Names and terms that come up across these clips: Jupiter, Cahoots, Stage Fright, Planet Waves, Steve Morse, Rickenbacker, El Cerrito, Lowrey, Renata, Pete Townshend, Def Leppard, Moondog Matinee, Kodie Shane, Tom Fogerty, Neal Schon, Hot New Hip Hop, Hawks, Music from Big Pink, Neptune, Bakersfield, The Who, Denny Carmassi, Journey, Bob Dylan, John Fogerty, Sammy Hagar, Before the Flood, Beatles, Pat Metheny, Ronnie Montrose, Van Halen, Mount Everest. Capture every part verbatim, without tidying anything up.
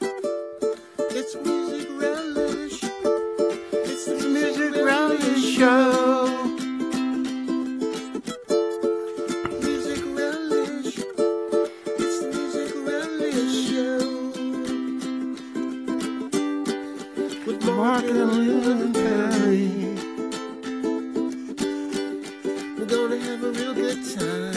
It's the Music Relish. It's the Music Relish Show. Music Relish. It's the Music Relish Show. With Mark and Levon Perry. We're gonna have a real good time.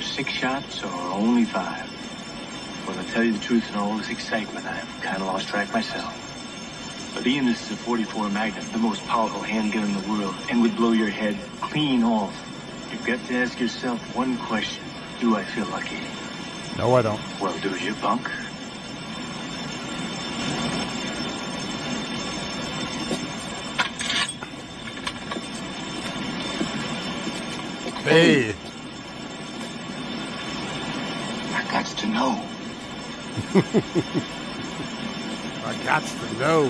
Six shots or only five? Well, to tell you the truth, in all this excitement, I've kind of lost track myself. But Ian, this is a forty-four Magnum, the most powerful handgun in the world, and would blow your head clean off. You've got to ask yourself one question. Do I feel lucky? No, I don't. Well, do you, punk? Hey! No. I got to know.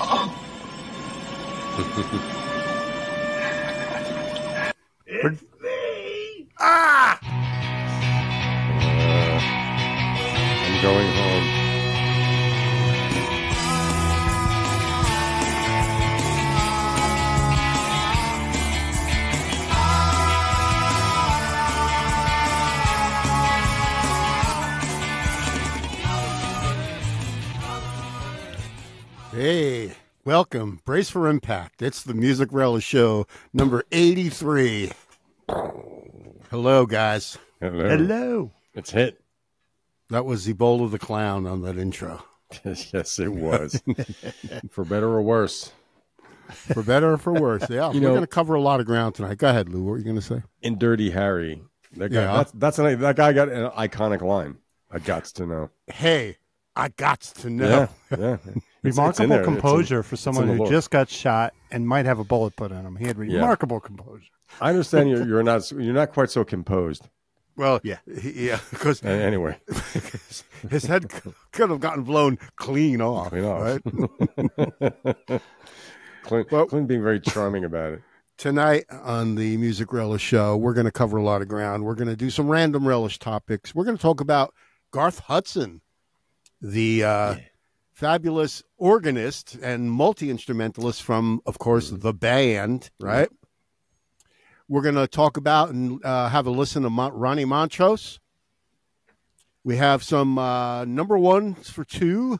Oh. It's me. Ah! Uh, I'm going home. Hey, welcome. Brace for impact. It's the Music Relish Show, number eighty-three. Hello, guys. Hello. Hello. It's hit. That was Ebola the Clown on that intro. Yes, it was. For better or worse. For better or for worse, yeah. You We're going to cover a lot of ground tonight. Go ahead, Lou. What were you going to say? In Dirty Harry. That guy, yeah. that's, that's an, that guy got an iconic line. I gots to know. Hey, I gots to know. Yeah, yeah. Remarkable it's, it's composure in, for someone who just got shot and might have a bullet put in him. He had remarkable yeah. composure. I understand you're you're not you're not quite so composed. Well, yeah, he, yeah. Because uh, anyway, his head could have gotten blown clean off. Clean off. Right? Clint, well, Clint being very charming about it. Tonight on the Music Relish Show, we're going to cover a lot of ground. We're going to do some random relish topics. We're going to talk about Garth Hudson, the uh, yeah. fabulous organist and multi-instrumentalist from, of course, The Band, right? We're going to talk about and uh, have a listen to Mon Ronnie Montrose. We have some uh, number ones for two,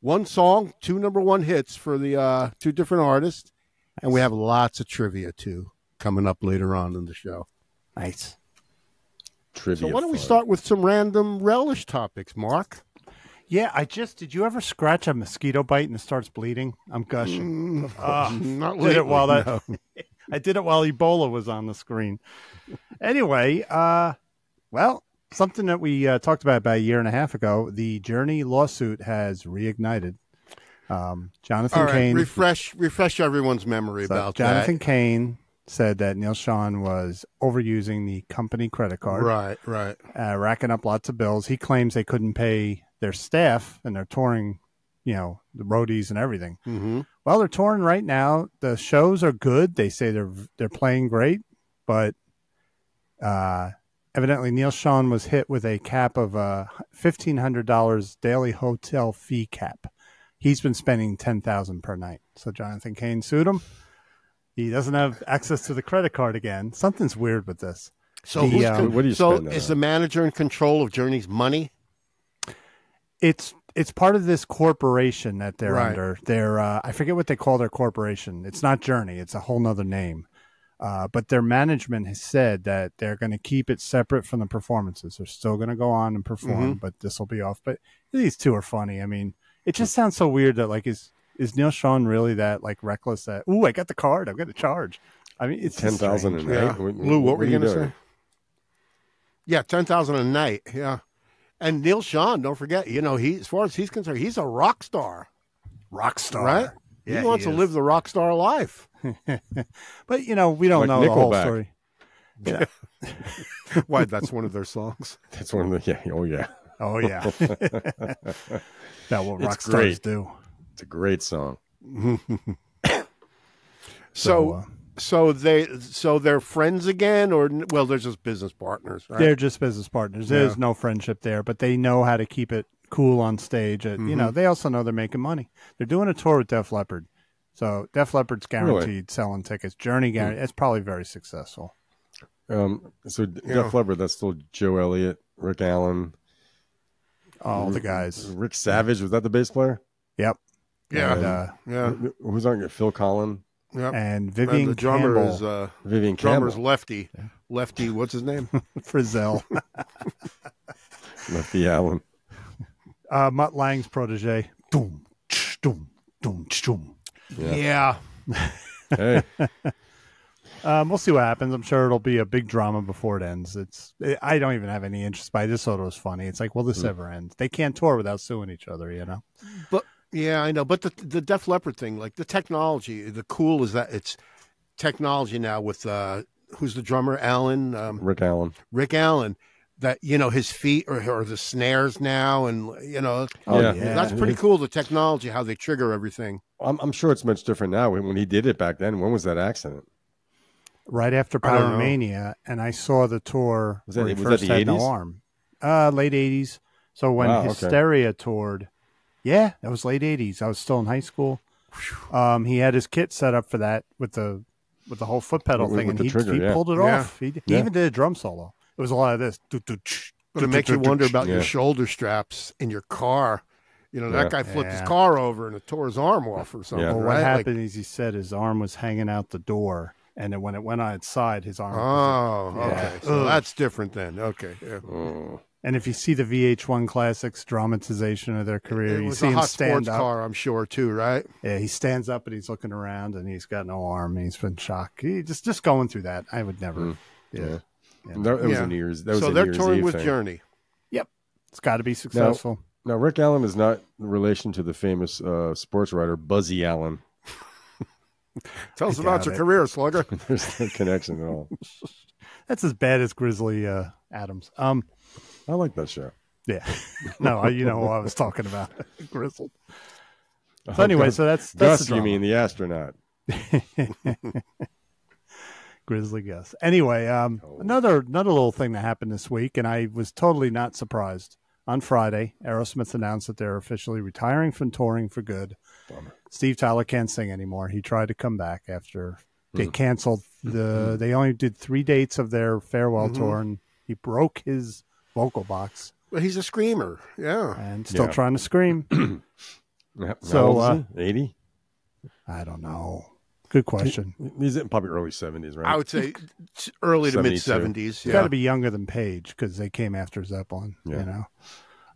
one song, two number one hits for the uh, two different artists. Nice. And we have lots of trivia, too, coming up later on in the show. Nice. Trivia. So why don't we start with some random relish topics, Mark? Yeah, I just, did you ever scratch a mosquito bite and it starts bleeding? I'm gushing. Mm, oh, not did it while that, no. I did it while Ebola was on the screen. Anyway, uh, well, something that we uh, talked about about a year and a half ago, the Journey lawsuit has reignited. Um, Jonathan All right, Cain. Refresh, refresh everyone's memory so about Jonathan that. Jonathan Cain said that Neal Schon was overusing the company credit card. Right, right. Uh, racking up lots of bills. He claims they couldn't pay their staff and they're touring, you know, the roadies and everything. Mm-hmm. Well, they're touring right now. The shows are good. They say they're they're playing great, but uh, evidently Neal Schon was hit with a cap of a fifteen hundred dollars daily hotel fee cap. He's been spending ten thousand per night. So Jonathan Cain sued him. He doesn't have access to the credit card again. Something's weird with this. So, the, uh, what do you so is the manager in control of Journey's money? It's it's part of this corporation that they're right. under. They're uh, I forget what they call their corporation. It's not Journey. It's a whole nother name. Uh, but their management has said that they're going to keep it separate from the performances. They're still going to go on and perform, mm-hmm. but this will be off. But these two are funny. I mean, it just sounds so weird that like is is Neal Schon really that like reckless? That ooh, I got the card. I'm going to charge. I mean, it's ten thousand and eight. Yeah. Lou, what, what were you going to say? Yeah, ten thousand a night, yeah. And Neal Schon, don't forget, you know, he, as far as he's concerned, he's a rock star. Rock star. Right? Yeah, he wants he to live the rock star life. But, you know, we don't like know Nickelback. The whole story. Yeah. Why, that's one of their songs? That's one of the, yeah, oh, yeah. Oh, yeah. That's what rock it's stars great. do. It's a great song. so, so, uh, so they, so they're friends again, or well, they're just business partners. Right? They're just business partners. There's yeah. no friendship there, but they know how to keep it cool on stage. At, mm-hmm. You know, they also know they're making money. They're doing a tour with Def Leppard, so Def Leppard's guaranteed really? selling tickets. Journey, guaranteed. Mm-hmm. It's probably very successful. Um, so you Def know. Leppard, that's still Joe Elliott, Rick Allen, all Rick, the guys. Rick Savage, was that the bass player? Yep. Yeah, and, uh, yeah. Who's on it? Phil Collin. Yep. And Vivian and the drummer Campbell. Is, uh, Vivian drummer's Campbell. Lefty. Yeah. Lefty, what's his name? Frizzell. Lefty Allen. Uh, Mutt Lang's protege. Doom, doom, doom, doom. Yeah. yeah. Hey. um, we'll see what happens. I'm sure it'll be a big drama before it ends. It's. It, I don't even have any interest by this. Photo is funny. It's like, will this mm. ever end? They can't tour without suing each other, you know. But. Yeah, I know, but the the Def Leppard thing, like the technology, the cool is that it's technology now with uh, who's the drummer, Allen, um, Rick Allen, Rick Allen, that you know his feet or or the snares now, and you know, oh, yeah. Yeah. that's pretty cool. The technology, how they trigger everything. I'm I'm sure it's much different now. When he did it back then, when was that accident? Right after Pyromania, and I saw the tour. Was that, where he was first that the had eighties? No arm. Uh, late eighties. So when wow, Hysteria okay. toured. Yeah, that was late eighties. I was still in high school. Um, he had his kit set up for that with the with the whole foot pedal with, thing, with and he, trigger, he yeah. pulled it yeah. off. He, he yeah. even did a drum solo. It was a lot of this. But it makes you wonder about yeah. your shoulder straps in your car. You know, that yeah. guy flipped yeah. his car over and it tore his arm off or something. Yeah. Well, what right? happened like, is he said his arm was hanging out the door, and then when it went on its side, his arm was... Oh, yeah. okay. So Ugh. that's different then. Okay, yeah. Mm. And if you see the V H one Classics dramatization of their career, you see him stand up. Car, I'm sure, too, right? Yeah, he stands up and he's looking around and he's got no arm. And he's been shocked. He just just going through that. I would never. Mm. Yeah, yeah. yeah. That, that was yeah. an years. That was so an they're year's touring Eve with thing. Journey. Yep, it's got to be successful. Now, now, Rick Allen is not in relation to the famous uh, sports writer Buzzy Allen. Tell us about your it. career, Slugger. There's no connection at all. That's as bad as Grizzly uh, Adams. Um. I like that show. Yeah. No, I, you know what I was talking about. Grizzled. So anyway, so that's... that's Gus, you mean the astronaut. Grizzly Gus. Anyway, um, oh. another, another little thing that happened this week, and I was totally not surprised. On Friday, Aerosmith announced that they're officially retiring from touring for good. Bummer. Steve Tyler can't sing anymore. He tried to come back after they mm. canceled the... Mm. They only did three dates of their farewell mm-hmm. tour, and he broke his... vocal box. Well, he's a screamer, yeah, and still yeah. trying to scream. So eighty, uh, I don't know. Good question. He's in probably early seventies, right? I would say early to mid seventies. Yeah. Got to be younger than Page because they came after Zeppelin, yeah. you know.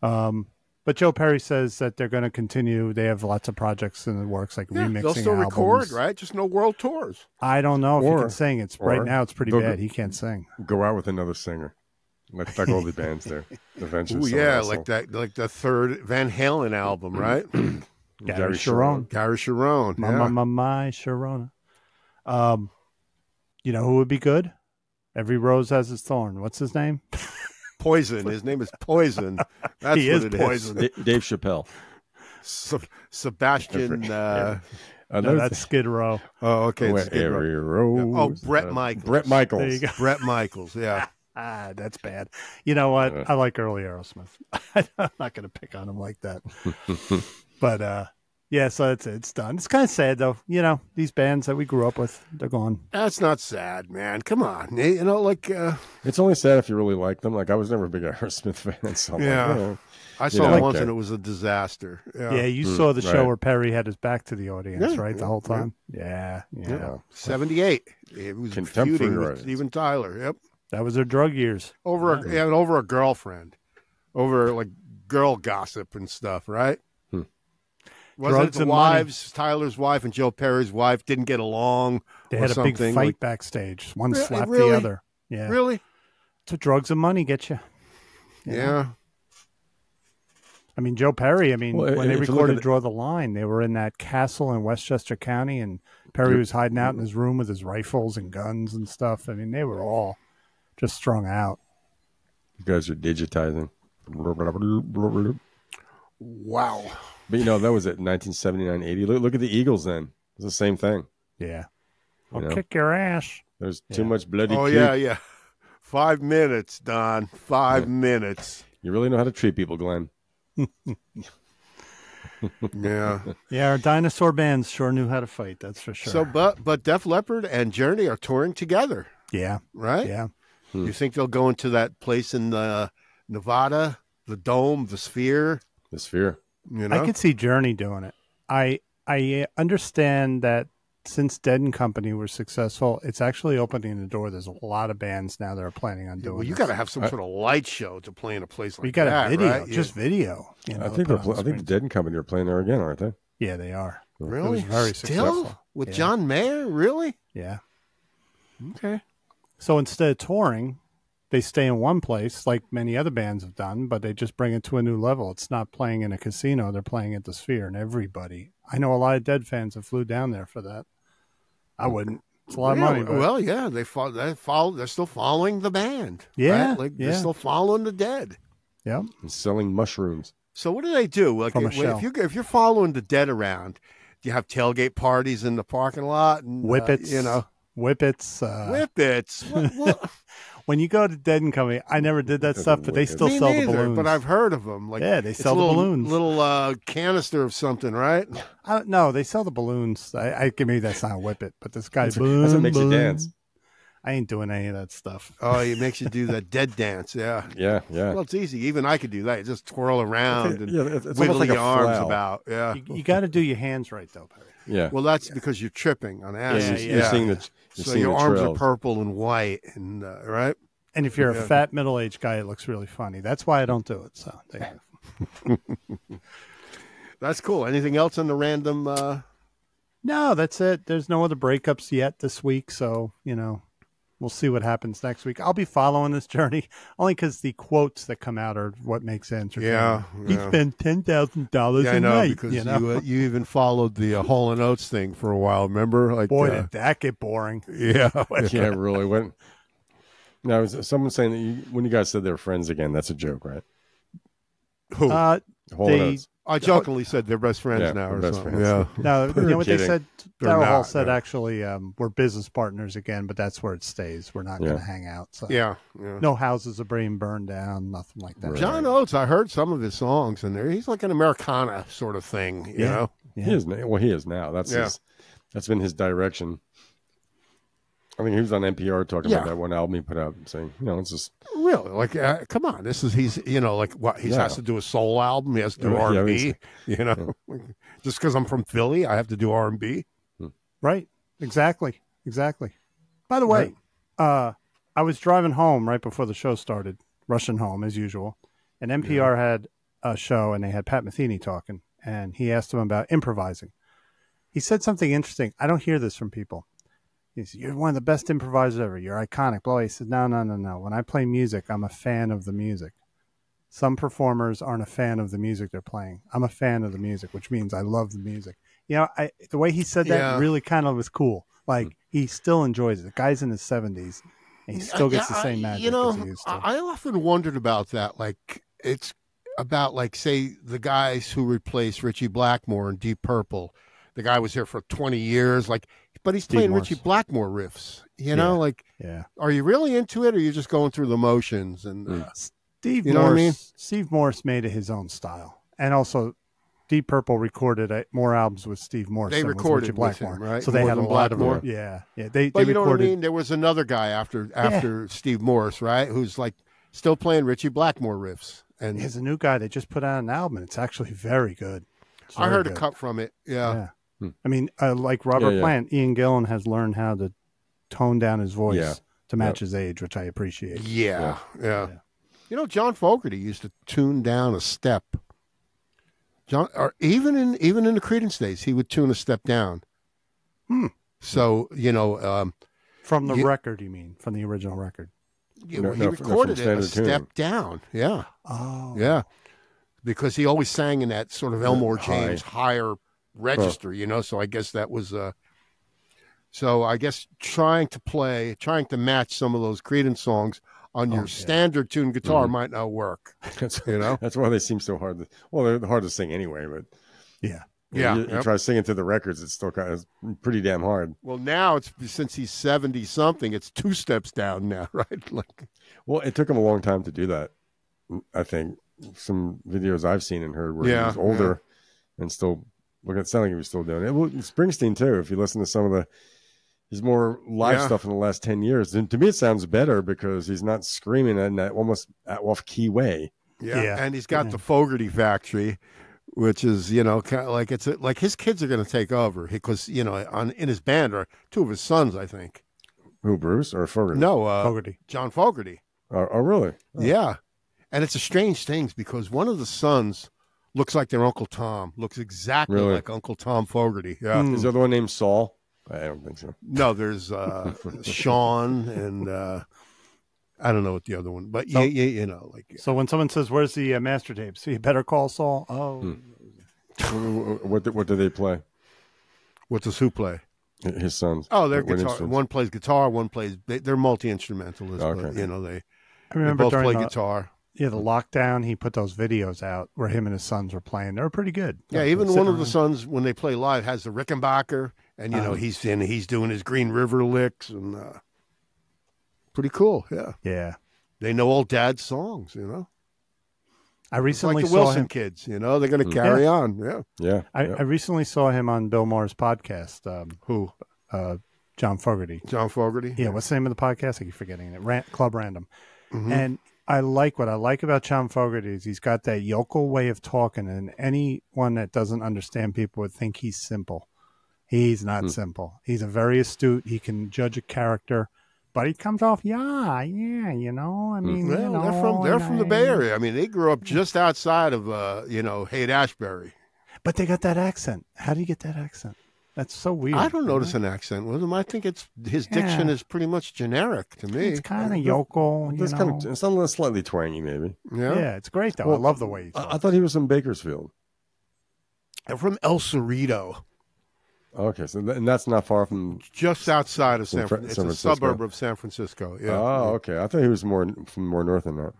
Um, but Joe Perry says that they're going to continue. They have lots of projects in the works, like yeah, remixing. They'll still albums. record, right? Just no world tours. I don't know or, if he can sing. It's right now. It's pretty bad. He can't sing. Go out with another singer. Like, like all the bands there, eventually. Ooh, yeah, like that, like the third Van Halen album, right? Gary Sharon, Gary Sharon, my yeah. my my, my Sharona. Um, you know who would be good? Every rose has its thorn. What's his name? Poison. His name is Poison. That's he what is it Poison. Is. D Dave Chappelle, so, Sebastian. uh, No, that's Skid Row. Oh, okay. It's Skid Row. Every rose. Oh, Brett Michaels. Brett Michaels. There you go. Brett Michaels. Yeah. Ah, that's bad. You know what? Uh, I like early Aerosmith. I'm not going to pick on him like that. But, uh, yeah, so it's, it's done. It's kind of sad, though. You know, these bands that we grew up with, they're gone. That's not sad, man. Come on. You know, like... Uh... It's only sad if you really like them. Like, I was never a big Aerosmith fan. So I'm yeah. Like, you know, I saw them once, that. and it was a disaster. Yeah, yeah you mm, saw the right. show where Perry had his back to the audience, yeah, right, yeah, the whole time? Yeah. Yeah. yeah. yeah. seventy-eight. It was feuding with Steven Tyler. Yep. That was their drug years. Over a, yeah, and over a girlfriend. Over, like, girl gossip and stuff, right? Hmm. Wasn't it the wives, money. Tyler's wife and Joe Perry's wife didn't get along They or had a something. big fight like, backstage. One really, slapped really? the other. Yeah. Really? to drugs and money get you. you yeah. Know? I mean, Joe Perry, I mean, well, when they recorded Draw the Line, they were in that castle in Westchester County, and Perry was hiding out in his room with his rifles and guns and stuff. I mean, they were all just strung out. You guys are digitizing. Wow. But, you know, that was it, nineteen seventy-nine eighty. Look, look at the Eagles then. It's the same thing. Yeah. I'll you know? kick your ass. There's yeah. too much bloody Oh, cute. yeah, yeah. Five minutes, Don. Five yeah. minutes. You really know how to treat people, Glenn. yeah. Yeah, our dinosaur bands sure knew how to fight, that's for sure. So, but but Def Leppard and Journey are touring together. Yeah. Right? Yeah. Hmm. You think they'll go into that place in the Nevada, the Dome, the Sphere? The Sphere. You know? I could see Journey doing it. I I understand that since Dead and Company were successful, it's actually opening the door. There's a lot of bands now that are planning on doing. Well, you got to have some I, sort of light show to play in a place like you gotta that. You got a video, right? Just yeah. video. You know, I think they're. I think the Dead and Company are playing there again, aren't they? Yeah, they are. Really? Very Still successful. with yeah. John Mayer, really? Yeah. Okay. So instead of touring, they stay in one place, like many other bands have done, but they just bring it to a new level. It's not playing in a casino; they're playing at the Sphere, and everybody. I know a lot of Dead fans that flew down there for that. I wouldn't. It's a lot yeah, of money. But... Well, yeah, they follow, they follow. They're still following the band. Yeah, right? like yeah. they're still following the Dead. Yeah, and selling mushrooms. So what do they do? Like, From if, if you if you're following the Dead around, do you have tailgate parties in the parking lot? And, whippets, uh, you know, whippets, uh... whippets. What, what? When you go to Dead and Company, I never did that stuff, but they still Me sell neither, the balloons. But I've heard of them. Like, yeah, they sell the little, balloons. Little uh, canister of something, right? I don't, no, they sell the balloons. I, I maybe that's not a whippet, but this guy that's boom, what makes boom. you dance. I ain't doing any of that stuff. Oh, it makes you do that dead dance, yeah, yeah, yeah. Well, it's easy. Even I could do that. You just twirl around and yeah, it's, it's wiggle like your arms flow. about. Yeah, you, you got to do your hands right though, Perry. Yeah. Well, that's yeah. because you're tripping on acid. Yeah, yeah. You're yeah. seeing the. You're so your arms trails. are purple and white, and uh, right. And if you're yeah. a fat middle-aged guy, it looks really funny. That's why I don't do it. So there you go. That's cool. Anything else on the random? Uh... No, that's it. There's no other breakups yet this week, so you know we'll see what happens next week. I'll be following this Journey only because the quotes that come out are what makes sense. Yeah, yeah, he spent ten thousand dollars a night. Yeah, because you, know? you, uh, you even followed the uh, Hall and Oates thing for a while. Remember? Like, boy, uh, did that get boring? Yeah, yeah, it really went. Now, is someone saying that you, when you guys said they're friends again, that's a joke, right? Who? Uh, they, I jokingly said they're best friends yeah, now or best something. Friends. Yeah. No, you know what kidding. they said? Daryl Hall said, no. actually, um, we're business partners again, but that's where it stays. We're not yeah. going to hang out. So. Yeah, yeah. No houses are being burned down, nothing like that. Right. John Oates, I heard some of his songs, and he's like an Americana sort of thing, you yeah. know? Yeah. He is, well, he is now. That's yeah. his, That's been his direction. I mean, he was on N P R talking yeah. about that one album he put out, saying, you know, it's just really like, uh, come on, this is he's, you know, like what he yeah. has to do a soul album, he has to do yeah, R and B, yeah, you know, yeah. just because I'm from Philly, I have to do R and B, hmm. right? Exactly, exactly. By the way, right. uh, I was driving home right before the show started, rushing home as usual, and N P R yeah. had a show and they had Pat Metheny talking, and he asked him about improvising. He said something interesting. I don't hear this from people. He said, you're one of the best improvisers ever. You're iconic. Blah. He said, no, no, no, no. When I play music, I'm a fan of the music. Some performers aren't a fan of the music they're playing. I'm a fan of the music, which means I love the music. You know, I, the way he said that yeah. really kind of was cool. Like, he still enjoys it. The guy's in his seventies, and he still gets I, I, the same magic you know, as he used to. I often wondered about that. Like, it's about, like, say, the guys who replaced Richie Blackmore in Deep Purple. The guy was here for twenty years. Like, but he's playing Richie Blackmore riffs, you know, yeah, like, yeah. are you really into it or are you just going through the motions? And uh, Steve, you know Morse, what I mean? Steve Morse made it his own style. And also Deep Purple recorded uh, more albums with Steve Morse. They recorded with Blackmore, him, right? So they more had a lot of more. Yeah. Yeah. They, but they you recorded... know what I mean? There was another guy after, after yeah. Steve Morse, right? Who's like still playing Richie Blackmore riffs. And he's a new guy. They just put out an album. And it's actually very good. Very I heard good. a cut from it. Yeah. yeah. I mean, uh, like Robert yeah, yeah. Plant, Ian Gillan has learned how to tone down his voice yeah. to match yeah. his age, which I appreciate. Yeah. Yeah. yeah, yeah. You know, John Fogerty used to tune down a step. John, or even in even in the Creedence days, he would tune a step down. Hmm. So you know, um, from the you, record, you mean from the original record? He no, recorded no, it a step tune. down. Yeah. Oh. Yeah. Because he always sang in that sort of Elmore James High. higher register, huh. you know, so I guess that was... Uh, so I guess trying to play, trying to match some of those Creedence songs on your oh, yeah. standard tuned guitar mm-hmm. might not work. That's, you know? That's why they seem so hard. To, well, they're hard to sing anyway, but... Yeah. Yeah, you, you yep. try singing to the records; it's still kind of pretty damn hard. Well, now it's since he's seventy something, it's two steps down now, right? Like, well, it took him a long time to do that. I think some videos I've seen and heard where yeah, he was older yeah. and still looking, it sounded like he was still doing it. Well, Springsteen too. If you listen to some of the his more live yeah. stuff in the last ten years, and to me it sounds better because he's not screaming in that almost off key way. Yeah, yeah. and he's got yeah. the Fogerty factory. Which is, you know, kind of like it's a, like his kids are going to take over because, you know, on in his band are two of his sons, I think. Who, Bruce or Fogerty? No, uh, Fogerty. John Fogerty. Oh, oh really? Oh. Yeah. And it's a strange thing because one of the sons looks like their Uncle Tom, looks exactly really? like Uncle Tom Fogerty. Yeah. Mm. Is there the one named Saul? I don't think so. No, there's uh, Sean and uh, I don't know what the other one, but so, you, you know, like. So when someone says, "Where's the uh, master tapes?" So you better call Saul. Oh, hmm. what what do they play? What does who play? His sons. Oh, they're what guitar. One plays guitar, one plays. They, they're multi instrumentalists, okay. but you know they. I remember they both play the, guitar. Yeah, the lockdown, he put those videos out where him and his sons were playing. They were pretty good. Yeah, yeah even one around. of the sons when they play live has the Rickenbacker, and you um, know he's in, he's doing his Green River licks and. Uh, Pretty cool, yeah. Yeah. They know all dad's songs, you know. I recently it's like the saw Wilson him... kids, you know, they're going to carry yeah. on, yeah. Yeah. I, yeah. I recently saw him on Bill Maher's podcast. Um, Who? Uh, John Fogerty. John Fogerty. Yeah, yeah, what's the name of the podcast? I keep forgetting it. Rant, Club Random. Mm-hmm. And I like what I like about John Fogerty is he's got that yokel way of talking, and anyone that doesn't understand people would think he's simple. He's not mm. simple. He's a very astute. He can judge a character. But he comes off, yeah, yeah, you know. I mean, well, you know, they're from they're from the Bay Area. I mean, they grew up just outside of, uh, you know, Haight-Ashbury. But they got that accent. How do you get that accent? That's so weird. I don't notice an accent with him. I think it's his yeah. diction is pretty much generic to me. It's kind of yokel, you it's know. Kind of, it's a slightly twangy, maybe. Yeah, yeah it's great though. Well, I love the way. He talks. I, I thought he was from Bakersfield. They're from El Cerrito. Okay, so th and that's not far from... Just outside of San Francisco. It's a suburb of San Francisco, yeah. Oh, okay. I thought he was more from more north than that.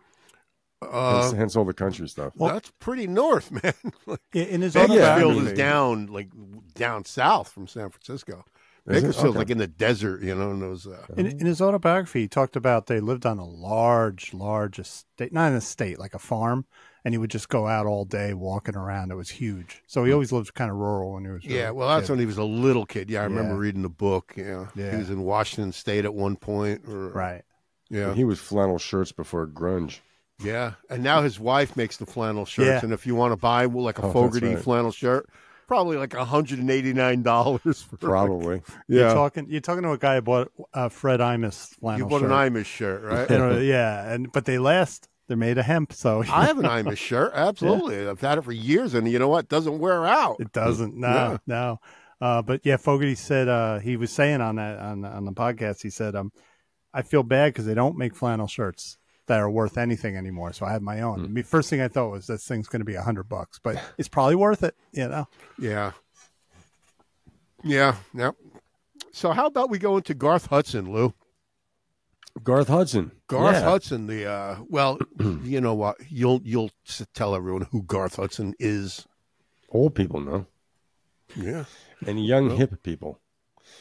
Uh, hence, hence all the country stuff. Well, that's pretty north, man. Like, in his Bakersfield yeah, is down, like, down south from San Francisco. Is Bakersfield okay. like in the desert, you know, in those... Uh... In, in his autobiography, he talked about they lived on a large, large estate. Not an estate, like a farm. And he would just go out all day walking around. It was huge. So he always lived kind of rural when he was. Yeah, well, that's kid. when he was a little kid. Yeah, I yeah. remember reading the book. Yeah. yeah, he was in Washington State at one point. Or, right. Yeah, and he was flannel shirts before grunge. Yeah, and now his wife makes the flannel shirts. Yeah. And if you want to buy well, like a oh, Fogerty right. flannel shirt, probably like one hundred and eighty nine dollars. Probably. Like, yeah. You're talking. You're talking to a guy who bought uh, Fred Imus flannel. You bought shirt. an Imus shirt, right? and, yeah, and but they last. They're made of hemp, so... I have an Imus shirt, absolutely. Yeah. I've had it for years, and you know what? It doesn't wear out. It doesn't, no, yeah. no. Uh, but, yeah, Fogerty said, uh, he was saying on that on, on the podcast, he said, um, I feel bad because they don't make flannel shirts that are worth anything anymore, so I have my own. Mm. I mean, first thing I thought was, this thing's going to be a hundred bucks, but it's probably worth it, you know? Yeah. Yeah, yeah. So how about we go into Garth Hudson, Lou? Garth Hudson. Garth yeah. Hudson, the uh, well, you know what? You'll you'll tell everyone who Garth Hudson is. Old people know. Yeah, and young well, hip people.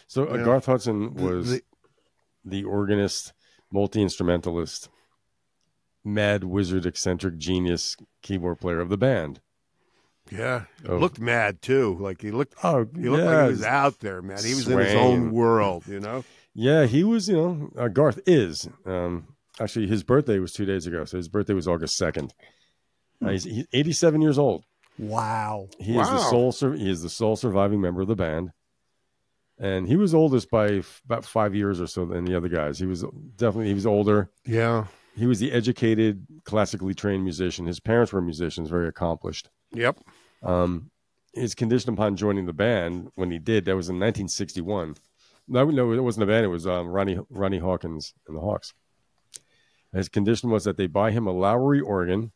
So yeah. Garth Hudson was the, the, the organist, multi-instrumentalist, mad wizard, eccentric genius, keyboard player of the band. Yeah, oh. looked mad too. Like he looked. Oh, he looked yeah. like he was out there, man. He was Swaying. in his own world, you know. Yeah, he was, you know, uh, Garth is. Um, actually, his birthday was two days ago, so his birthday was August second. Uh, he's, he's eighty-seven years old. Wow. He, wow. Is the sole sur he is the sole surviving member of the band. And he was oldest by about five years or so than the other guys. He was definitely, he was older. Yeah. He was the educated, classically trained musician. His parents were musicians, very accomplished. Yep. Um, his condition upon joining the band, when he did, that was in nineteen sixty-one. No, no, it wasn't a band. It was um, Ronnie Ronnie Hawkins and the Hawks. His condition was that they buy him a Lowrey organ,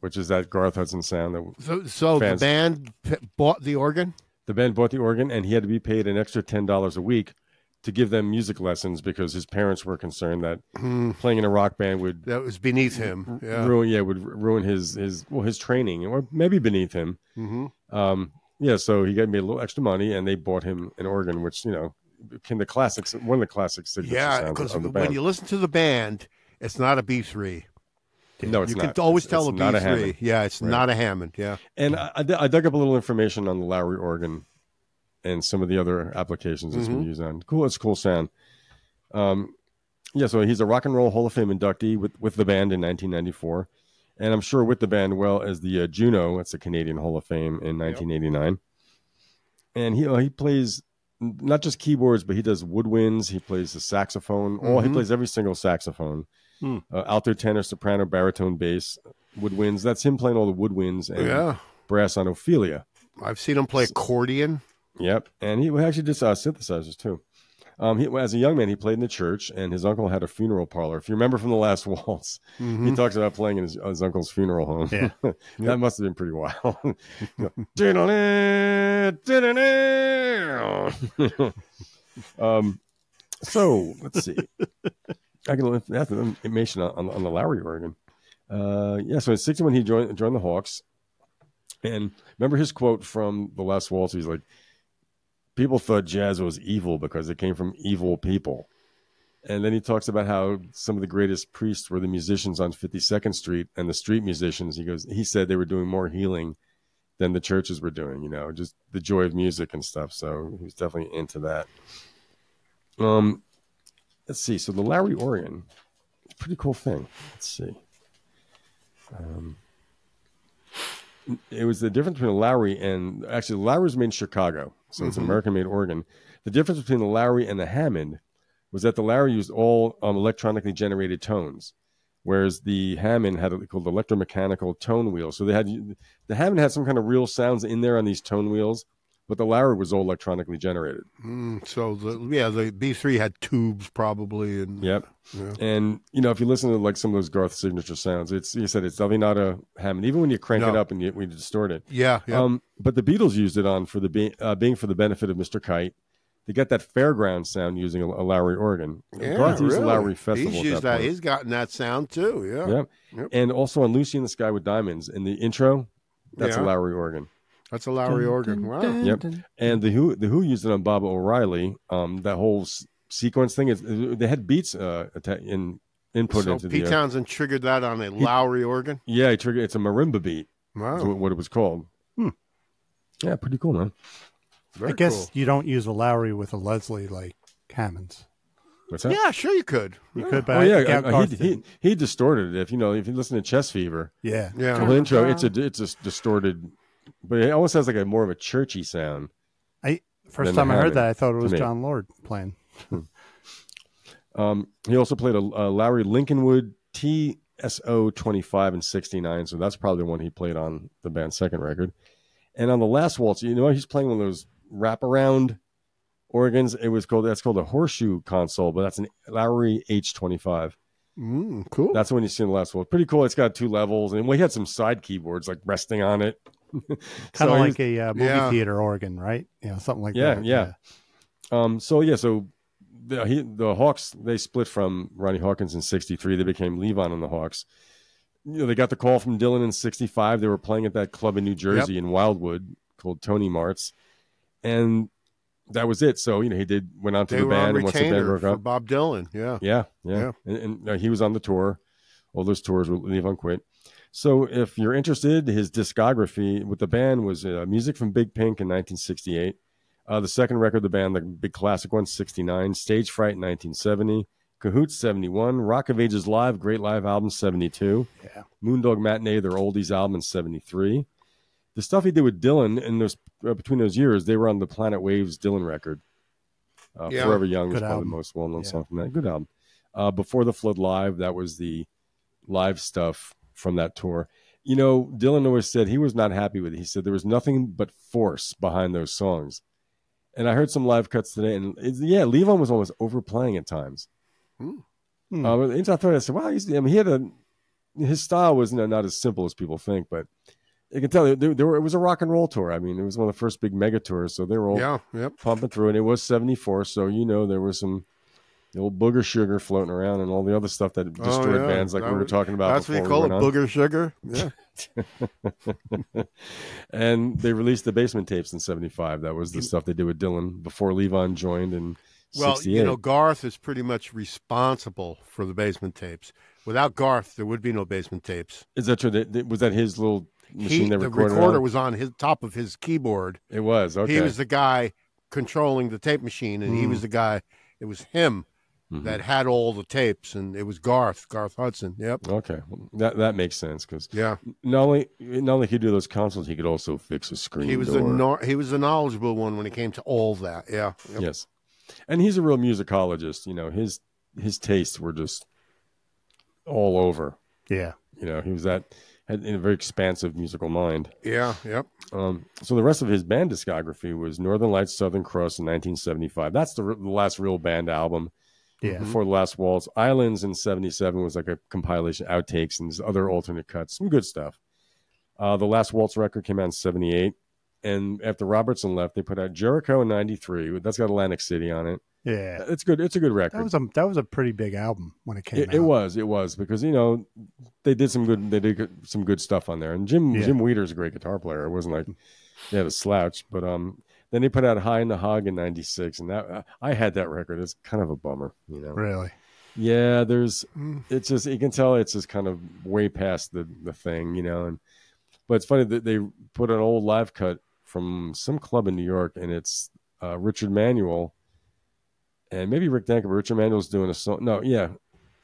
which is that Garth Hudson sound. That so so the band p- bought the organ? The band bought the organ, and he had to be paid an extra ten dollars a week to give them music lessons because his parents were concerned that playing in a rock band would... That was beneath him. Yeah, ruin, yeah would ruin his, his, well, his training, or maybe beneath him. Mm-hmm. Um, yeah, so he got me a little extra money, and they bought him an organ, which, you know, can the classics, one of the classics. Yeah, because when you listen to the band, it's not a B three. No, it's you not. You can always tell it's a B three. A yeah, it's right. not a Hammond. Yeah. And I, I dug up a little information on the Lowrey organ and some of the other applications it's mm-hmm. been used on. Cool. It's a cool sound. Um, yeah, so he's a Rock and Roll Hall of Fame inductee with, with the band in nineteen ninety-four. And I'm sure with the band, well, as the uh, Juno, that's the Canadian Hall of Fame in nineteen eighty-nine. Yep. And he, uh, he plays not just keyboards, but he does woodwinds. He plays the saxophone. Mm-hmm. Oh, he plays every single saxophone. Hmm. Uh, alto, tenor, soprano, baritone, bass, woodwinds. That's him playing all the woodwinds and yeah. brass on Ophelia. I've seen him play accordion. Yep. And he actually did uh, synthesizers too. Um, he, as a young man, he played in the church, and his uncle had a funeral parlor. If you remember from The Last Waltz, mm-hmm. he talks about playing in his, his uncle's funeral home. Yeah. that yep. must have been pretty wild. um, so, let's see. I can look at the information on, on the Lowrey organ. Uh, yeah, so in sixty-one, he joined, joined the Hawks. And remember his quote from The Last Waltz? He's like, people thought jazz was evil because it came from evil people. And then he talks about how some of the greatest priests were the musicians on fifty-second Street and the street musicians. He goes, he said they were doing more healing than the churches were doing, you know, just the joy of music and stuff. So he was definitely into that. Um, Let's see. So the Lowrey organ, it's a pretty cool thing. Let's see. Um, it was the difference between the Lowrey and actually the Lowrey was made in Chicago, so it's an American-made organ. The difference between the Lowrey and the Hammond was that the Lowrey used all um, electronically generated tones, whereas the Hammond had a, called electromechanical tone wheel. So they had the Hammond had some kind of real sounds in there on these tone wheels. But the Lowrey was all electronically generated. Mm, so, the, yeah, the B three had tubes probably. And, yep. Yeah. And, you know, if you listen to, like, some of those Garth signature sounds, it's you said it's definitely not a Hammond, even when you crank no. it up and you, when you distort it. Yeah, yeah. Um, but the Beatles used it on for the be, uh, being for the benefit of Mister Kite. They got that fairground sound using a, a Lowrey organ. Yeah, Garth used really. the Lowrey Festival. He's, used that, that he's gotten that sound, too, yeah. Yep. Yep. And also on Lucy in the Sky with Diamonds, in the intro, that's yeah. a Lowrey organ. That's a Lowrey organ. Wow. Yep. And the Who, the Who used it on Bob O'Reilly. Um, that whole s- sequence thing is they had beats uh in input so into Pete the. So Pete Townsend uh, triggered that on a he, Lowrey organ. Yeah, he triggered. It's a marimba beat. Wow. What it was called. Hmm. Yeah, pretty cool, man. Very I guess cool. You don't use a Lowrey with a Leslie like Hammond's. What's that? Yeah, sure you could. You yeah. could, but oh, yeah, uh, he, he he distorted it. If you know, if you listen to Chest Fever, yeah, yeah, the intro, it's a it's a distorted. But it almost has like a more of a churchy sound. I first time I heard that, I thought it was John Lord playing. um, he also played a, a Lowrey Lincolnwood T S O twenty-five and sixty-nine, so that's probably the one he played on the band's second record. And on the Last Waltz, you know, he's playing one of those wraparound organs. It was called that's called a horseshoe console, but that's an Lowrey H twenty-five. Mm, cool. That's when you see in the Last Waltz. Pretty cool. It's got two levels, and we had some side keyboards like resting on it. kind so of like was, a uh, movie yeah. theater organ, right? You know, something like yeah, that. Yeah, yeah. Um, so, yeah, so the, he, the Hawks, they split from Ronnie Hawkins in sixty-three. They became Levon and the Hawks. You know, they got the call from Dylan in sixty-five. They were playing at that club in New Jersey yep. in Wildwood called Tony Mart's. And that was it. So, you know, he did went on to they the band. And once the band broke up, Bob Dylan, yeah. Yeah, yeah. yeah. And, and uh, he was on the tour. All those tours with Levon quit. So if you're interested, his discography with the band was uh, music from Big Pink in nineteen sixty-eight. Uh, the second record of the band, the big classic one, sixty-nine. Stage Fright, nineteen seventy. Cahoots, seventy-one. Rock of Ages Live, great live album, seventy-two. Yeah. Moondog Matinee, their oldies album, seventy-three. The stuff he did with Dylan in those uh, between those years, they were on the Planet Waves Dylan record. Uh, yeah. Forever Young was probably the most well-known yeah. song from that. Good album. Uh, Before the Flood Live, that was the live stuff from that tour. You know, Dylan always said he was not happy with it. He said there was nothing but force behind those songs. And I heard some live cuts today, and yeah, Levon was almost overplaying at times. Mm. Hmm. Uh, anytime I thought, I said, wow, he's, I mean, he had a, his style was you know, not as simple as people think, but you can tell there, there were, it was a rock and roll tour. I mean, it was one of the first big mega tours, so they were all yeah, yep. pumping through, and it was seventy-four, so you know there was some old booger sugar floating around and all the other stuff that destroyed oh, yeah. bands like that we were talking about. That's what you call it, booger sugar? Yeah. And they released the Basement Tapes in seventy-five. That was the stuff they did with Dylan before Levon joined in well, sixty-eight. Well, you know, Garth is pretty much responsible for the Basement Tapes. Without Garth, there would be no Basement Tapes. Is that true? Was that his little machine he, that recorded? The recorder on? was on his top of his keyboard. It was, okay. He was the guy controlling the tape machine, and mm. he was the guy, it was him mm-hmm. that had all the tapes, and it was Garth, Garth Hudson. Yep. Okay, well, that that makes sense because yeah, not only not only could he do those consoles, he could also fix a screen. He was door. a no, he was a knowledgeable one when it came to all that. Yeah. Yep. Yes, and he's a real musicologist. You know, his his tastes were just all over. Yeah. You know, he was that had a very expansive musical mind. Yeah. Yep. Um, so the rest of his band discography was Northern Lights, Southern Cross in nineteen seventy-five. That's the, the last real band album. Yeah. Before The Last Waltz. Islands in seventy-seven was like a compilation, outtakes, and other alternate cuts. Some good stuff. Uh, the Last Waltz record came out in seventy-eight. And after Robertson left, they put out Jericho in ninety-three. That's got Atlantic City on it. Yeah. It's good. It's a good record. That was a, that was a pretty big album when it came it, out. It was. It was. Because, you know, they did some good, they did some good stuff on there. And Jim yeah. Jim Weeder's a great guitar player. It wasn't like they had a slouch. But um. Then they put out High in the Hog in ninety-six, and that I had that record. It's kind of a bummer, you know. Really? Yeah, there's it's just you can tell it's just kind of way past the the thing, you know. And but it's funny that they put an old live cut from some club in New York, and it's uh, Richard Manuel and maybe Rick Danker, but Richard Manuel's doing a song. No, yeah,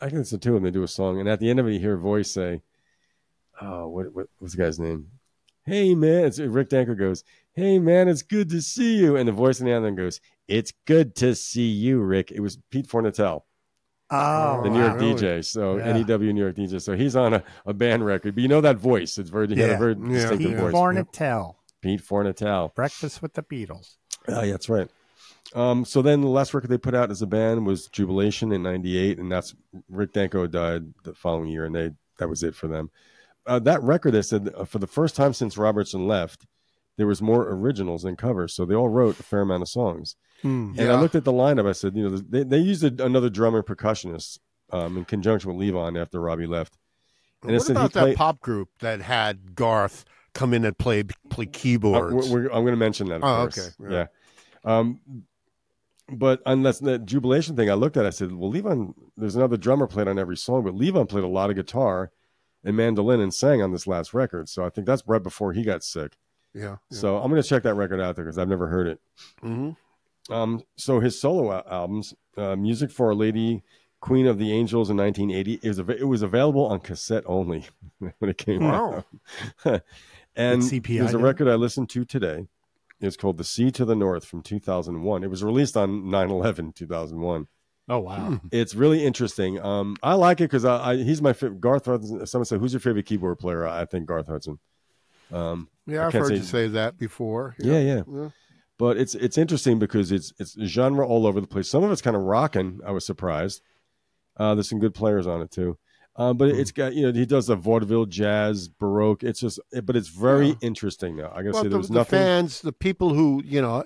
I think it's the two of them. They do a song, and at the end of it, you hear a voice say, "Oh, what, what what's the guy's name?" Hey man, it's, Rick Danker goes, "Hey man, it's good to see you." And the voice in the end goes, "It's good to see you, Rick." It was Pete Fornatell, oh, the New York really? D J, so yeah. N E W New York D J. So he's on a, a band record, but you know that voice. It's very, yeah. had a very yeah. distinctive Pete voice. Fornatell. Pete Fornatell. Breakfast with the Beatles. Oh, yeah, that's right. Um, so then the last record they put out as a band was Jubilation in ninety-eight, and that's Rick Danko died the following year, and they that was it for them. Uh, that record, they said, uh, for the first time since Robertson left, there was more originals than covers. So they all wrote a fair amount of songs. Mm, yeah. And I looked at the lineup. I said, you know, they, they used a, another drummer percussionist um, in conjunction with Levon after Robbie left. And what about that played... pop group that had Garth come in and play, play keyboards? Uh, we're, we're, I'm going to mention that, of oh, course. Okay. Yeah. yeah. Um, but unless that Jubilation thing I looked at, I said, well, Levon, there's another drummer played on every song, but Levon played a lot of guitar and mandolin and sang on this last record. So I think that's right before he got sick. Yeah, yeah. So I'm going to check that record out there because I've never heard it. Mm-hmm. Um, so his solo al albums, uh, Music for Our Lady, Queen of the Angels in nineteen eighty, it was, av it was available on cassette only when it came wow. out. And there's a record I listened to today. It's called The Sea to the North from two thousand one. It was released on nine eleven two thousand one. Oh, wow. It's really interesting. Um, I like it because I, I, he's my favorite. Garth Hudson. Someone said, who's your favorite keyboard player? I think Garth Hudson. Um, yeah, I've heard say, you say that before. Yeah, yeah, yeah. But it's it's interesting because it's it's genre all over the place. Some of it's kind of rocking. I was surprised. Uh, there's some good players on it too. Uh, but mm. it's got you know he does the vaudeville, jazz, baroque. It's just it, but it's very yeah. interesting though. I gotta well, say there was the nothing. The fans, the people who you know,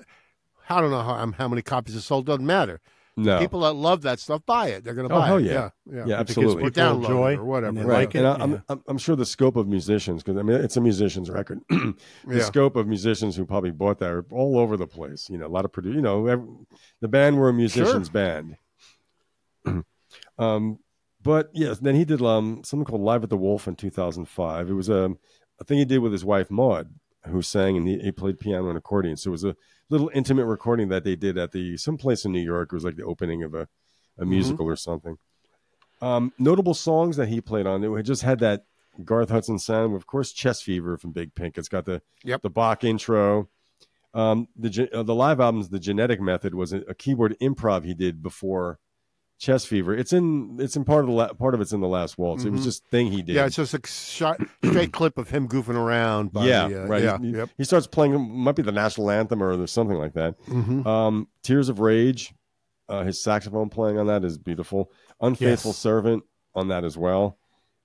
I don't know how how many copies it sold. Doesn't matter. No, people that love that stuff buy it. They're going to oh, buy hell it. Yeah, yeah, yeah, yeah absolutely. Or download or whatever. And right. Like and it, I'm, yeah. I'm, I'm sure the scope of musicians, because I mean, it's a musician's record. the yeah. scope of musicians who probably bought that are all over the place. You know, a lot of producers. You know, every, the band were a musician's sure. band. um, but yes, then he did um something called Live at the Wolf in two thousand five. It was um, a thing he did with his wife Maud, who sang and he, he played piano and accordion. So it was a little intimate recording that they did at the someplace in New York. It was like the opening of a, a musical mm-hmm. or something. Um, notable songs that he played on. It just had that Garth Hudson sound. Of course, Chest Fever from Big Pink. It's got the yep. the Bach intro. Um, the uh, the live albums, The Genetic Method, was a, a keyboard improv he did before Chest Fever. It's in it's in part of the la part of it's in the Last Waltz. Mm-hmm. It was just thing he did. Yeah, it's just a shot, straight clip of him goofing around. By yeah, the, uh, right. Yeah, he, yep. he starts playing. Might be the national anthem or something like that. Mm-hmm. um, Tears of Rage. Uh, his saxophone playing on that is beautiful. Unfaithful yes. Servant on that as well.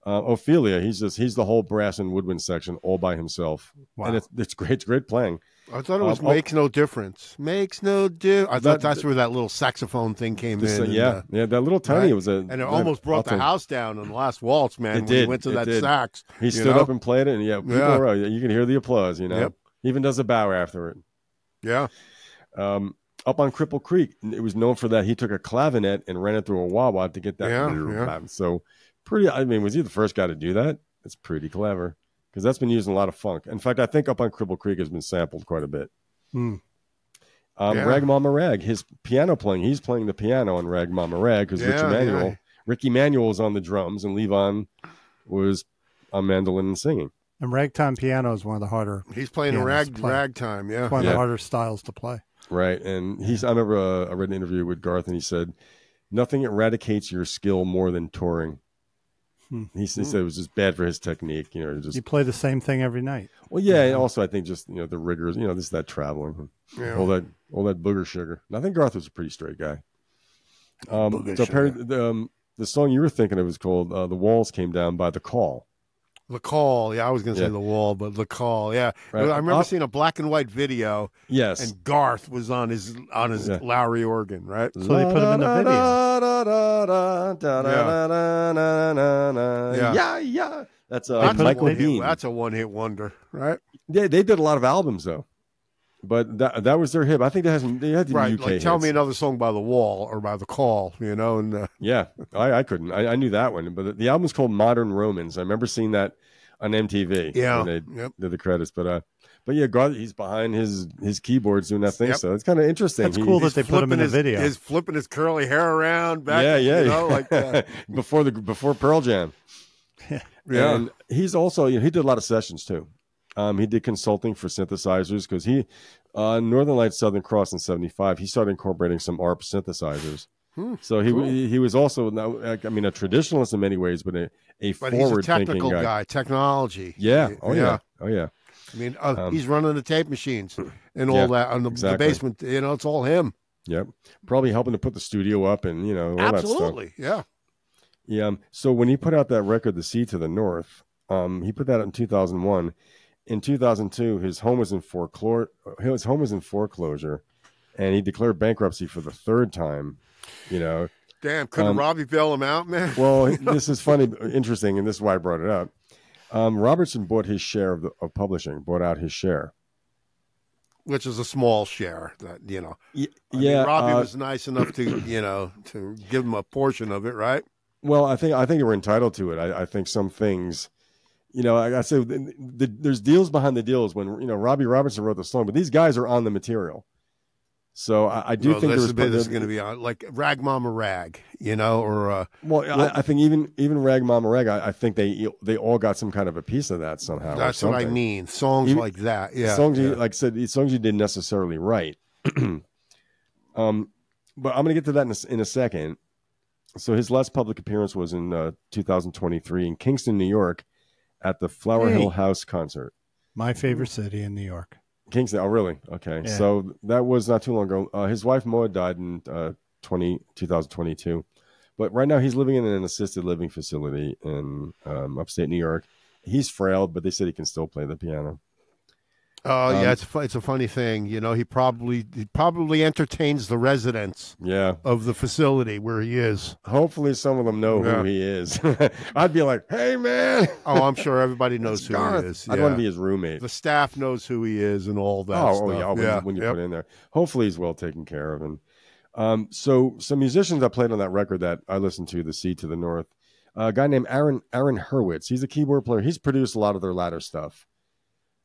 Uh, Ophelia, he's just he's the whole brass and woodwind section all by himself. Wow. And it's it's great, it's great playing. I thought it was um, makes oh, no difference. Makes no difference. I thought that, that's where that little saxophone thing came in. Uh, yeah, and, uh, yeah, that little tiny right? was a and it almost brought the house down on the last waltz, man. It when did. He went to it that did. Sax. He stood know? Up and played it, and yeah, people yeah. Were, you can hear the applause. You know, yep. He even does a bow after it. Yeah. Um, up on Cripple Creek, it was known for that. He took a clavinet and ran it through a wah-wah to get that. Yeah, yeah. So pretty. I mean, was he the first guy to do that? That's pretty clever. Because that's been used in a lot of funk. In fact, I think Up on Cripple Creek has been sampled quite a bit. Mm. Um, yeah. Rag Mama Rag, his piano playing. He's playing the piano on Rag Mama Rag because yeah, Ricky Manuel, yeah. Ricky Manuel was on the drums and Levon was on mandolin and singing. And ragtime piano is one of the harder. He's playing a rag play. ragtime, yeah. It's one of yeah. the harder styles to play. Right, and he's. I remember uh, I read an interview with Garth, and he said, "Nothing eradicates your skill more than touring." Hmm. He, he said it was just bad for his technique. You know, just you play the same thing every night. Well, yeah, and also I think just you know the rigors. You know, this is that traveling, yeah. all that, all that booger sugar. And I think Garth was a pretty straight guy. Um, booger so sugar. The, um, the song you were thinking of was called uh, "The Walls Came Down" by The Call. The Call, yeah, I was going to yeah. say The Wall, but The Call, yeah. Right. I remember uh, seeing a black and white video. Yes, and Garth was on his on his yeah. Lowrey organ, right? So they put him in the video. Yeah, yeah, yeah. That's uh, Michael Dean. That's a one-hit wonder, right? Yeah, they did a lot of albums though, but that that was their hit. I think they had some. They had the right, U K like hits. Tell me another song by The Wall or by The Call, you know. And uh... yeah, I, I couldn't. I, I knew that one, but the, the album's called Modern Romans. I remember seeing that on M T V. Yeah, when they yep. did the credits, but uh, but yeah, Garth, he's behind his his keyboards doing that thing. Yep. So it's kind of interesting. That's he, cool that they put him in his, the video. He's flipping his curly hair around back. Yeah, yeah, you know, yeah. like that. before the before Pearl Jam. Yeah, and he's also you know he did a lot of sessions too. Um, he did consulting for synthesizers because he, uh, Northern Light Southern Cross in seventy-five, he started incorporating some A R P synthesizers. Hmm, so he cool. he, he was also, I mean, a traditionalist in many ways, but a, a forward-thinking guy. guy. Technology. Yeah. Oh, yeah. yeah. Oh, yeah. I mean, uh, um, he's running the tape machines and all yeah, that on the, exactly. the basement. You know, it's all him. Yep. Probably helping to put the studio up and, you know, all Absolutely. that stuff. Yeah. Yeah. Um, so when he put out that record, The Sea to the North, um, he put that out in two thousand one. In two thousand two, his home was in foreclosure. His home was in foreclosure, and he declared bankruptcy for the third time. You know, damn, couldn't um, Robbie bail him out, man? Well, this is funny, interesting, and this is why I brought it up. Um, Robertson bought his share of, the, of publishing, bought out his share, which is a small share. That you know, yeah, I mean, Robbie uh, was nice enough to you know to give him a portion of it, right? Well, I think I think they were entitled to it. I, I think some things. You know, I, I say the, the, there's deals behind the deals when, you know, Robbie Robertson wrote the song, but these guys are on the material. So I, I do well, think there's there's going to be on like Rag Mama Rag, you know, or. Uh, well, well I, I think even even Rag Mama Rag, I, I think they they all got some kind of a piece of that somehow. That's what I mean. Songs even, like that. Yeah. Songs, yeah. You, like I said, these songs you didn't necessarily write. um, But I'm going to get to that in a, in a second. So his last public appearance was in uh, two thousand twenty-three in Kingston, New York. At the Flower hey. Hill House concert. My favorite city in New York. Kingston. Oh, really? Okay. Yeah. So that was not too long ago. Uh, his wife, Moa, died in uh, twenty twenty-two. But right now he's living in an assisted living facility in um, upstate New York. He's frail, but they said he can still play the piano. Oh, uh, um, yeah. It's, it's a funny thing. You know, he probably he probably entertains the residents yeah. of the facility where he is. Hopefully some of them know yeah. who he is. I'd be like, hey, man. Oh, I'm sure everybody knows who Garth. He is. Yeah. I'd want to be his roommate. The staff knows who he is and all that oh, stuff. Oh, yeah. When, yeah. when you yep. put in there. Hopefully he's well taken care of. And um, so some musicians that played on that record that I listened to, The Sea to the North, uh, a guy named Aaron, Aaron Hurwitz. He's a keyboard player. He's produced a lot of their latter stuff.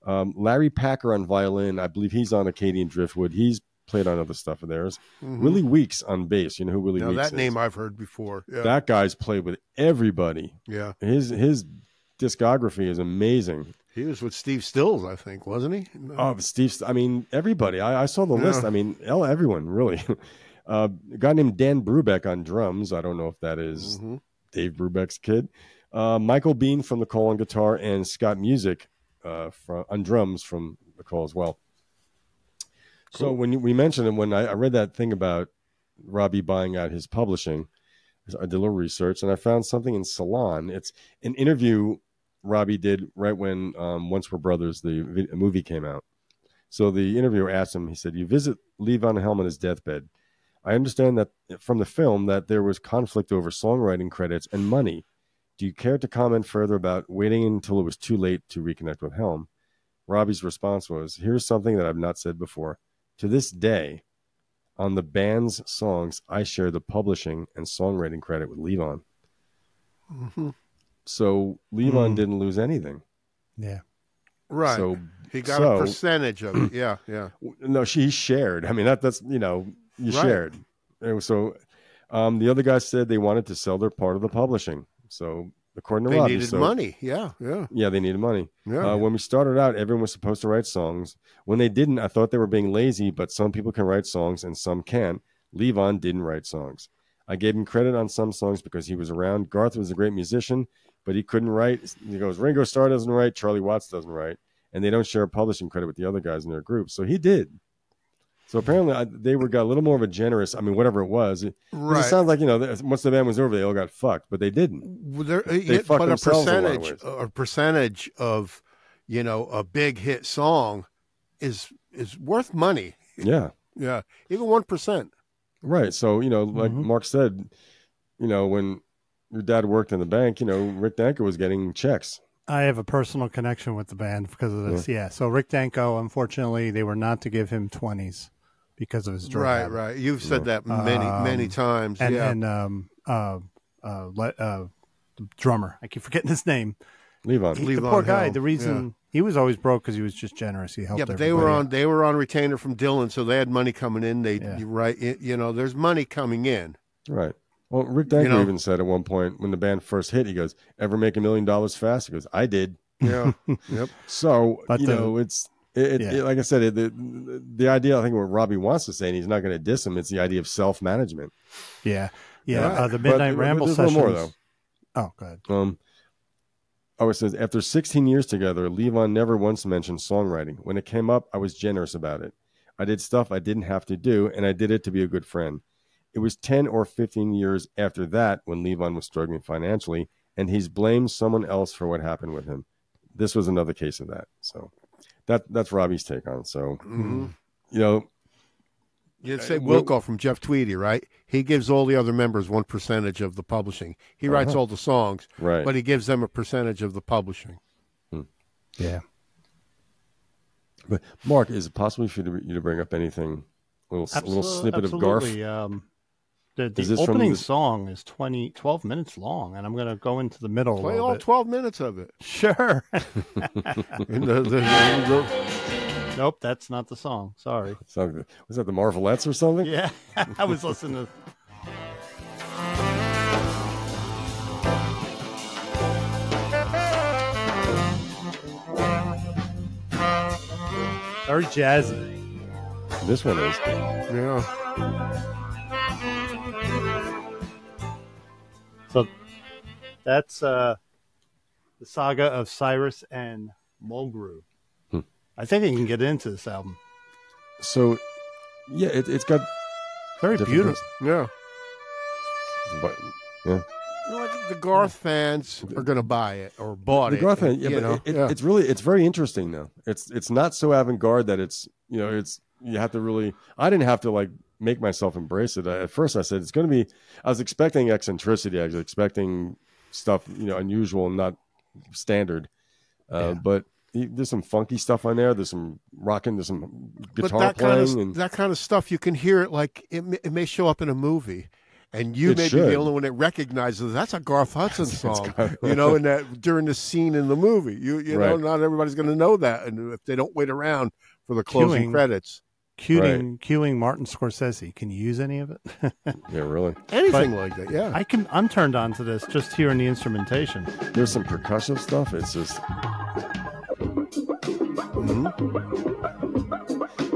Um, Larry Packer on violin. I believe he's on Acadian Driftwood. He's played on other stuff of theirs. Mm-hmm. Willie Weeks on bass. You know who Willie now, Weeks that is? That name I've heard before. Yeah. That guy's played with everybody. Yeah. His his discography is amazing. He was with Steve Stills, I think, wasn't he? No. Oh, Steve. I mean, everybody. I, I saw the yeah. list. I mean, everyone, really. Uh, a guy named Dan Brubeck on drums. I don't know if that is mm-hmm. Dave Brubeck's kid. Uh, Michael Bean from The Call on guitar and Scott Music. Uh, from, on drums from The Call as well. Cool. So when you, we mentioned it, when I, I read that thing about Robbie buying out his publishing, I did a little research, and I found something in Salon. It's an interview Robbie did right when um, Once We're Brothers, the movie, came out. So the interviewer asked him, he said, you visit Levon Helm on his deathbed. I understand that from the film that there was conflict over songwriting credits and money. Do you care to comment further about waiting until it was too late to reconnect with Helm? Robbie's response was, here's something that I've not said before. To this day, on the band's songs, I share the publishing and songwriting credit with Levon. Mm-hmm. So Levon mm. didn't lose anything. Yeah. Right. So he got so, a percentage of it. Yeah. Yeah. No, she shared. I mean, that that's, you know, you right. shared. And so um, the other guy said they wanted to sell their part of the publishing. So according to they Robbie, needed so, money. Yeah. Yeah. Yeah. They needed money. Yeah, uh, yeah. When we started out, everyone was supposed to write songs. When they didn't, I thought they were being lazy, but some people can write songs and some can't. Levon didn't write songs. I gave him credit on some songs because he was around. Garth was a great musician, but he couldn't write. He goes, Ringo Starr doesn't write. Charlie Watts doesn't write. And they don't share publishing credit with the other guys in their group. So he did. So apparently I, they were got a little more of a generous, I mean, whatever it was. It, right. It sounds like, you know, once the band was over, they all got fucked, but they didn't. Well, there, they it, fucked but themselves a percentage, a, a percentage of, you know, a big hit song is is worth money. Yeah. Yeah. Even one percent. Right. So, you know, like mm-hmm. Mark said, you know, when your dad worked in the bank, you know, Rick Danko was getting checks. I have a personal connection with the band because of this. Yeah. yeah. So Rick Danko, unfortunately, they were not to give him twenties. Because of his drug right, habit. Right. You've said that many, um, many times. And, yeah. and um, uh, uh, le uh, the drummer, I keep forgetting his name. Levon. He, Levon the poor guy. Helm. The reason yeah. he was always broke because he was just generous. He helped. Yeah, but everybody. they were on they were on retainer from Dylan, so they had money coming in. They yeah. right, you know, there's money coming in. Right. Well, Rick Danko you know, even said at one point when the band first hit, he goes, "Ever make a million dollars fast?" He goes, "I did." Yeah. yep. So but you the, know it's. It, yeah. it, like I said, it, the, the idea, I think what Robbie wants to say, and he's not going to diss him, it's the idea of self-management. Yeah. Yeah. Right. Uh, the Midnight but, Ramble but sessions. More, though. Oh, go ahead. Um, oh, it says, after sixteen years together, Levon never once mentioned songwriting. When it came up, I was generous about it. I did stuff I didn't have to do, and I did it to be a good friend. It was ten or fifteen years after that when Levon was struggling financially, and he's blamed someone else for what happened with him. This was another case of that, so... That that's Robbie's take on it. So, mm-hmm. you know, you'd say Wilco from Jeff Tweedy, right? He gives all the other members one percentage of the publishing. He uh-huh. writes all the songs, right? But he gives them a percentage of the publishing. Hmm. Yeah. But Mark, is it possible for you to bring up anything? A little, Absol a little snippet absolutely. of Garth. Um, the the is opening song is twenty, twelve minutes long, and I'm going to go into the middle. Play all bit. twelve minutes of it. Sure. Nope, that's not the song. Sorry. So, was that the Marvelettes or something? Yeah, I was listening to... Very jazzy. This one is. Yeah. So that's uh, the saga of Cyrus and Mulgrew. Hmm. I think you can get into this album. So, yeah, it, it's got very beautiful. Things. Yeah, but yeah, you know, I think the Garth fans are going to buy it or bought the it. The Garth fans, yeah, you know, it, yeah. It's really it's very interesting though. It's it's not so avant-garde that it's you know it's you have to really. I didn't have to like. make myself embrace it. At first I said, it's going to be, I was expecting eccentricity. I was expecting stuff, you know, unusual and not standard. Uh, yeah. But there's some funky stuff on there. There's some rocking, there's some guitar that playing. Kind of, and that kind of stuff, you can hear it. Like it, it may show up in a movie and you may should. be the only one that recognizes that's a Garth Hudson song, kind of, you know, in that during the scene in the movie, you, you right. know, not everybody's going to know that. And if they don't wait around for the closing Queuing. credits, Cueing, right. cueing Martin Scorsese. Can you use any of it? Yeah, really. Anything but like that, yeah. I can, I'm turned on to this just hearing the instrumentation. There's some percussive stuff. It's just... Mm-hmm.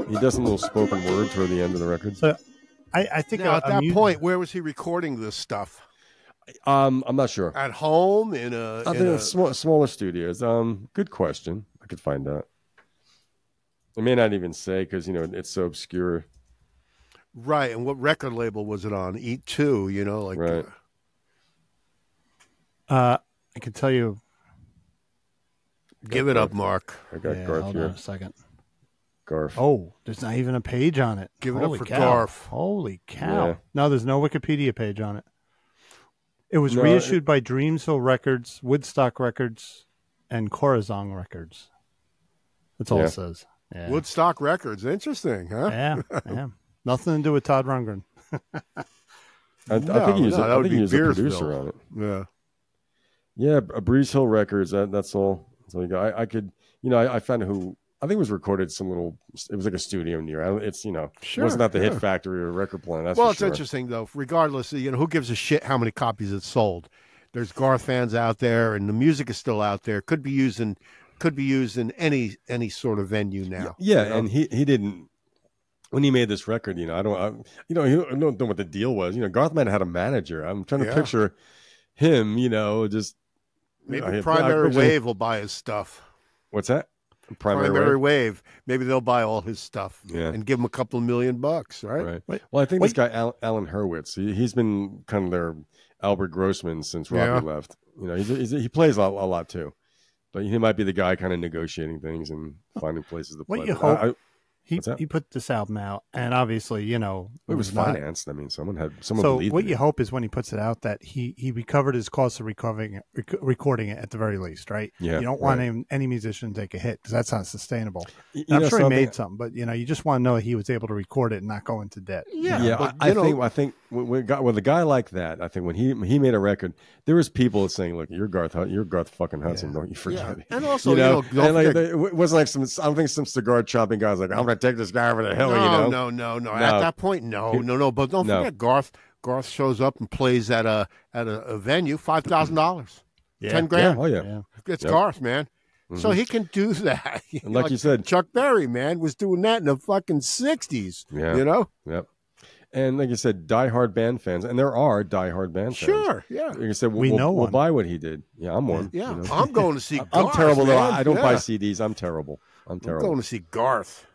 He does a little spoken word toward the end of the record. So, I, I think now, I, at that I'm point, where was he recording this stuff? Um, I'm not sure. At home? In a, I in think a... Small, smaller studios. Um, good question. I could find out. It may not even say because, you know, it's so obscure. Right. And what record label was it on? E two, you know, like. Right. Uh, Uh, I can tell you. Give it Garth. Up, Mark. I got yeah, Garth hold here. Hold on a second. Garth. Oh, there's not even a page on it. Give Holy it up for cow. Garth. Holy cow. Yeah. No, there's no Wikipedia page on it. It was no, reissued it... by Dreamsville Records, Woodstock Records, and Corazon Records. That's all yeah. it says. Yeah. Woodstock Records. Interesting, huh? Yeah, yeah. Nothing to do with Todd Rundgren. I, no, I think he was, no, I think he was a producer on it. Yeah. Yeah, a Breeze Hill Records. That, that's all. That's all you got. I, I could, you know, I, I found who, I think it was recorded some little, it was like a studio near. It's, you know, sure, it wasn't that the yeah. Hit Factory or Record Plant. Well, it's sure. interesting, though. Regardless, you know, who gives a shit how many copies it's sold? There's Garth fans out there, and the music is still out there. Could be used in, could be used in any any sort of venue now. Yeah, you know? And he, he didn't. When he made this record, you know, I don't, I, you know, you don't know what the deal was. You know, Garth might have had a manager. I'm trying to yeah. picture him, you know, just maybe you know, Primary Wave will buy his stuff. What's that? Primary, Primary Wave. Wave. Maybe they'll buy all his stuff yeah. and give him a couple of million bucks, right? Right. Well, I think Wait. this guy Al, Alan Hurwitz. He, he's been kind of their Albert Grossman since Robbie yeah. left. You know, he's, he's, he plays a lot, a lot too, but he might be the guy kind of negotiating things and finding places to play. What you hope. I, I, He he put this album out, and obviously, you know, it was financed. I mean, someone had someone. So what you hope is when he puts it out that he he recovered his cost of recovering it, rec recording it at the very least, right? Yeah. You don't want right. any, any musician to take a hit because that's not sustainable. You know, I'm sure he made some, but you know, you just want to know he was able to record it and not go into debt. Yeah, yeah. But, I, I know, think I think when got with a guy like that, I think when he he made a record, there was people saying, "Look, you're Garth, you're Garth fucking Hudson, yeah. don't you forget?" Yeah. And also, you know, you know and like, they, it wasn't like some I don't think some cigar chopping guys like I'm gonna. Take this guy over the hill, no, you know? No, no, no, no. At that point, no, no, no. But don't no. forget, Garth. Garth shows up and plays at a at a, a venue, five thousand dollars, yeah. ten grand. Yeah. Oh yeah, yeah. it's yep. Garth, man. Mm-hmm. So he can do that. You know, like, like you said, Chuck Berry, man, was doing that in the fucking sixties. Yeah, you know. Yep. And like you said, diehard band fans, and there are diehard band fans. Sure, yeah. Like you said, we'll, we know we'll, we'll buy what he did. Yeah, I'm one. Yeah, you know? I'm going to see. Garth, I'm terrible man. though. I don't yeah. buy C Ds. I'm terrible. I'm terrible. I'm going to see Garth.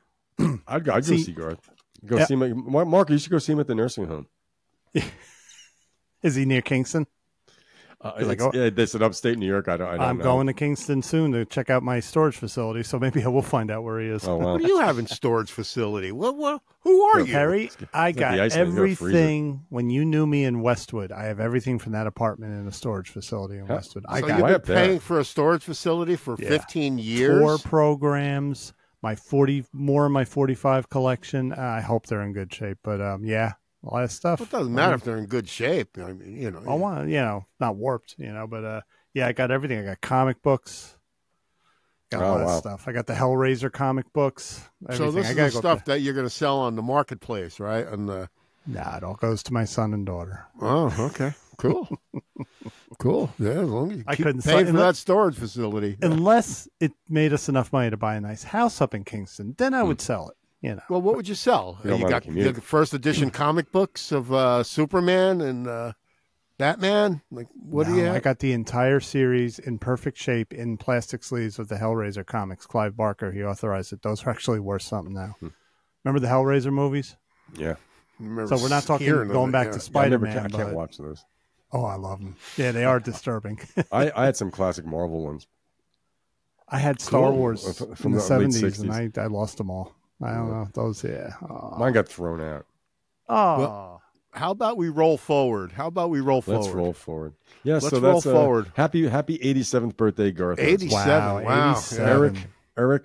I'd go, I'd see, go see Garth. Go yeah. see him. Mark, you should go see him at the nursing home. Is he near Kingston? Uh, it's, go, yeah, that's in upstate New York. I don't. I don't I'm know. going to Kingston soon to check out my storage facility, so maybe I will find out where he is. Oh, wow. What do you have in storage facility? What? What? Who are no, you, Harry? I got everything. When you knew me in Westwood, I have everything from that apartment in a storage facility in huh? Westwood. So I got. You've been paying for a storage facility for yeah. fifteen years. Tour programs. My forty more of my forty-five collection. Uh, I hope they're in good shape, but um, yeah, a lot of stuff. Well, it doesn't matter I mean, if they're in good shape. I mean, you know, I want you know, not warped, you know, but uh, yeah, I got everything. I got comic books, got oh, a lot wow. of stuff. I got the Hellraiser comic books. Everything. So this I is the go stuff to... that you're going to sell on the marketplace, right? And the nah, it all goes to my son and daughter. Oh, okay, cool. Cool. Yeah, as long as you I keep couldn't paying for that storage facility. Unless it made us enough money to buy a nice house up in Kingston, then I would hmm. sell it. You know. Well, what would you sell? You, you got the first edition comic books of uh, Superman and uh, Batman. Like, what no, do you have? I got the entire series in perfect shape in plastic sleeves of the Hellraiser comics. Clive Barker, he authorized it. Those are actually worth something now. Hmm. Remember the Hellraiser movies? Yeah. So we're not talking going back yeah. to Spider-Man. Yeah, I, I can't watch those. Oh, I love them. Yeah, they are disturbing. I, I had some classic Marvel ones. I had Star cool. Wars from, from in the, the seventies, and I, I lost them all. I don't yeah. know. Those, yeah. Aww. Mine got thrown out. Oh. Well, how about we roll forward? How about we roll forward? Let's roll forward. Yeah, Let's so that's roll uh, forward. Happy, happy eighty-seventh birthday, Garth Hudson. eighty-seven. Wow. wow. eighty-seven. Eric,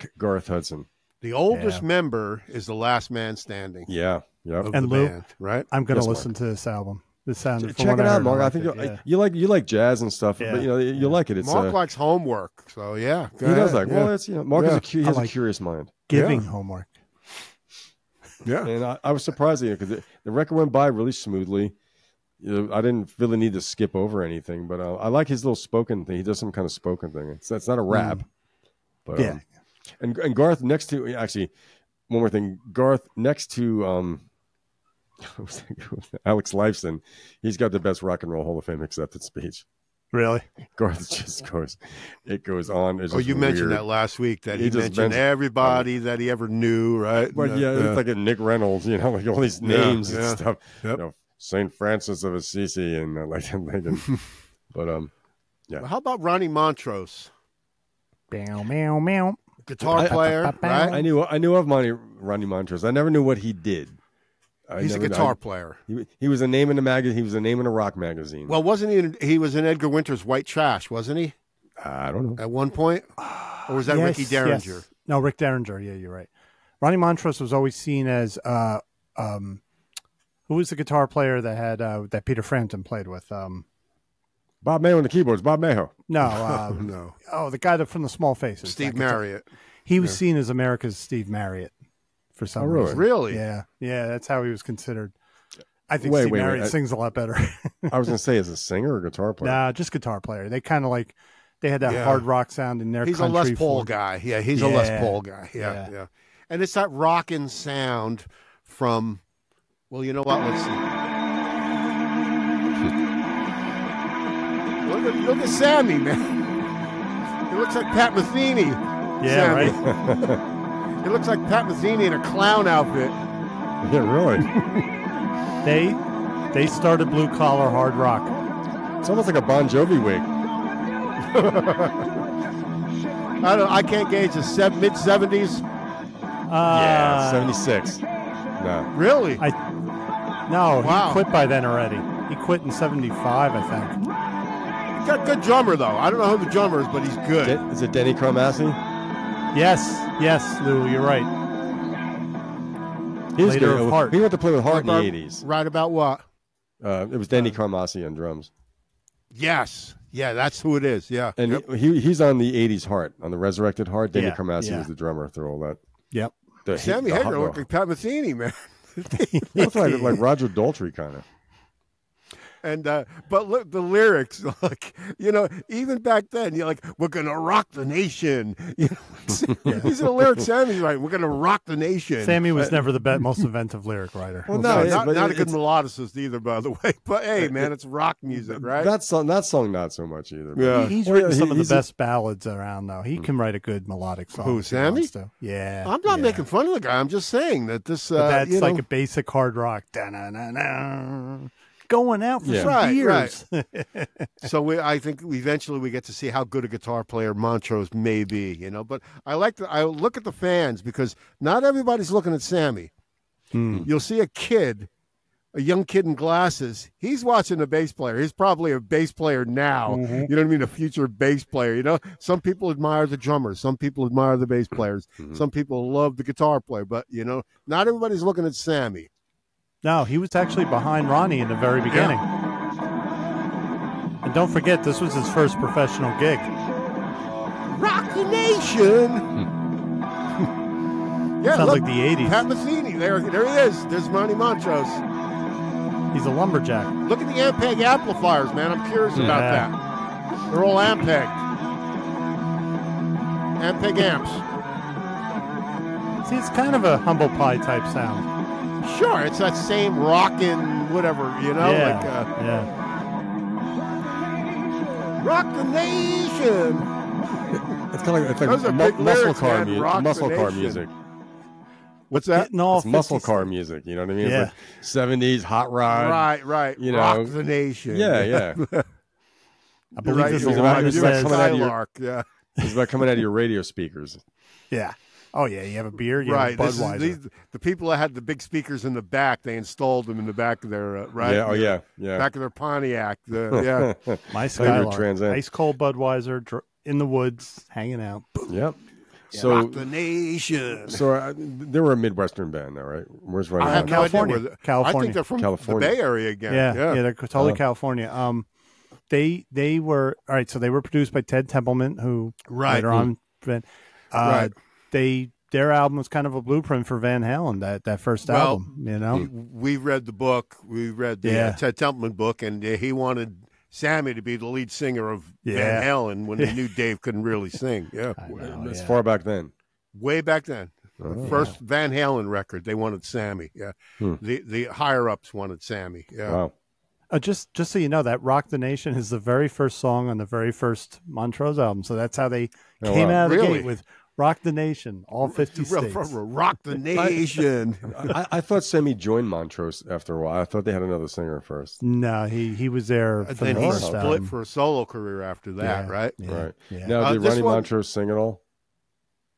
Eric Garth Hudson. The oldest yeah. member is the last man standing. Yeah. Yep. And the Luke, band, right? I'm going to yes, listen Mark. to this album. The sound Check it out, Mark. I think it, yeah. you like you like jazz and stuff, yeah. but you know you yeah. like it. It's Mark uh, likes homework, so yeah, he ahead. does like. Yeah. Well, that's you know, Mark yeah. is a, cu he has like a curious mind. Giving yeah. homework. Yeah, and I, I was surprised at it because the record went by really smoothly. You know, I didn't really need to skip over anything, but uh, I like his little spoken thing. He does some kind of spoken thing. It's that's not a rap, mm. but yeah. Um, and and Garth next to actually one more thing. Garth next to um. Alex Lifeson, he's got the best Rock and Roll Hall of Fame acceptance speech. Really, Garth just goes, it goes on. It's oh, you weird. mentioned that last week that he, he mentioned, mentioned everybody um, that he ever knew, right? Well, yeah, yeah, it's like a Nick Reynolds, you know, like all these names yeah, yeah. and stuff. Yep. You know, Saint Francis of Assisi and uh, like, like and, but um, Yeah. Well, how about Ronnie Montrose? Meow, meow, meow. Guitar I, player, I, I, right? I knew I knew of Monty, Ronnie Montrose. I never knew what he did. I He's never, a guitar I, player. He, he was a name in a magazine. He was a name in a rock magazine. Well, wasn't he? He was in Edgar Winter's White Trash, wasn't he? I don't know. At one point, or was that yes, Ricky Derringer? Yes. No, Rick Derringer. Yeah, you're right. Ronnie Montrose was always seen as uh, um, who was the guitar player that had uh, that Peter Frampton played with? Um, Bob Mayo on the keyboards. Bob Mayo. No, uh, no. Oh, the guy that from the Small Faces. Steve Marriott. He was yeah. seen as America's Steve Marriott for some oh, really? reason. Really? Yeah, yeah. That's how he was considered. I think wait, Steve wait, Marriott wait. sings a lot better. I was gonna say, as a singer or guitar player? Nah, just guitar player. They kind of like. They had that yeah. hard rock sound in their he's country. He's a Les Paul folk. guy. Yeah, he's yeah. a Les Paul guy. Yeah, yeah, yeah. And it's that rockin' sound from, well, you know what? Let's see. Look at, look at Sammy, man. It looks like Pat Metheny. Yeah, Sammy. right? It looks like Pat Metheny in a clown outfit. Yeah, really. they, they started blue-collar hard rock. It's almost like a Bon Jovi wig. I don't. I can't gauge the se mid seventies. Uh, yeah, seventy six. No, really? I no. Wow. He quit by then already. He quit in seventy five, I think. He's got a good drummer though. I don't know who the drummer is, but he's good. De is it Denny Carmassi? Yes, yes, Lou. You're right. He was Later good. Of Heart. He went to play with Heart about, in the eighties. Right about what? Uh, it was Denny Carmassi on drums. Yes. Yeah, that's who it is. Yeah, and yep. he he's on the eighties Heart, on the Resurrected Heart. Denny yeah, Carmassi yeah. was the drummer through all that. Yep. The, Sammy Hagar looked like Pat Metheny, man. Looks like like Roger Daltrey kind of. And uh, but look, the lyrics, like you know, even back then, you're like, we're gonna rock the nation. You know, these are the lyrics. Sammy's like, we're gonna rock the nation. Sammy was but, never the best, most inventive lyric writer. Well, no, not, not a good melodicist either, by the way. But hey, man, it's rock music, right? That song, that song, not so much either. Yeah, he, he's written he, some he, of the best a... ballads around, though. He can write a good melodic song. Who, Sammy? Yeah, I'm not yeah. making fun of the guy. I'm just saying that this. Uh, that's you know... like a basic hard rock. Da -na -na -na. Going out for yeah. some right, years. Right. so we, I think eventually we get to see how good a guitar player Montrose may be, you know. But I like to I look at the fans because not everybody's looking at Sammy. Mm. You'll see a kid, a young kid in glasses. He's watching the bass player. He's probably a bass player now. Mm-hmm. You know what I mean? A future bass player. You know, some people admire the drummers. Some people admire the bass players. Mm-hmm. Some people love the guitar player. But you know, not everybody's looking at Sammy. No, he was actually behind Ronnie in the very beginning. Yeah. And don't forget, this was his first professional gig. Rock the nation! Hmm. yeah, Sounds look, like the eighties. Pat Metheny, there, there he is. There's Ronnie Montrose. He's a lumberjack. Look at the Ampeg amplifiers, man. I'm curious yeah. about that. They're all Ampeg. Ampeg amps. See, it's kind of a humble pie type sound. Sure, it's that same rockin' whatever, you know? Yeah, like, uh, yeah. Rock the nation! It's kind of like, it's like Those are mu big muscle, lyrics, car, mu rock muscle car music. What's that? It's muscle car music, you know what I mean? Yeah. It's like seventies, hot rod. Right, right. You know. Rock the nation. Yeah, yeah. I believe right, this is about, it's about coming out of your, yeah. It's about coming out of your radio speakers. Yeah. Oh, yeah, you have a beer, you right. have a Budweiser. Is, these, the people that had the big speakers in the back, they installed them in the back of their, uh, right? Yeah, oh, yeah, yeah. Back of their Pontiac. The, yeah. My Skylark. Ice cold Budweiser dr in the woods, hanging out. Yep. Yeah. So, rock the nation. So uh, they were a Midwestern band, though, right? Where's Ronnie? I have California. California. California. I think they're from California. the Bay Area again. Yeah, yeah, yeah they're totally uh, California. Um, they, they were, all right, so they were produced by Ted Templeman, who right. later on, uh, right. They their album was kind of a blueprint for Van Halen, that that first well, album. You know, we read the book, we read the yeah. uh, Ted Templeman book, and uh, he wanted Sammy to be the lead singer of yeah. Van Halen when he knew Dave couldn't really sing. Yeah, as yeah. far back then, way back then, oh, the first yeah. Van Halen record, they wanted Sammy. Yeah, hmm. the the higher ups wanted Sammy. Yeah. Wow. Uh, just just so you know, that Rock the Nation is the very first song on the very first Montrose album. So that's how they oh, came wow. out of really? the gate with. Rock the nation, all fifty states. Rock the nation. I, I thought Sammy joined Montrose after a while. I thought they had another singer first. No, he he was there. For then the he split album. For a solo career after that, yeah, right? Yeah, right. Yeah. Now, uh, did Ronnie one, Montrose sing at all?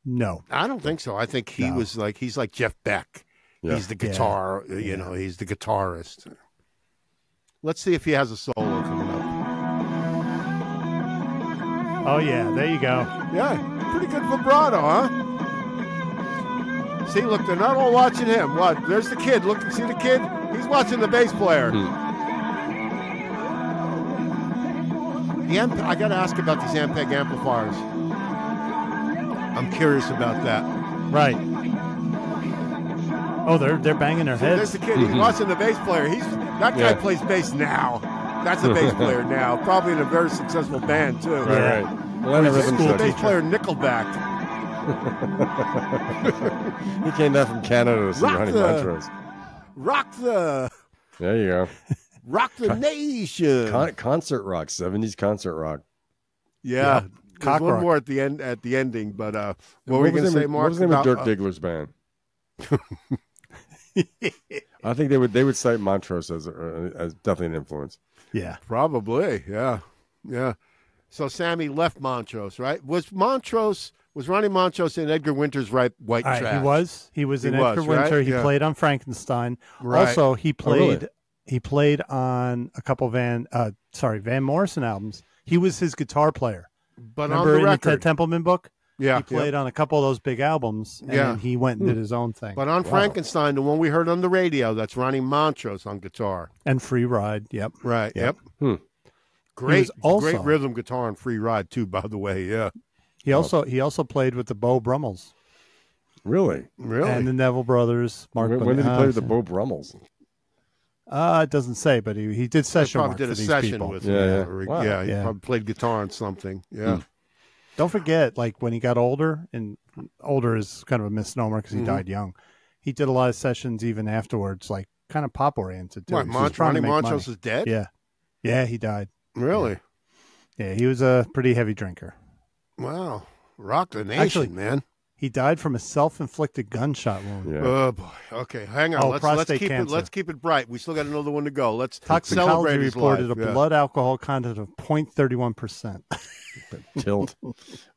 No, I don't think so. I think he no. was like he's like Jeff Beck. Yeah. He's the guitar. Yeah. You know, he's the guitarist. Let's see if he has a solo coming up. Oh yeah, there you go. Yeah. Pretty good vibrato, huh? See, look, they're not all watching him. What? There's the kid. Look, see the kid? He's watching the bass player. Hmm. The amp- I got to ask about these Ampeg amplifiers. I'm curious about that. Right. Oh, they're they're banging their see, heads. There's the kid. He's watching the bass player. He's that guy yeah. plays bass now. That's a bass player now. Probably in a very successful band too. Right. Yeah. right. Well, he's a school bass player, Nickelback. He came down from Canada to see Ronnie Montrose. Rock the. There you go. Rock the Con- nation. Con- concert rock, seventies concert rock. Yeah, yeah. Cock one rock. More at the end, at the ending. But uh, what, what were we going to say, Mark? What was the name of Dirk uh, Diggler's band? I think they would they would cite Montrose as, uh, as definitely an influence. Yeah, probably. Yeah, yeah. So Sammy left Montrose, right? Was Montrose, was Ronnie Montrose in Edgar Winter's right, White Trash? Right, he was. He was in he Edgar was, Winter. Right? He yeah. played on Frankenstein. Right. Also, he played. Oh, really? He played on a couple Van, uh, sorry, Van Morrison albums. He was his guitar player. But remember on the in record. the Ted Templeman book, yeah, he played yeah. on a couple of those big albums, and yeah. he went and did his own thing. But on wow. Frankenstein, the one we heard on the radio, that's Ronnie Montrose on guitar and Free Ride. Yep. Right. Yep. yep. Hmm. Great, also, great rhythm guitar and Free Ride too. By the way, yeah. He also he also played with the Beau Brummels. Really, really, and the Neville Brothers. Mark. When, when did he play with the Beau Brummels? Uh, it doesn't say, but he, he did session. He probably did a session people. with. Yeah, yeah. Or, wow. yeah he yeah. probably played guitar on something. Yeah. Mm. Don't forget, like when he got older, and older is kind of a misnomer because he mm-hmm. died young. He did a lot of sessions even afterwards, like kind of pop oriented too. What, Mont- Ronnie Montrose money. is dead. Yeah, yeah, he died. Really? Yeah. yeah, he was a pretty heavy drinker. Wow. Rock the nation, Actually, man. He died from a self-inflicted gunshot wound. Yeah. Oh, boy. Okay, hang on. Oh, let's, prostate let's keep cancer. It, let's keep it bright. We still got another one to go. Let's Toxicology reported life. a yeah. blood alcohol content of zero point three one percent. Tilt.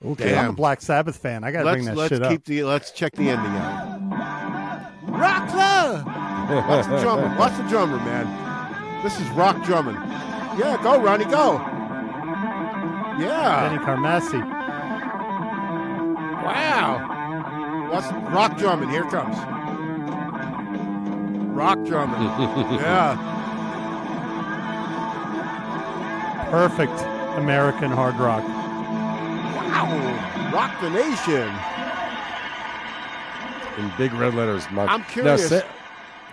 Okay. Damn. I'm a Black Sabbath fan. I got to bring that let's shit keep up. The, let's check the ending out. Rock the! Watch the drummer. Watch the drummer, man. This is rock drumming. Yeah, go, Ronnie, go. Yeah. Denny Carmassi. Wow. What's rock drumming? Here it comes. Rock drumming. yeah. Perfect American hard rock. Wow. Rock the nation. In big red letters. Mark. I'm curious. Now, Sa-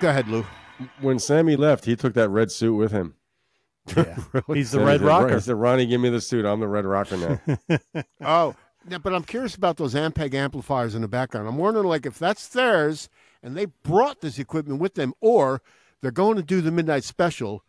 go ahead, Lou. When Sammy left, he took that red suit with him. Yeah. Really? He's the yeah, red he's rocker. He said, Ronnie, give me the suit. I'm the red rocker now. oh, yeah, but I'm curious about those Ampeg amplifiers in the background. I'm wondering, like, if that's theirs and they brought this equipment with them, or they're going to do the midnight special.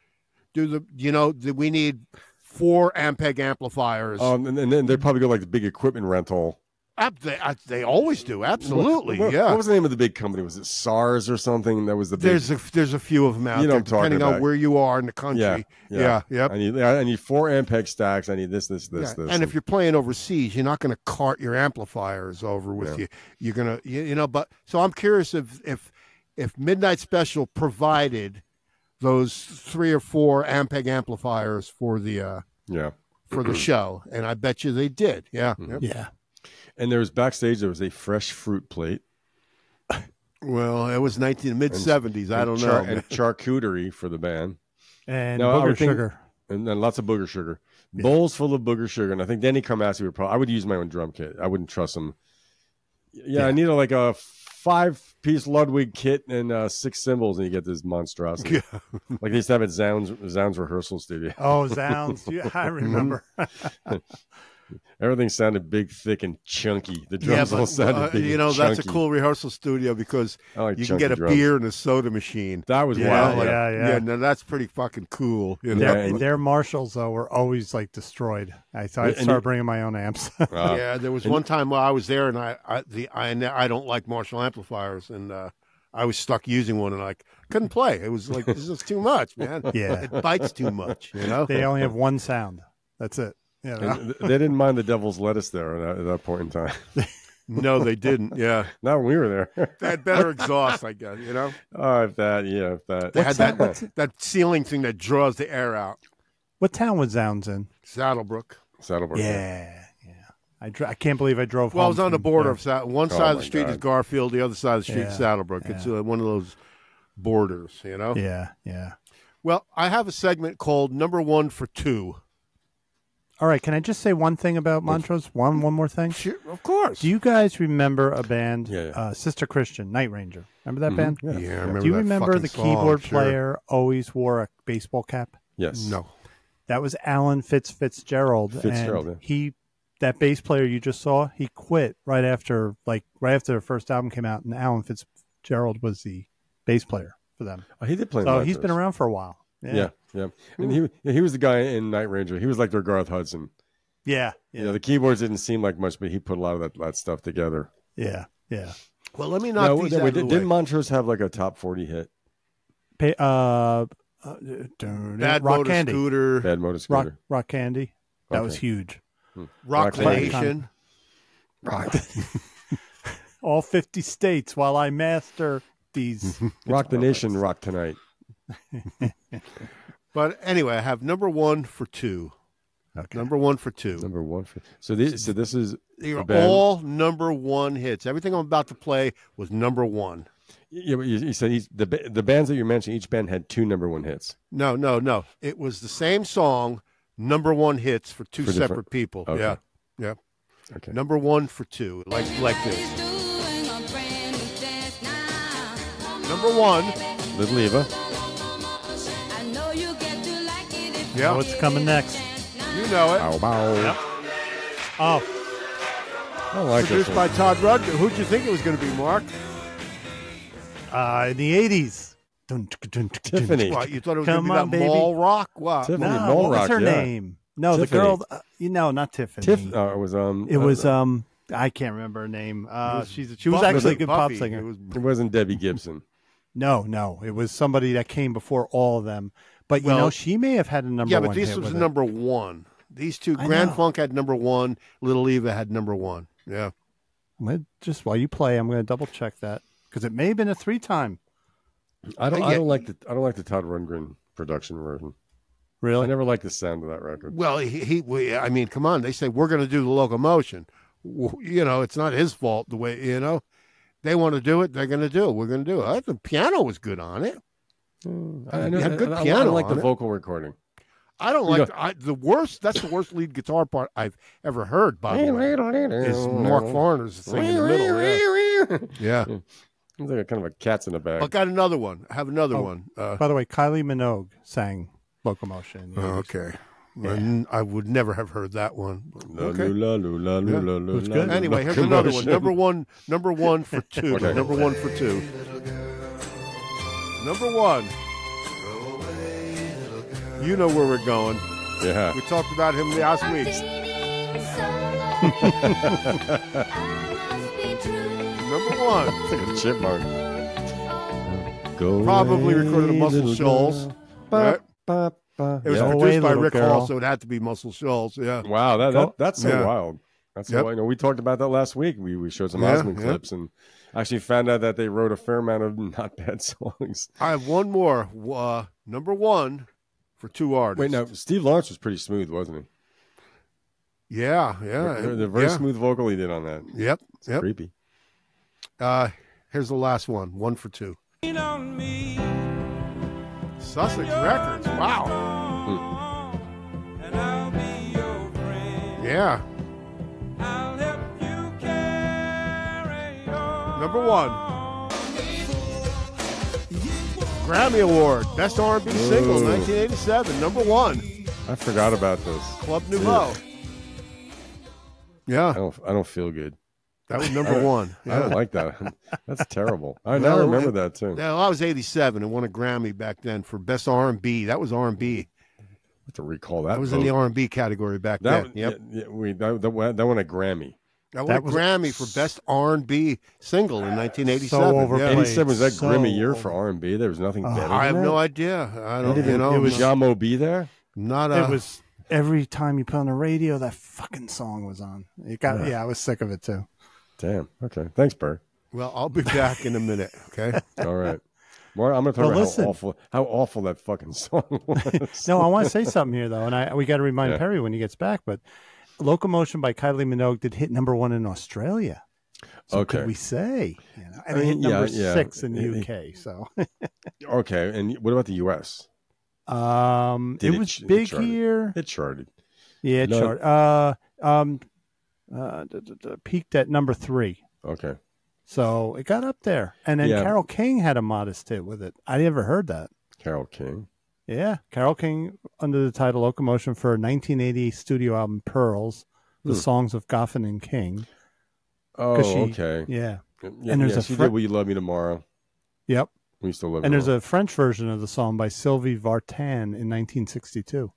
Do the you know that we need four Ampeg amplifiers. Um, and, and then they probably go like the big equipment rental. Ab- they, I, they always do. Absolutely. What, what, yeah. What was the name of the big company? Was it SARS or something? That was the big... There's a, there's a few of them out you know there, depending about. on where you are in the country. Yeah. Yeah. yeah yep. I need, I need four Ampeg stacks. I need this, this, this, yeah. this. And, and if you're playing overseas, you're not going to cart your amplifiers over with yeah. you. You're going to, you, you know, but... So I'm curious if, if if Midnight Special provided those three or four Ampeg amplifiers for the, uh, yeah. for the show. And I bet you they did. Yeah. Mm-hmm. Yep. Yeah. And there was backstage, there was a fresh fruit plate. Well, it was nineteen mid seventies. I don't char- know. And charcuterie for the band. And now, booger think, sugar. And then lots of booger sugar. Yeah. Bowls full of booger sugar. And I think Denny Carmassi would probably, I would use my own drum kit. I wouldn't trust him. Yeah, yeah. I need a, like a five piece Ludwig kit and uh, six cymbals, and you get this monstrosity. Yeah. Like they used to have at Zounds, Zounds Rehearsal Studio. Oh, Zounds. Yeah, I remember. Everything sounded big, thick, and chunky. The drums yeah, but, all sounded uh, big. You know, and that's chunky. A cool rehearsal studio because like you can get a drums. beer and a soda machine. That was yeah, wild. Like, yeah, yeah, yeah. No, that's pretty fucking cool. You know? their, their marshals though were always like destroyed. I thought I'd start bringing my own amps. Uh, yeah, there was one time while I was there, and I, I the I, I don't like Marshall amplifiers, and uh, I was stuck using one, and I couldn't play. It was like this is too much, man. Yeah, it bites too much. You know, they only have one sound. That's it. Yeah, no. They didn't mind the devil's lettuce there at that, at that point in time. No, they didn't. Yeah, not when we were there. They had better exhaust, I guess. You know. Oh, if that. Yeah, if that. They had that that, that ceiling thing that draws the air out. What town was Downs in? Saddlebrook. Saddlebrook. Yeah, yeah. I dr I can't believe I drove. Well, home I was on the border there. of Sa one side oh, of the street God. is Garfield, the other side of the street yeah, is Saddlebrook. Yeah. It's uh, one of those borders, you know. Yeah, yeah. Well, I have a segment called Number One for Two. All right, can I just say one thing about Montrose? One one more thing? Sure, of course. Do you guys remember a band, yeah, yeah. Uh, Sister Christian, Night Ranger? Remember that mm-hmm. band? Yeah, yeah, I remember Do you that remember the song, keyboard sure. player always wore a baseball cap? Yes. No. That was Alan Fitz Fitzgerald. Fitzgerald, and yeah. he, that bass player you just saw, he quit right after, like, right after their first album came out, and Alan Fitzgerald was the bass player for them. Oh, he did play So he's first. been around for a while. Yeah. yeah, yeah, and he he was the guy in Night Ranger. He was like their Garth Hudson. Yeah, yeah. You know, the keyboards didn't seem like much, but he put a lot of that, that stuff together. Yeah, yeah. Well, let me knock no, these wait, out wait, the Didn't way. Montrose have like a top forty hit? Pay, uh, uh, Bad Rock Motor Candy. Scooter. Bad Motor Scooter. Rock, Rock Candy. That okay. was huge. Hmm. Rock Nation. Rock. All fifty states. While I master these. Rock the nation. Rock tonight. But anyway, I have number one for two. Okay. Number one for two. Number one for so this so this is they were all number one hits. Everything I'm about to play was number one. Yeah, but you, you said each, the the bands that you mentioned, each band had two number one hits. No, no, no. It was the same song, number one hits for two for separate different... people. Okay. Yeah, yeah. Okay. Number one for two, like like this. Number one, Little Eva. Yeah, what's coming next? You know it. Bow, bow. Yep. Oh, I like produced this by Todd Rudger. Who'd you think it was going to be, Mark? Uh, in the eighties, Tiffany. What, you thought it was going to be on, that baby. mall rock? What? Tiffany, no, mall what rock, was her yeah. name? No, Tiffany. the girl. Uh, you know, not Tiffany. Tiff, uh, it was um. It was um. I can't remember her name. Uh, was, she's a, she was actually a good Buffy. pop singer. It, was, it wasn't Debbie Gibson. No, no, it was somebody that came before all of them. But, you well, know, she may have had a number yeah, one. Yeah, but this was number it. one. These two, I Grand know. Funk had number one. Little Eva had number one. Yeah. Gonna, just while you play, I'm going to double check that because it may have been a three time. I don't. I, I don't yeah. like the. I don't like the Todd Rundgren production version. Really, I never liked the sound of that record. Well, he. he we, I mean, come on. They say we're going to do the Locomotion. You know, it's not his fault. The way you know, they want to do it. They're going to do it. We're going to do it. I, the piano was good on it. I know, had good I, piano I don't like the it. vocal recording. I don't you like the, I, the worst. That's the worst lead guitar part I've ever heard. By the way, is Mark Farner's thing in the middle. Yeah, yeah. It's like a, kind of a cat's in the bag. I got another one. I have another oh, one. Uh, by the way, Kylie Minogue sang Locomotion. Oh, okay, yeah. I would never have heard that one. Okay. La, la, la, la, yeah. la, la, good. Anyway, here's another one. Number one. Number one for two. Okay. Number one for two. Number one, you know where we're going. Yeah, we talked about him last week. Number one, it's like a chipmunk. Go Probably recorded at Muscle Shoals. Right? Ba, ba. It was yeah. produced by Rick Hall, so it had to be Muscle Shoals. Yeah. Wow, that, that that's so yeah. wild. That's yep. wild. You know, we talked about that last week. We we showed some yeah, Osmond yeah. clips and. Actually found out that they wrote a fair amount of not bad songs. I have one more. Uh, number one for two artists. Wait, now, Steve Lawrence was pretty smooth, wasn't he? Yeah, yeah. The, the very yeah. smooth vocal he did on that. Yep, it's yep. creepy. Uh, here's the last one. One for two. On me, Sussex Records. Wow. Mm. And I'll be your friend. Yeah. Number one, Grammy Award, Best R and B Single, nineteen eighty-seven. Number one. I forgot about this. Club Nouveau. Yeah. I don't, I don't feel good. That was number one. Yeah. I don't like that. That's terrible. I well, now remember that too. Now, I was eighty-seven and won a Grammy back then for Best R and B. That was R and B. I have to recall that. I was vote. in the R and B category back that, then. Yep. Yeah, yeah, we, that, that, that won a Grammy. That, that won a Grammy for Best R and B Single in nineteen eighty-seven. So overplayed. eighty-seven was that so grim a year for R and B? There was nothing better uh, than I have that? no idea. I don't it, you know. It was Yamo B there? Not a... It was every time you put on the radio, that fucking song was on. It got, yeah. yeah, I was sick of it too. Damn. Okay. Thanks, Bird. Well, I'll be back in a minute. Okay. All right. Well, I'm going to talk well, about listen. how awful, how awful that fucking song was. No, I want to say something here, though, and I we got to remind yeah. Perry when he gets back, but Locomotion by Kylie Minogue did hit number one in Australia. So okay. Could we say? You know, and it hit number yeah, yeah. six in the U K. So. Okay. And what about the U S? Um, did it was it, big it here. It charted. Yeah, it no. charted. Uh, um, Uh, d d d peaked at number three. Okay. So it got up there. And then yeah. Carole King had a modest hit with it. I never heard that. Carole King? Yeah. Carole King under the title Locomotion for her nineteen eighty studio album Pearls, The hmm. Songs of Goffin and King. Oh, she, okay. Yeah. yeah and there's yeah, a she did Will You Love Me Tomorrow. Yep. We still love And there's tomorrow. a French version of the song by Sylvie Vartan in nineteen sixty-two.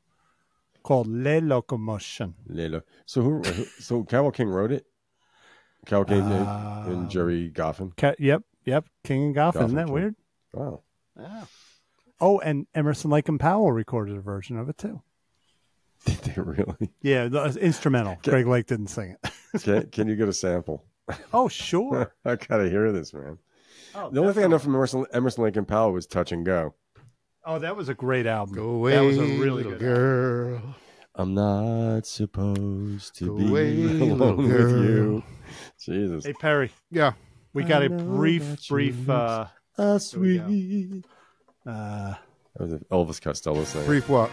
Called Les Locomotion. Les Lo so who? So Carole King wrote it. Carole King uh, and Jerry Goffin. Ca yep, yep. King and Goffin. Goffin Isn't that King. weird? Wow. Yeah. Oh, and Emerson, Lake and Powell recorded a version of it too. Did they really? Yeah, the instrumental. Can, Greg Lake didn't sing it. can, can you get a sample? Oh, sure. I gotta hear this, man. Oh, the only thing I know from Emerson, Emerson, Lake and Powell was Touch and Go. Oh, that was a great album. Go away, that was a really good girl. Album. I'm not supposed to Go be away, alone girl. with you. Jesus. Hey Perry. Yeah. We I got a brief, brief uh a sweet uh that was an Elvis Costello thing. Brief what?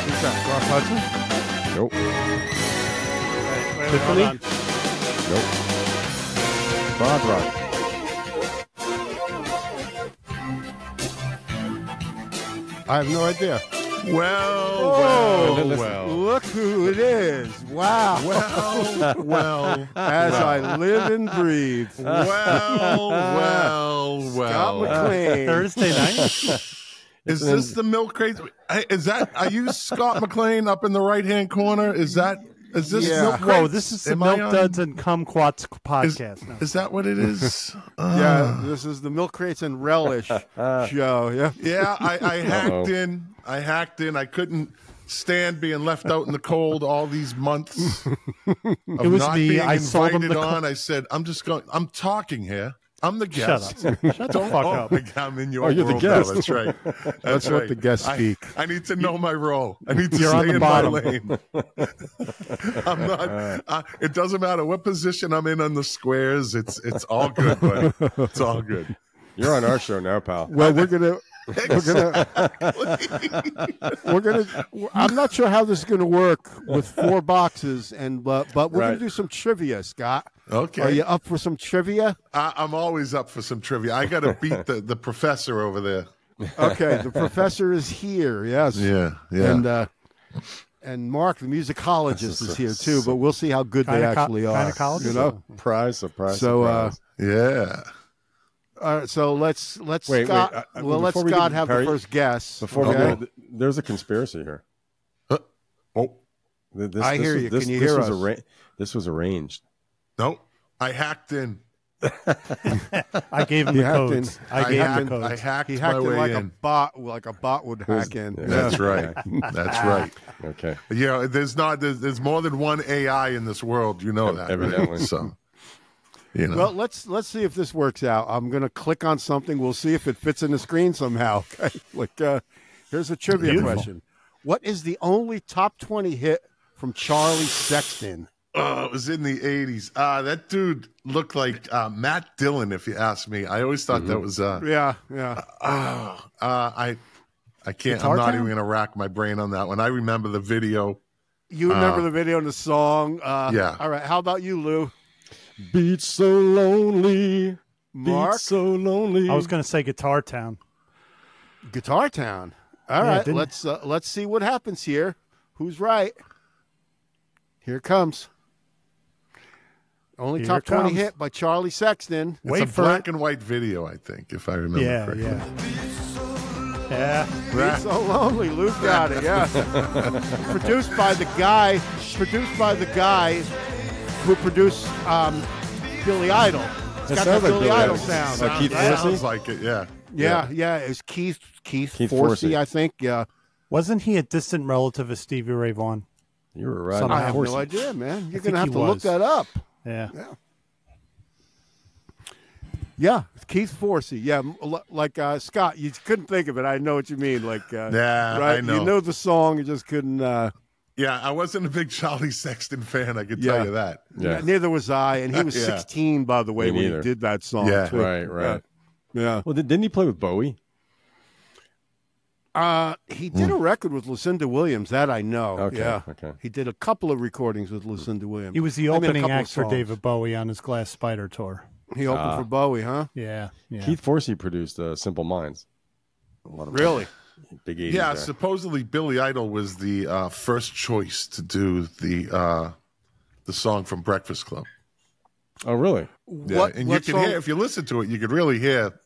Who's that? Garth Hudson? Nope. Tiffany? Nope. Bob Rock. I have no idea. Well, well, well, well. Look who it is. Wow. Well, well. As well. I live and breathe. Well, well, well. Scott McClain. Thursday night? Is this the milk crate? Is that, are you Scott McClain up in the right-hand corner? Is that, is this yeah. milk crate? Whoa, this is the Am Milk Duds and Kumquats podcast. Is, no. is that what it is? Uh, yeah, this is the Milk Crates and Relish uh, show. Yeah, yeah. I, I hacked uh -oh. in. I hacked in. I couldn't stand being left out in the cold all these months. Of it was not me. Being I saw them the on. I said, I'm just going. I'm talking here. I'm the guest. Shut up. Shut the fuck oh, up. I'm in your oh, you're world the guest. Now. That's right. That's, That's right. what the guests speak. I, I need to know my role. I need to you're stay in bottom. my lane. I'm not, uh, I, it doesn't matter what position I'm in on the squares. It's it's all good, buddy. It's all good. You're on our show now, pal. Well, we're going to... We're gonna, we're gonna. I'm not sure how this is gonna work with four boxes, and uh, but we're right. gonna do some trivia, Scott. Okay, are you up for some trivia? I, I'm always up for some trivia. I gotta beat the the professor over there. Okay, the professor is here. Yes. Yeah. Yeah. And uh, and Mark, the musicologist, is here too. But we'll see how good they actually are. You know, surprise, surprise. So, uh, yeah. All right, so let's let's wait, Scott, wait, I, well let Scott have Perry, the first guess. Before okay. we go, there's a conspiracy here. Huh? Oh, this, I this hear was, you. This, Can you this hear was us? Arra this was arranged. No, I hacked in. I gave him the codes. I, I gave hacked, him the codes. I hacked. He hacked my in way like in. a bot, like a bot would hack in. Yeah. That's right. That's right. Okay. You know, there's not. There's, there's more than one A I in this world. You know that. Evidently, so. You know. Well, let's let's see if this works out. I'm gonna click on something. We'll see if it fits in the screen somehow. Okay. Like, uh, here's a trivia Beautiful. question: what is the only top twenty hit from Charlie Sexton? Oh, it was in the eighties. Ah, uh, that dude looked like uh, Matt Dillon, if you ask me. I always thought mm-hmm. that was. Uh, yeah, yeah. Uh, uh, I, I can't. Guitar I'm not Town? even gonna rack my brain on that one. I remember the video. You remember uh, the video and the song. Uh, yeah. All right. How about you, Lou? Beach so lonely, Mark. Beach so lonely. I was going to say Guitar Town. Guitar Town. All yeah, right, let's uh, let's see what happens here. Who's right? Here it comes. Only Here top twenty comes. Hit by Charlie Sexton. Wait it's a black it. and white video, I think, if I remember yeah, correctly. Yeah, yeah. Right. It's so lonely. Luke got it. Yeah. produced by the guy. Produced by the guy who produced um, Billy Idol. It's it got that Billy like Idol sound. Like Keith yeah. Sounds like it. Yeah. Yeah. Yeah. yeah. It's Keith Keith, Keith Forsey, Forsey, I think. Yeah. Wasn't he a distant relative of Stevie Ray Vaughan? You were right. I have Forsey. no idea, man. You're I gonna have to was. look that up. Yeah. yeah, yeah, Keith Forsey. Yeah, like uh, Scott, you couldn't think of it. I know what you mean. Like, uh, yeah, right? I know. You know the song, you just couldn't. Uh... Yeah, I wasn't a big Charlie Sexton fan. I could yeah. tell you that. Yeah. Neither was I, and he was yeah. sixteen, by the way, Me when neither. he did that song. Yeah, too. right, right. Yeah. yeah. Well, didn't he play with Bowie? Uh, he did mm. a record with Lucinda Williams, that I know. Okay, yeah. okay. He did a couple of recordings with Lucinda Williams. He was the opening act for David Bowie on his Glass Spider tour. He opened uh, for Bowie, huh? Yeah. yeah. Keith Forsey produced uh, Simple Minds. A lot of really? Big eighties yeah, there. Supposedly Billy Idol was the uh, first choice to do the uh, the song from Breakfast Club. Oh, really? Yeah, what, and what you can hear, if you listen to it, you could really hear...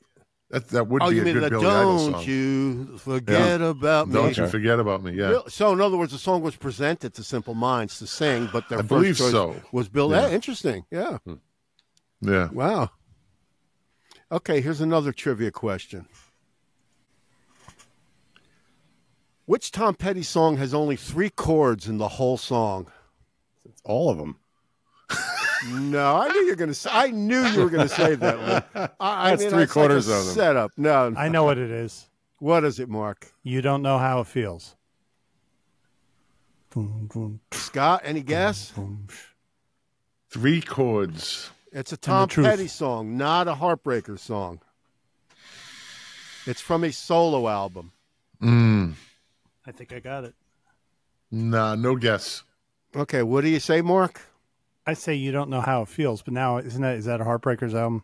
That, that would oh, be you a mean good that Billy Idol song. Don't you forget yeah. about me. Don't you forget about me, yeah. So, in other words, the song was presented to Simple Minds to sing, but their I first choice so. was Billy yeah. Idol. Interesting, yeah. Yeah. Wow. Okay, here's another trivia question. Which Tom Petty song has only three chords in the whole song? It's all of them. No, I knew you were going to say. I knew you were going to say that. Like, I, That's I mean, three quarters like of them. Setup. No, no, I know what it is. What is it, Mark? You don't know how it feels. Scott, any guess? Three chords. It's a Tom Petty song, not a Heartbreaker song. It's from a solo album. Mm. I think I got it. Nah, no guess. Okay, what do you say, Mark? I say you don't know how it feels, but now isn't that is that a Heartbreakers album?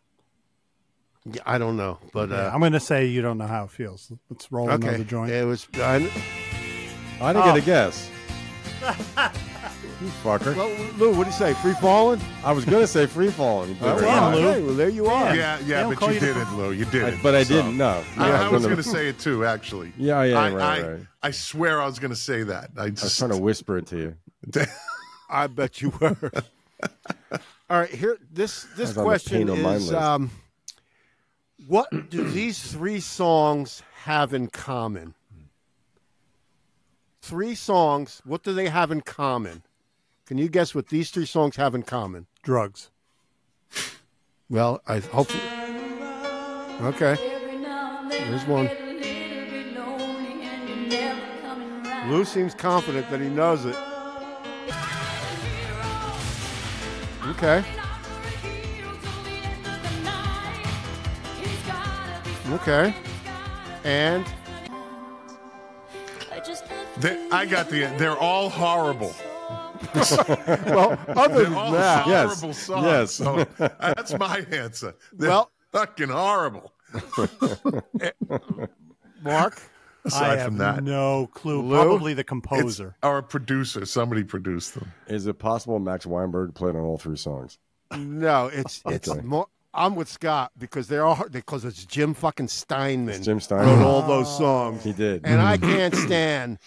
Yeah, I don't know, but uh, yeah, I'm going to say you don't know how it feels. Let's roll okay. another joint. It was. I, I didn't oh. get a guess. You fucker. Well, Lou, what do you say? Free falling? I was going to say free falling. But right. Lou. Okay, well, there you are. Yeah, yeah, but you did it, Lou. You did it. But I didn't know. So. I, I was going to say it too, actually. Yeah, yeah, I, right, I, right. I swear I was going to say that. I, just... I was trying to whisper it to you. I bet you were. All right, here this this question is um, what do these three songs have in common? Three songs, what do they have in common? Can you guess what these three songs have in common? Drugs. Well, I hope okay. There's one. Lou seems confident that he knows it. Okay. Okay. And they, I got the. They're all horrible. Well, other than all that, horrible yes, songs, yes. So that's my answer. They're well, fucking horrible. Mark, aside I have from that, no clue. Lou, probably the composer or a producer. Somebody produced them. Is it possible Max Weinberg played on all three songs? No, it's okay. it's more. I'm with Scott because they're all because it's Jim fucking Steinman. It's Jim Steinman wrote all those songs. He did, and I can't stand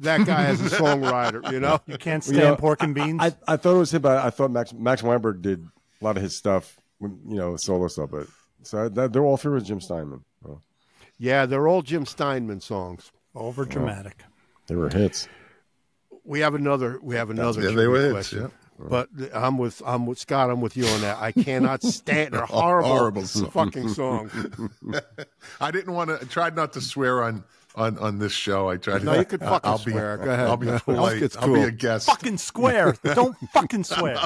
that guy as a songwriter. You know, you can't stand you know, pork and beans. I, I, I thought it was him, but I thought Max Max Weinberg did a lot of his stuff, you know, solo stuff. But so that, they're all three with Jim Steinman. So. Yeah, they're all Jim Steinman songs. Over dramatic. Wow. They were hits. We have another. We have another. Yeah, they were question. hits. Yeah. But I'm with I'm with Scott. I'm with you on that. I cannot stand they're horrible, horrible song. fucking songs. I didn't want to. I tried not to swear on on on this show. I tried. No, to, you could uh, fucking I'll swear. Be, Go ahead. I'll be polite. I'll cool. be a guest. Fucking square. Don't fucking swear.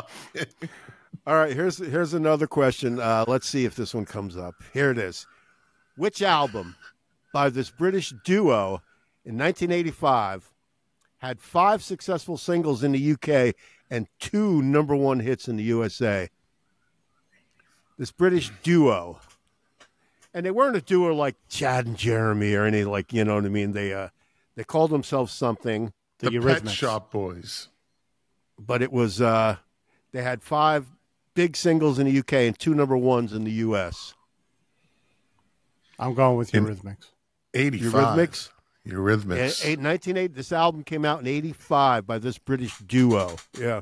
All right. Here's here's another question. Uh, let's see if this one comes up. Here it is. Which album by this British duo in nineteen eighty-five had five successful singles in the U K and two number one hits in the U S A? This British duo. And they weren't a duo like Chad and Jeremy or any like, you know what I mean? They uh, they called themselves something. the, the Eurythmics. Pet Shop Boys. But it was uh, they had five big singles in the U K and two number ones in the U S. I'm going with Eurythmics. eighty-five Eurythmics. Eurythmics. In, in nineteen eighty, this album came out in eighty-five by this British duo. Yeah.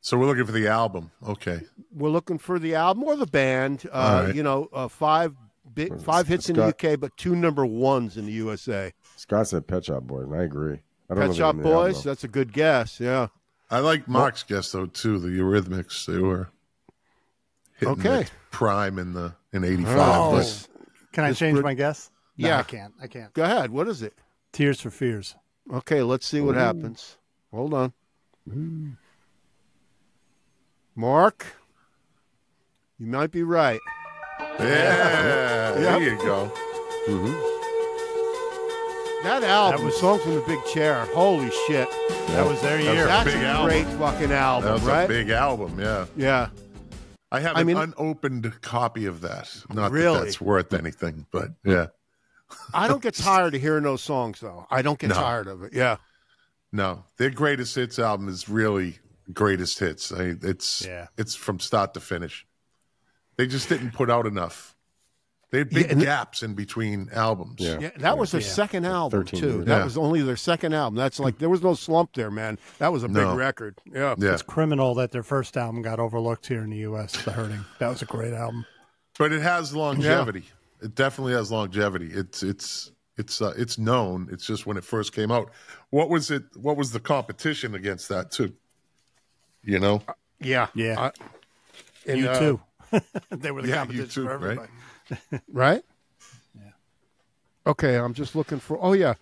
So we're looking for the album. Okay. We're looking for the album or the band. Uh, right. You know, uh, five bi- five hits Scott, in the U K, but two number ones in the U S A. Scott said Pet Shop Boys, and I agree. I don't Pet Shop Boys, that's a good guess, yeah. I like Mark's guess, though, too, the Eurythmics. They were hitting okay. the prime in the in eighty-five. Oh. This, Can I change Brit- my guess? No, yeah. I can't. I can't. Go ahead. What is it? Tears for Fears. Okay, let's see what Ooh. happens. Hold on. Ooh. Mark, you might be right. Yeah, yep. There you go. Mm-hmm. That album, that was Songs from the Big Chair. Holy shit, that, that was their year. That was a That's a great album. fucking album. That was right? a big album. Yeah, yeah. I have I an mean, unopened copy of that. Not really? that that's worth anything, but yeah. I don't get tired of hearing those songs, though. I don't get no. tired of it. Yeah. No, their greatest hits album is really. Greatest hits. I, it's yeah. it's from start to finish. They just didn't put out enough. They had big yeah, gaps th- in between albums. Yeah, yeah that yeah. was their yeah. second album too. Yeah. That was only their second album. That's like there was no slump there, man. That was a no. big record. Yeah. yeah, it's criminal that their first album got overlooked here in the U S. The Hurting. That was a great album. But it has longevity. Yeah. It definitely has longevity. It's it's it's uh, it's known. It's just when it first came out. What was it? What was the competition against that too? You know, yeah, yeah. Uh, and, you uh, too. They were the yeah, competition too, for everybody, right? right? Yeah. Okay, I'm just looking for. Oh yeah,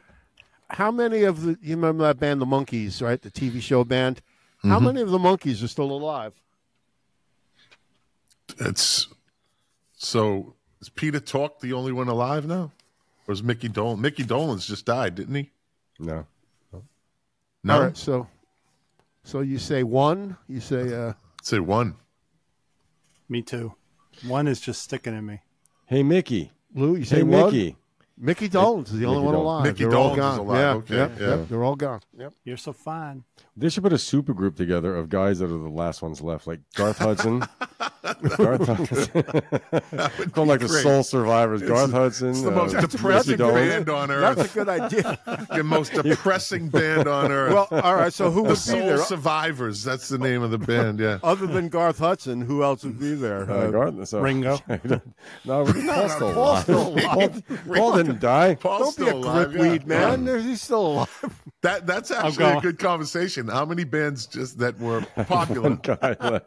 how many of the you remember that band, the Monkees, right? The T V show band. Mm-hmm. How many of the Monkees are still alive? That's so. Is Peter Tork the only one alive now, or is Mickey Dolan? Mickey Dolan's just died, didn't he? No. No. All right, so. So you say one? You say uh say one. Me too. One is just sticking in me. Hey Mickey, Lou, you say hey, Mickey. One? Mickey Dolan's is the only Mickey one Dolan. alive. Mickey Dolan's is alive. Yeah. Okay. Yep. Yeah. Yep. They're all gone. Yep. You're so fine. They should put a super group together of guys that are the last ones left, like Garth Hudson. Garth Hudson. Called like great. the Soul Survivors. It's, Garth Hudson. It's the most uh, depressing band on earth. That's a good idea. The most depressing band on earth. Well, all right. So who the would Soul be there? Survivors. That's the name of the band. Yeah. Other than Garth Hudson, who else would be there? Uh, uh, Garth, so. Ringo. no, Paul's still alive. Paul didn't die. Paul's Don't still be a alive. Weed, yeah. man. Yeah. He's still alive. That that's actually a good conversation. How many bands just that were popular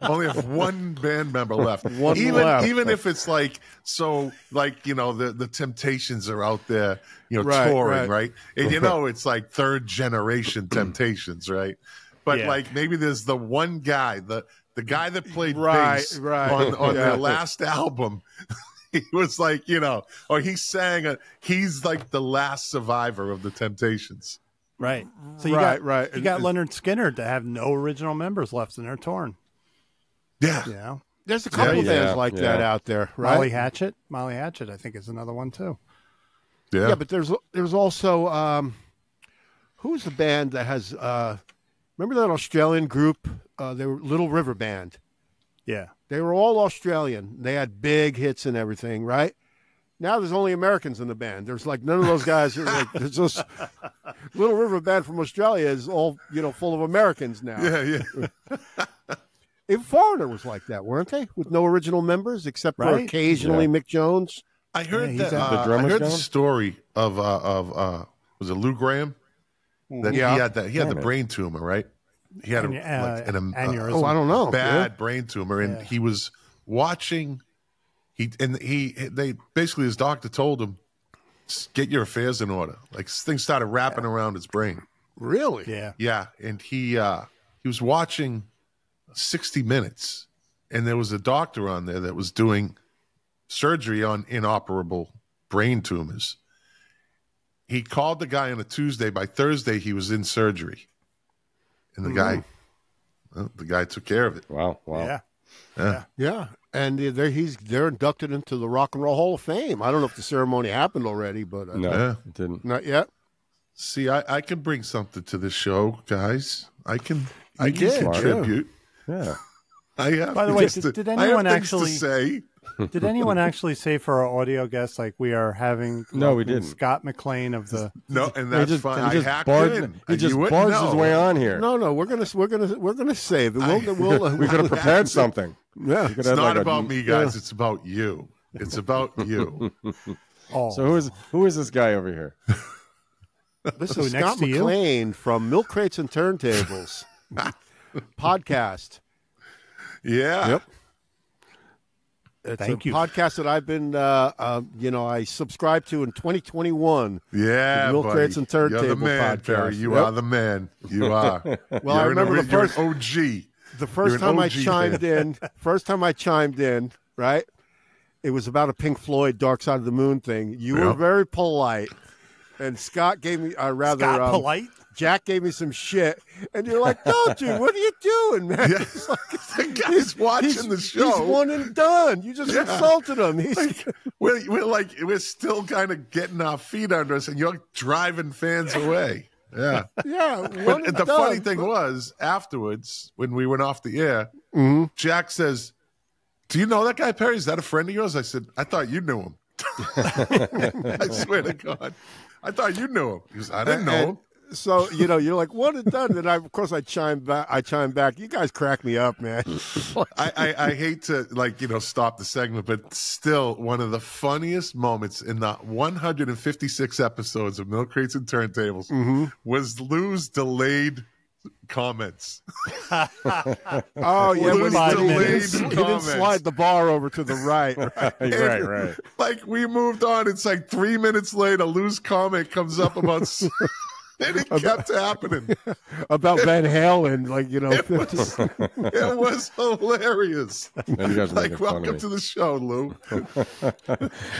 only have one band member left? one even left. Even if it's like so, like you know, the, the Temptations are out there, you know, right, touring, right. right? And you know, it's like third generation Temptations, right? But yeah. like maybe there's the one guy, the the guy that played right, bass right. on, on yeah. their last album. He was like, you know, or he sang. A, he's like the last survivor of the Temptations. Right. So you right, got right. you got Leonard Skinner to have no original members left, and they're torn. Yeah. You know? There's a couple yeah, of bands yeah, like yeah. that out there, right? Molly Hatchet. Molly Hatchet, I think, is another one too. Yeah. Yeah, but there's there's also um, who's the band that has uh, remember that Australian group? Uh, they were Little River Band. Yeah. They were all Australian. They had big hits and everything, right? Now there's only Americans in the band. There's like none of those guys who are like, there's just Little River Band from Australia is all, you know, full of Americans now. Yeah, yeah. Even Foreigner was like that, weren't they? With no original members except right? for occasionally yeah. Mick Jones. I heard yeah, that uh, the I heard the story of uh, of uh, was it Lou Graham? That yeah. he had that he had yeah, the man. brain tumor, right? He had An- a, like, uh, an, aneurysm. Uh, oh, I don't know. Bad yeah. brain tumor and yeah. he was watching He and he, they basically his doctor told him, get your affairs in order. Like things started wrapping yeah. around his brain. Really? Yeah. Yeah. And he uh, he was watching sixty minutes, and there was a doctor on there that was doing surgery on inoperable brain tumors. He called the guy on a Tuesday. By Thursday, he was in surgery, and the mm. guy, well, the guy took care of it. Wow! Wow! Yeah. Yeah. Yeah. And they're, he's, they're inducted into the Rock and Roll Hall of Fame. I don't know if the ceremony happened already, but... Uh, no, yeah. it didn't. Not yet? See, I, I can bring something to the show, guys. I can I can yeah, contribute. Yeah. yeah. I have By the way, did, to, did anyone actually say Did anyone actually say for our audio guests, like, we are having no, we didn't. Scott McClain of the no, and that's just, fine. And I just hacked barred, in. He just barged know. his way on here. No, no, we're gonna we're gonna we're gonna say that we'll, we'll, we'll, we could have prepared something. Yeah, it's not like about a, me, guys. Yeah. It's about you. It's about you. Oh. So who is who is this guy over here? This is so Scott McClain from Milk Crates and Turntables podcast. Yeah. Yep. It's Thank a you. podcast that I've been, uh, uh, you know, I subscribed to in twenty twenty-one. Yeah, Milk Crates and Turntables You're the man, podcast. Perry. You yep. are the man. You are. Well, you're I remember an, the first O G. The first time I chimed fan. in. First time I chimed in, right? It was about a Pink Floyd Dark Side of the Moon thing. You yep. were very polite. And Scott gave me, uh, rather, Scott um, polite. Jack gave me some shit, and you're like, "No, dude, what are you doing, man?" Yeah. It's like, the guy's he's watching he's, the show. He's one and done. You just yeah. insulted him. He's like, we're, we're like, we're still kind of getting our feet under us, and you're driving fans away. Yeah, yeah. One but, and the done. funny thing was, afterwards, when we went off the air, mm-hmm. Jack says, "Do you know that guy Perry? Is that a friend of yours?" I said, "I thought you knew him." I swear to God. I thought you knew him. Because I didn't know and, him. So, you know, you're like, what it done? Then, I, of course, I chimed back. I chimed back. You guys crack me up, man. I, I, I hate to, like, you know, stop the segment, but still one of the funniest moments in the one hundred fifty-six episodes of Milk Crates and Turntables mm-hmm. was Lou's delayed comments. oh, yeah. Lou's delayed comments. He didn't slide the bar over to the right. Right, and, right, right. Like, we moved on. It's like three minutes later, Lou's comment comes up about... And it about, kept happening. About Van Halen, like, you know. It was, it was hilarious. Man, you guys like, welcome to the show, Lou.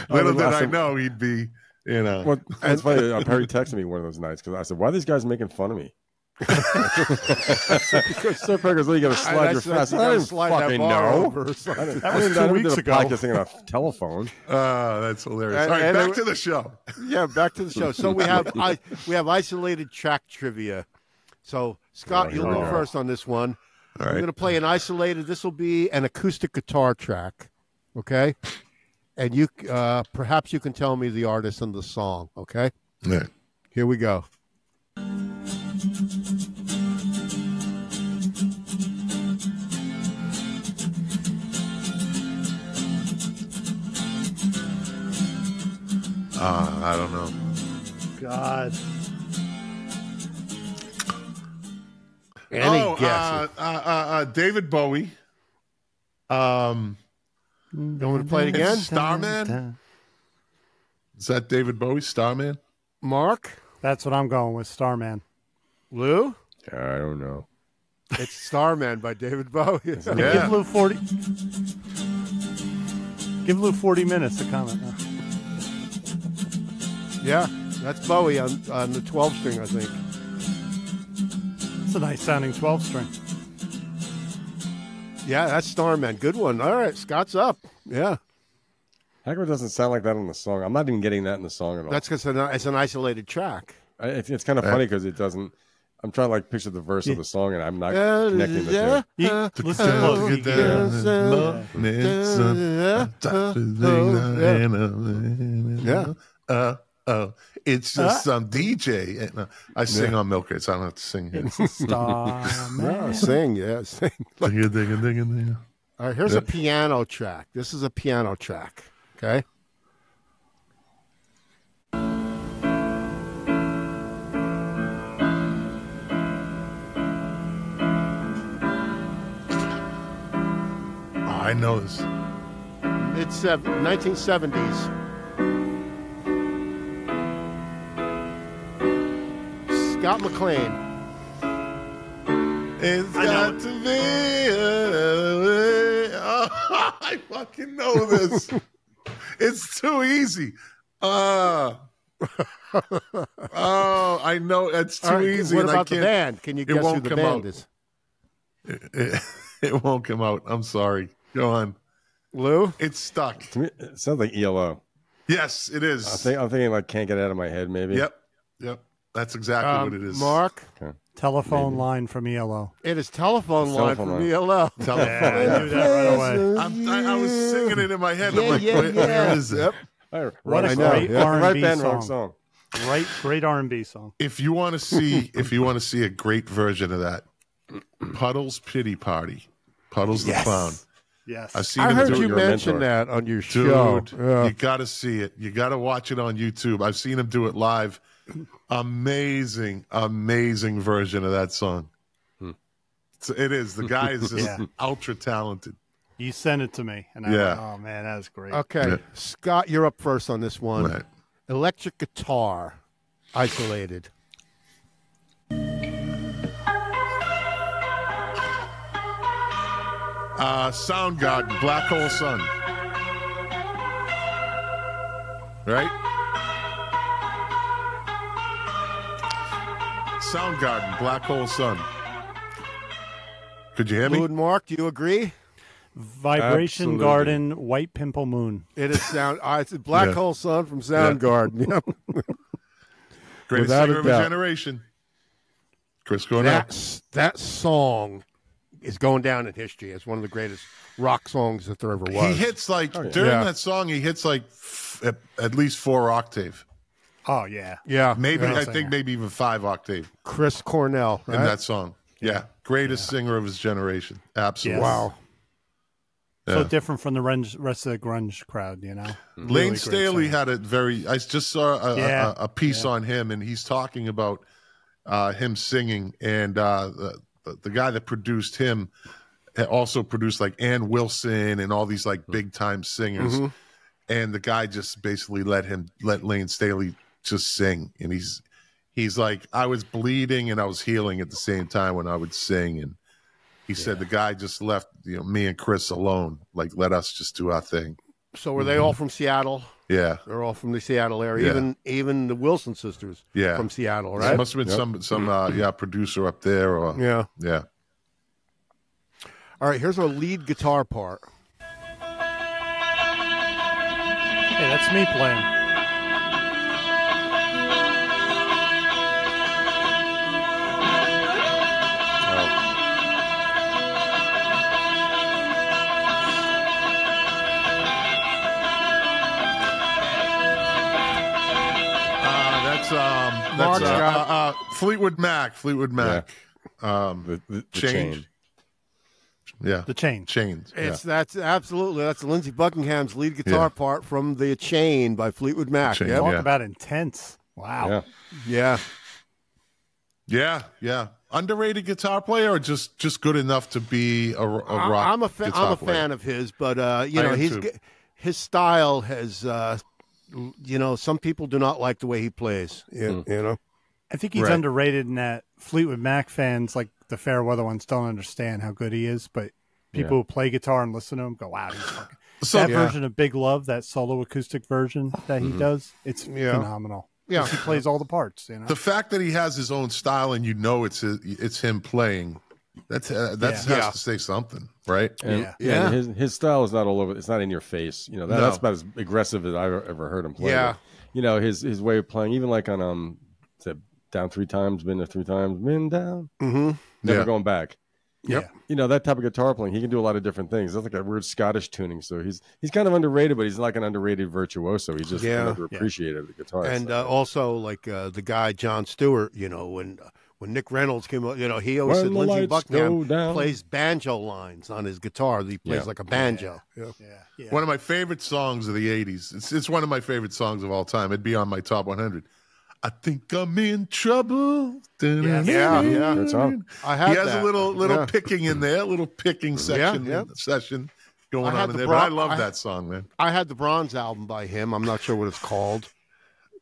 Little did I know he'd be, you know. Well, that's funny. Perry texted me one of those nights, because I said, why are these guys making fun of me? Because Sir Perry goes, well, you got to slide I, your fast. I didn't fucking know. That was two weeks ago. I was podcasting on a telephone. Oh, that's hilarious. And, all right, back it, to the show. Yeah, back to the show. So we have I, we have isolated track trivia. So, Scott, oh, you'll go oh. first on this one. All right. I'm going to play an isolated. This will be an acoustic guitar track, okay? And you, uh, perhaps you can tell me the artist and the song, okay? Yeah. Here we go. Uh, I don't know. God. Any oh, guesses? Uh, uh, uh, David Bowie. Um, Don't want to play it again? Starman? Is that David Bowie? Starman? Mark? That's what I'm going with, Starman. Lou? Yeah, I don't know. It's Starman by David Bowie. Yeah. Give Lou forty. Give Lou forty minutes to comment now. Yeah, that's Bowie on, on the twelve string, I think. It's a nice sounding twelve string. Yeah, that's Starman. Good one. All right, Scott's up. Yeah. Hagar doesn't sound like that on the song. I'm not even getting that in the song at all. That's because it's an isolated track. I, it's, it's kind of funny because it doesn't. I'm trying to like picture the verse yeah. of the song, and I'm not uh, connecting the yeah, two. Uh, Listen uh, uh, uh, Oh, it's just some huh? um, D J. And, uh, I sing yeah. on Milk Crates. I don't have to sing here. No, sing, yeah, sing. Like, ding -a -ding -a -ding -a -ding -a. All right, here's yeah. a piano track. This is a piano track. Okay. Oh, I know this. It's uh, nineteen seventies. Scott McClain. It's got to be a way. Oh, I fucking know this. It's too easy. Uh, oh, I know it's too right, easy. What about I can't, the band? Can you guess who the band out. is? It, it, it won't come out. I'm sorry. Go on, Lou. It's stuck. To me, it sounds like E L O. Yes, it is. I think, I'm thinking like Can't Get It Out of My Head. Maybe. Yep. Yep. That's exactly um, what it is. Mark, okay. telephone Maybe. line from E L O. It is telephone line telephone from line. E L O. Telephone. Yeah, I knew that right away. I'm, I, I was singing it in my head. Yeah, I'm like, yeah, wait, yeah. What is it? Yep. What a great yeah. R and B right song. song. Right, great R and B song. If you want to see, if you want to see a great version of that, Puddles Pity Party, Puddles yes. the Clown. Yes, I've seen I heard you mention mentor. that on your show. Dude, yeah. you got to see it. You got to watch it on YouTube. I've seen him do it live. Amazing, amazing version of that song. Hmm. It's, it is. The guy is just yeah. ultra talented. You sent it to me, and I yeah. went, oh man, that was great. Okay, yeah. Scott, you're up first on this one. Right. Electric guitar, Isolated. Uh, Soundgarden, Black Hole Sun. Right? Soundgarden, Black Hole Sun. Could you hear me? Good, Mark, do you agree? Vibration Absolutely. Garden, White Pimple Moon. It is sound. Uh, it's Black yeah. Hole Sun from Soundgarden. Yeah. Greatest Without singer of a generation. Chris Cornell. That song is going down in history as one of the greatest rock songs that there ever was. He hits like oh, yeah. during yeah. that song. He hits like f at, at least four octave. Oh yeah, yeah. Maybe I singer. think maybe even five octave. Chris Cornell right? in that song. Yeah, yeah. greatest yeah. singer of his generation. Absolutely. Yes. Wow. So yeah. different from the rest of the grunge crowd, you know. Lane really Staley had a very. I just saw a, yeah. a, a piece yeah. on him, and he's talking about uh, him singing, and uh, the, the guy that produced him also produced like Ann Wilson and all these like big time singers, mm-hmm. and the guy just basically let him let Lane Staley just sing, and he's he's like, I was bleeding and I was healing at the same time when I would sing, and. He yeah. said the guy just left, you know, me and Chris alone. Like, let us just do our thing. So were mm-hmm. they all from Seattle? Yeah. They're all from the Seattle area. Yeah. Even even the Wilson sisters yeah. from Seattle, right? It must have been yep. some some uh, yeah, producer up there or yeah. yeah. All right, here's our lead guitar part. Hey, that's me playing. Um, that's uh, uh, uh, Fleetwood Mac. Fleetwood Mac. Yeah. Um, the, the, the change. Chain. Yeah, the chain. Chains. It's yeah. that's absolutely that's Lindsey Buckingham's lead guitar yeah. part from the Chain by Fleetwood Mac. Chain, yeah. Talk yeah. about intense. Wow. Yeah. yeah. Yeah. Yeah. Underrated guitar player, or just just good enough to be a, a rock. I'm a fan. I'm a player. fan of his, but uh, you I know he's too. his style has. Uh, You know, some people do not like the way he plays. Yeah, mm. You know, I think he's right. underrated in that Fleetwood Mac fans, like the fair weather ones, don't understand how good he is. But people yeah. who play guitar and listen to him go, "Wow!" He's fucking... so, that yeah. version of "Big Love," that solo acoustic version that he mm-hmm. does, it's yeah. phenomenal. Yeah, he plays all the parts. You know, the fact that he has his own style and you know it's his, it's him playing. That's uh, that's yeah. has yeah. to say something, right? And, yeah, yeah. And his his style is not all over. It's not in your face. You know, that, no. that's about as aggressive as I've ever heard him play. Yeah, but, you know, his his way of playing, even like on um, down three times, been there three times, been down, mm-hmm. never yeah. going back. Yep. Yeah, you know that type of guitar playing. He can do a lot of different things. That's like a weird Scottish tuning. So he's he's kind of underrated, but he's like an underrated virtuoso. He's just yeah. underappreciated yeah. the guitar. And uh, also like uh, the guy John Stewart. You know when. Uh, When Nick Reynolds came up, you know, he always when said Lindsey Buckingham plays banjo lines on his guitar. He plays yeah. like a banjo. Yeah. Yeah. Yeah. Yeah. One of my favorite songs of the eighties. It's, it's one of my favorite songs of all time. It'd be on my top one hundred. I think I'm in trouble. Yes. Yeah. Yeah. That's all. I have he has that. a little little yeah. picking in there, a little picking section yeah. Yeah. session going on in there. But I love I, that song, man. I had the bronze album by him. I'm not sure what it's called.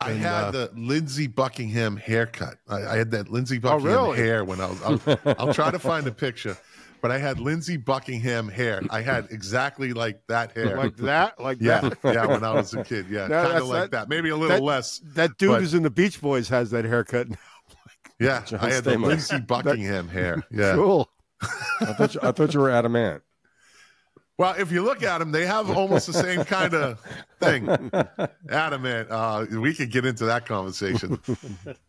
I and, had uh, the Lindsey Buckingham haircut. I, I had that Lindsey Buckingham oh, really? hair when I was. I'll, I'll try to find a picture, but I had Lindsey Buckingham hair. I had exactly like that hair, like that, like yeah, that. yeah. When I was a kid, yeah, that, kind of like that. that. Maybe a little that, less. That dude but, who's in the Beach Boys has that haircut now. yeah, John I had Stamos. the Lindsey Buckingham hair. Yeah, cool. I thought you, I thought you were adamant. Well, if you look at them, they have almost the same kind of thing. Adamant. Uh, we could get into that conversation.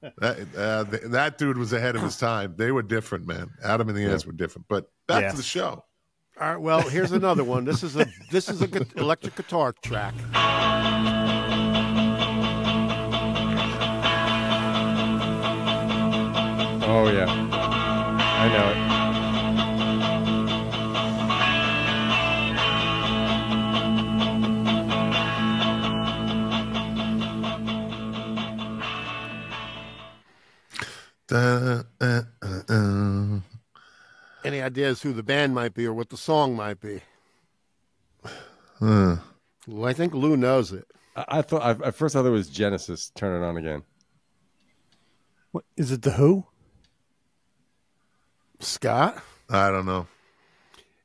that, uh, th- that dude was ahead of his time. They were different, man. Adam and the Ants yeah. were different. But back yeah. to the show. All right. Well, here's another one. This is a this is a gu- electric guitar track. Oh yeah, I know it. Uh, uh, uh, uh. Any ideas who the band might be or what the song might be? Huh. Well, I think Lou knows it. I, I thought I, at first I thought it was Genesis. Turn It On Again. What is it? The Who? Scott? I don't know.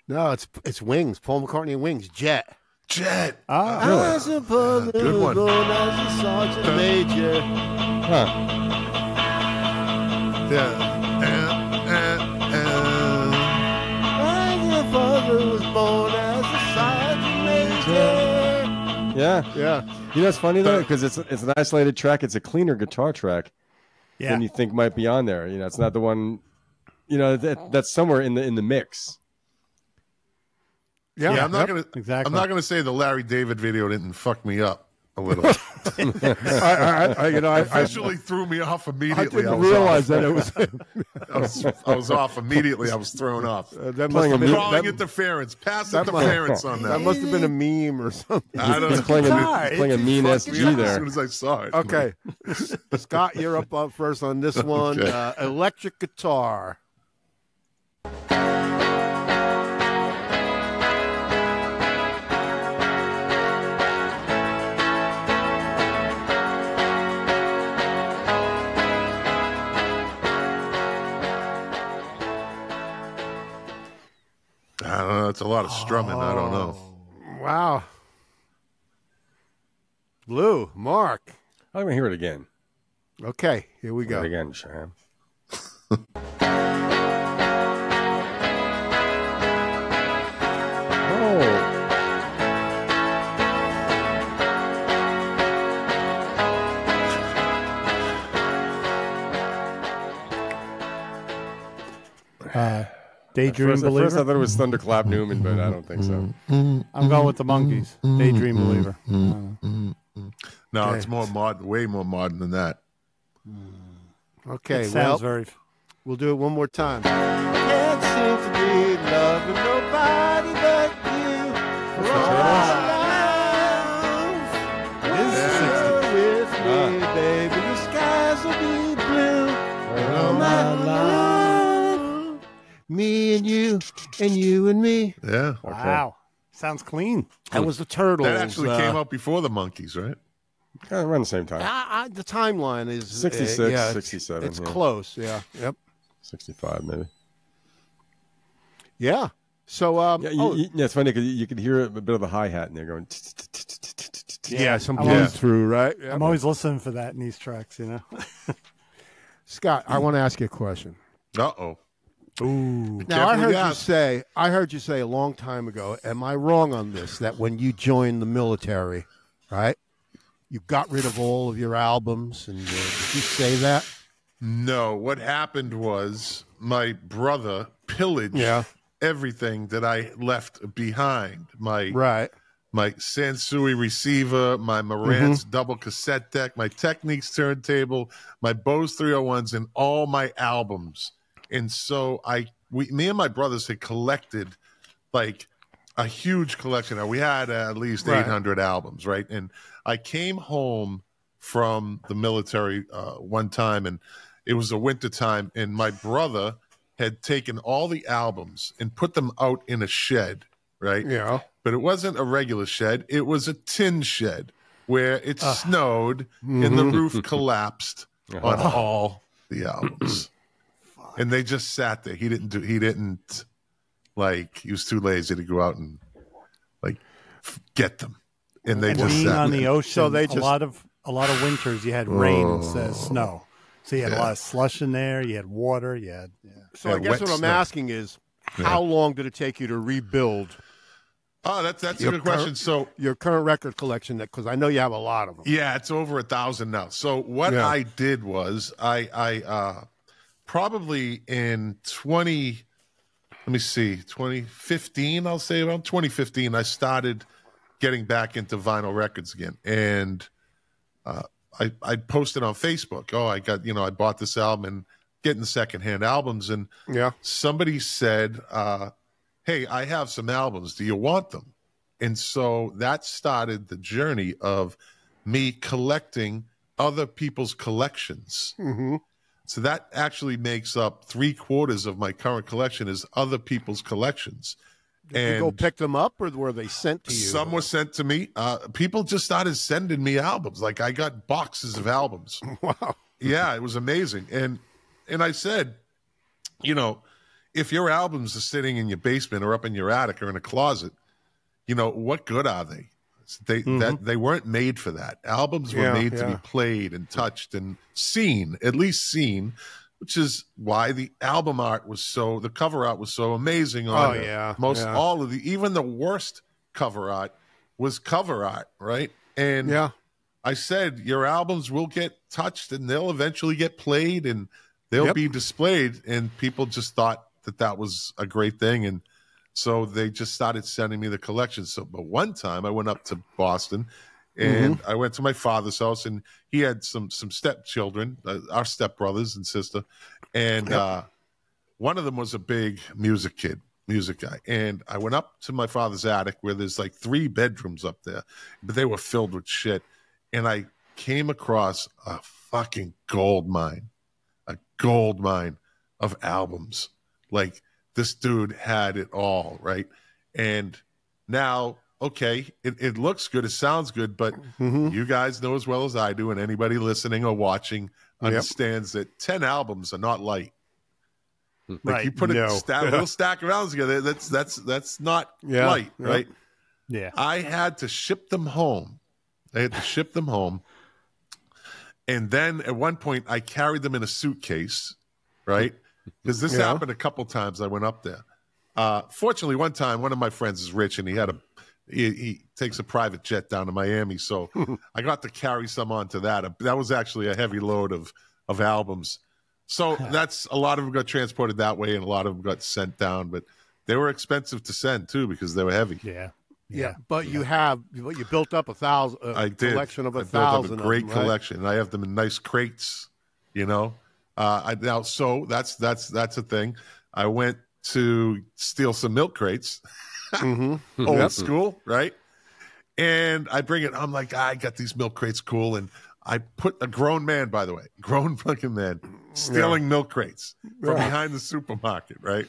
No, it's it's Wings. Paul McCartney and Wings. Jet. Jet. Ah, really? I suppose yeah, good one. As a sergeant uh, major. Huh. Yeah. And, and, and. My father was born as a sergeant major. Yeah, yeah. You know, it's funny though, because it's it's an isolated track. It's a cleaner guitar track yeah. than you think might be on there. You know, it's not the one. You know, that that's somewhere in the in the mix. Yeah, yeah I'm not yep, gonna exactly. I'm not gonna say the Larry David video didn't fuck me up. A little. I, I, I, you know, I officially threw me off immediately. I didn't I was realize off. that it was. I, was. I was off immediately. I was thrown off. Uh, that must have been calling interference, passive interference on that. That must have been a meme or something. I don't he's know. Playing a, he's playing a mean S G there. As soon as I saw it. Okay, Scott, you're up, up first on this one. Okay. Uh, electric guitar. I don't know. It's a lot of strumming. Oh, I don't know. Wow. Lou, Mark. I'm going to hear it again. Okay. Here we go. Hear it again, Sham. Oh. Uh. Daydream at first, Believer. At first I thought it was Thunderclap Newman, but I don't think so. I'm going with the Monkees. Daydream Believer. Uh, no, okay. It's more modern, way more modern than that. Okay, it sounds well, very... we'll do it one more time. Can't seem to be loving nobody but you. For all my life. When you're with me, baby, the skies will be blue. For all my life. Me and you, and you and me. Yeah. Okay. Wow. Sounds clean. That was the Turtles. That actually uh, came out before the Monkees, right? Kind of around the same time. I, I, the timeline is sixty-six, uh, yeah, sixty-seven. It's, it's yeah. close. Yeah. Yep. sixty-five, maybe. Yeah. So, um, yeah, you, oh. you, yeah, it's funny because you, you could hear a bit of a hi hat in there going. Yeah, some blues through, right? I'm always listening for that in these tracks, you know. Scott, I want to ask you a question. Uh oh. Ooh. Now I heard you say I heard you say a long time ago, am I wrong on this, that when you joined the military, right, you got rid of all of your albums and uh, did you say that? No, what happened was my brother pillaged yeah. everything that I left behind. My right. my Sansui receiver, my Marantz mm-hmm. double cassette deck, my Technics turntable, my Bose three oh ones, and all my albums. And so I, we, me and my brothers had collected like a huge collection. We had at least right. eight hundred albums, right? And I came home from the military uh, one time, and it was a winter time, and my brother had taken all the albums and put them out in a shed, right? Yeah. But it wasn't a regular shed. It was a tin shed where it uh, snowed mm-hmm. and the roof collapsed uh-huh. on all the albums. And they just sat there. He didn't do. He didn't like. He was too lazy to go out and like get them. And they and just being sat on there. The ocean. So they just, a lot of a lot of winters. You had rain oh, instead of snow. So you had yeah. a lot of slush in there. You had water. You had. Yeah. So yeah, I guess what I'm snow. asking is, how yeah. long did it take you to rebuild Oh, that's that's your a good current, question. So your current record collection, because I know you have a lot of them. Yeah, it's over a thousand now. So what yeah. I did was I I uh, probably in twenty, let me see, twenty fifteen, I'll say around twenty fifteen, I started getting back into vinyl records again, and uh, I I posted on Facebook. Oh, I got you know I bought this album and getting secondhand albums, and yeah, somebody said. Uh, Hey, I have some albums. Do you want them? And so that started the journey of me collecting other people's collections. Mm-hmm. So that actually makes up three quarters of my current collection is other people's collections. Did and you go pick them up, or were they sent to you? Some were sent to me. Uh, people just started sending me albums. Like I got boxes of albums. Wow. Yeah, it was amazing. And and I said, you know, if your albums are sitting in your basement or up in your attic or in a closet, you know, what good are they? They mm-hmm. that they weren't made for that. Albums were yeah, made yeah. to be played and touched and seen, at least seen, which is why the album art was so, the cover art was so amazing on oh, yeah, most yeah. all of the, even the worst cover art was cover art, right? And yeah. I said, your albums will get touched and they'll eventually get played and they'll yep. be displayed, and people just thought that that was a great thing, and so they just started sending me the collection. So, but one time I went up to Boston, and mm-hmm. I went to my father's house, and he had some some stepchildren, uh, our stepbrothers and sister, and yep. uh, one of them was a big music kid, music guy. And I went up to my father's attic where there's like three bedrooms up there, but they were filled with shit. And I came across a fucking gold mine, a gold mine of albums. Like, this dude had it all, right? And now, okay, it, it looks good, it sounds good, but mm-hmm. you guys know as well as I do, and anybody listening or watching understands yep. that ten albums are not light. Like, right. you put a no. sta- little stack of albums together, that's that's that's not yeah. light, yep. right? Yeah. I had to ship them home. I had to ship them home. And then at one point, I carried them in a suitcase, right? Because this yeah. happened a couple times I went up there. Uh, fortunately, one time, one of my friends is rich, and he had a he, he takes a private jet down to Miami, so I got to carry some onto that. That was actually a heavy load of of albums. So that's a lot of them got transported that way, and a lot of them got sent down. But they were expensive to send too because they were heavy. Yeah, yeah. yeah. But yeah. you have you built up a thousand. A I did collection of a I thousand. Built up a great of them, collection. Right? And I have them in nice crates. You know. Uh, I, now, so that's that's that's a thing. I went to steal some milk crates, mm-hmm. old yep. school, right? And I bring it. I'm like, ah, I got these milk crates, cool. And I put a grown man, by the way, grown fucking man, stealing yeah. milk crates from yeah. behind the supermarket, right?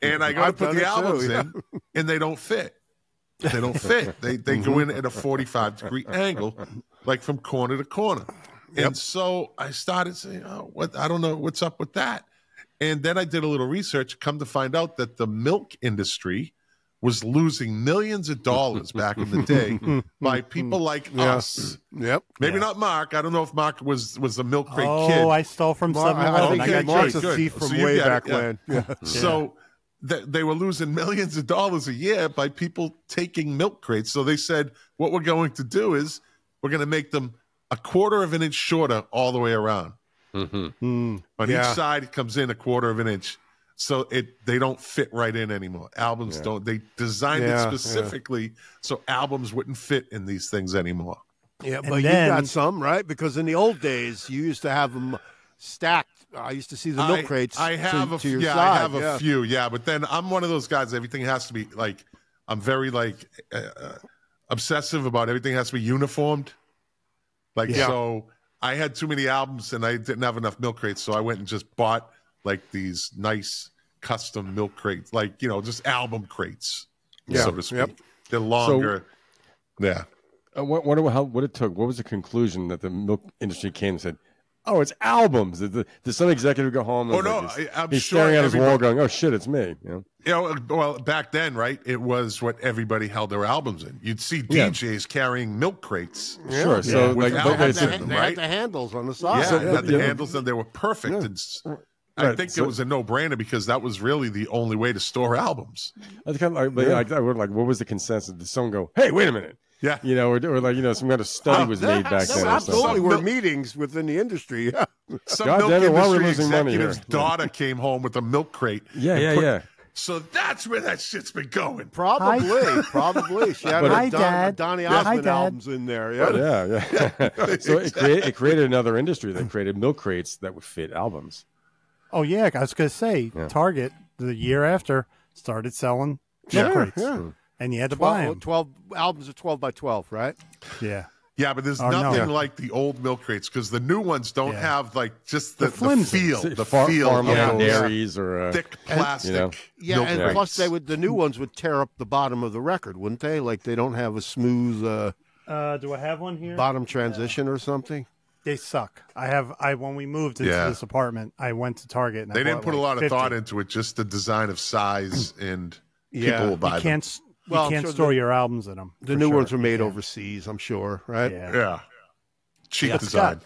And I go to put the albums too, yeah. in, and they don't fit. They don't fit. they they go in at a forty-five degree angle, like from corner to corner. Yep. And so I started saying, oh, what? I don't know what's up with that. And then I did a little research, come to find out that the milk industry was losing millions of dollars back in the day by people like yeah. us. Yep. Maybe yeah. not Mark. I don't know if Mark was, was a milk crate oh, kid. Oh, I stole from Mark, someone. I, I think I got a thief from so way back it, when. Yeah. Yeah. So th- they were losing millions of dollars a year by people taking milk crates. So they said, what we're going to do is we're going to make them a quarter of an inch shorter all the way around. Mm-hmm. Mm, on yeah. each side, it comes in a quarter of an inch. So it they don't fit right in anymore. Albums yeah. don't. They designed yeah, it specifically yeah. so albums wouldn't fit in these things anymore. Yeah, and but then, you got some, right? Because in the old days, you used to have them stacked. I used to see the milk I, crates I have to, a, to your yeah, side. I have yeah. a few, yeah. But then I'm one of those guys, everything has to be, like, I'm very, like, uh, obsessive about everything has to be uniformed. Like, yeah. so I had too many albums and I didn't have enough milk crates. So I went and just bought like these nice custom milk crates, like, you know, just album crates, yeah. so to speak. Yep. They're longer. So, yeah. I wonder how, what it took. What was the conclusion that the milk industry came and said, oh, it's albums. Did, did some executive go home? And oh, no. Like, he's, I'm he's sure staring at his wall going, oh, shit, it's me. You know? You know, well, back then, right, it was what everybody held their albums in. You'd see D Js yeah. carrying milk crates. Yeah. Sure. Yeah. So, like, they, had the, them, they right? had the handles on the side. Yeah, yeah. They had the yeah. handles, and they were perfect. Yeah. And Right. I think so, it was a no-brainer because that was really the only way to store albums. I kind of like, yeah. like, I would like, what was the consensus? Did someone go, "Hey, wait a minute"? Yeah, you know, or, or like, you know, some kind of study uh, was made back no, then. Absolutely, were meetings within the industry. Some God milk damn it, why we're losing money here. Daughter came home with a milk crate. Yeah, yeah, put, yeah. So that's where that shit's been going. Probably, hi. Probably. She had a Don, Donny Osmond yeah. albums in there. Yeah, yeah. yeah. yeah so exactly. it, create, it created another industry that created milk crates that would fit albums. Oh yeah, I was gonna say yeah. Target the year after started selling milk yeah, crates. Yeah. Mm. And you had to twelve, buy them. twelve albums are twelve by twelve, right? Yeah, yeah, but there's oh, nothing no. like the old milk crates because the new ones don't yeah. have like just the, the, the feel, the Far, feel, farm yeah. dairies or uh, thick plastic. And, you know, yeah, and crates. Plus they would the new ones would tear up the bottom of the record, wouldn't they? Like they don't have a smooth. Uh, uh, do I have one here? Bottom transition yeah. or something. They suck. I have. I when we moved into yeah. this apartment, I went to Target. And they I didn't put like a lot of fifty. Thought into it. Just the design of size and yeah. people will buy you can't, them. You well, can't sure store the, your albums in them. The new sure. ones were made yeah. overseas, I'm sure, right? Yeah. yeah. Cheap yeah, design. Scott,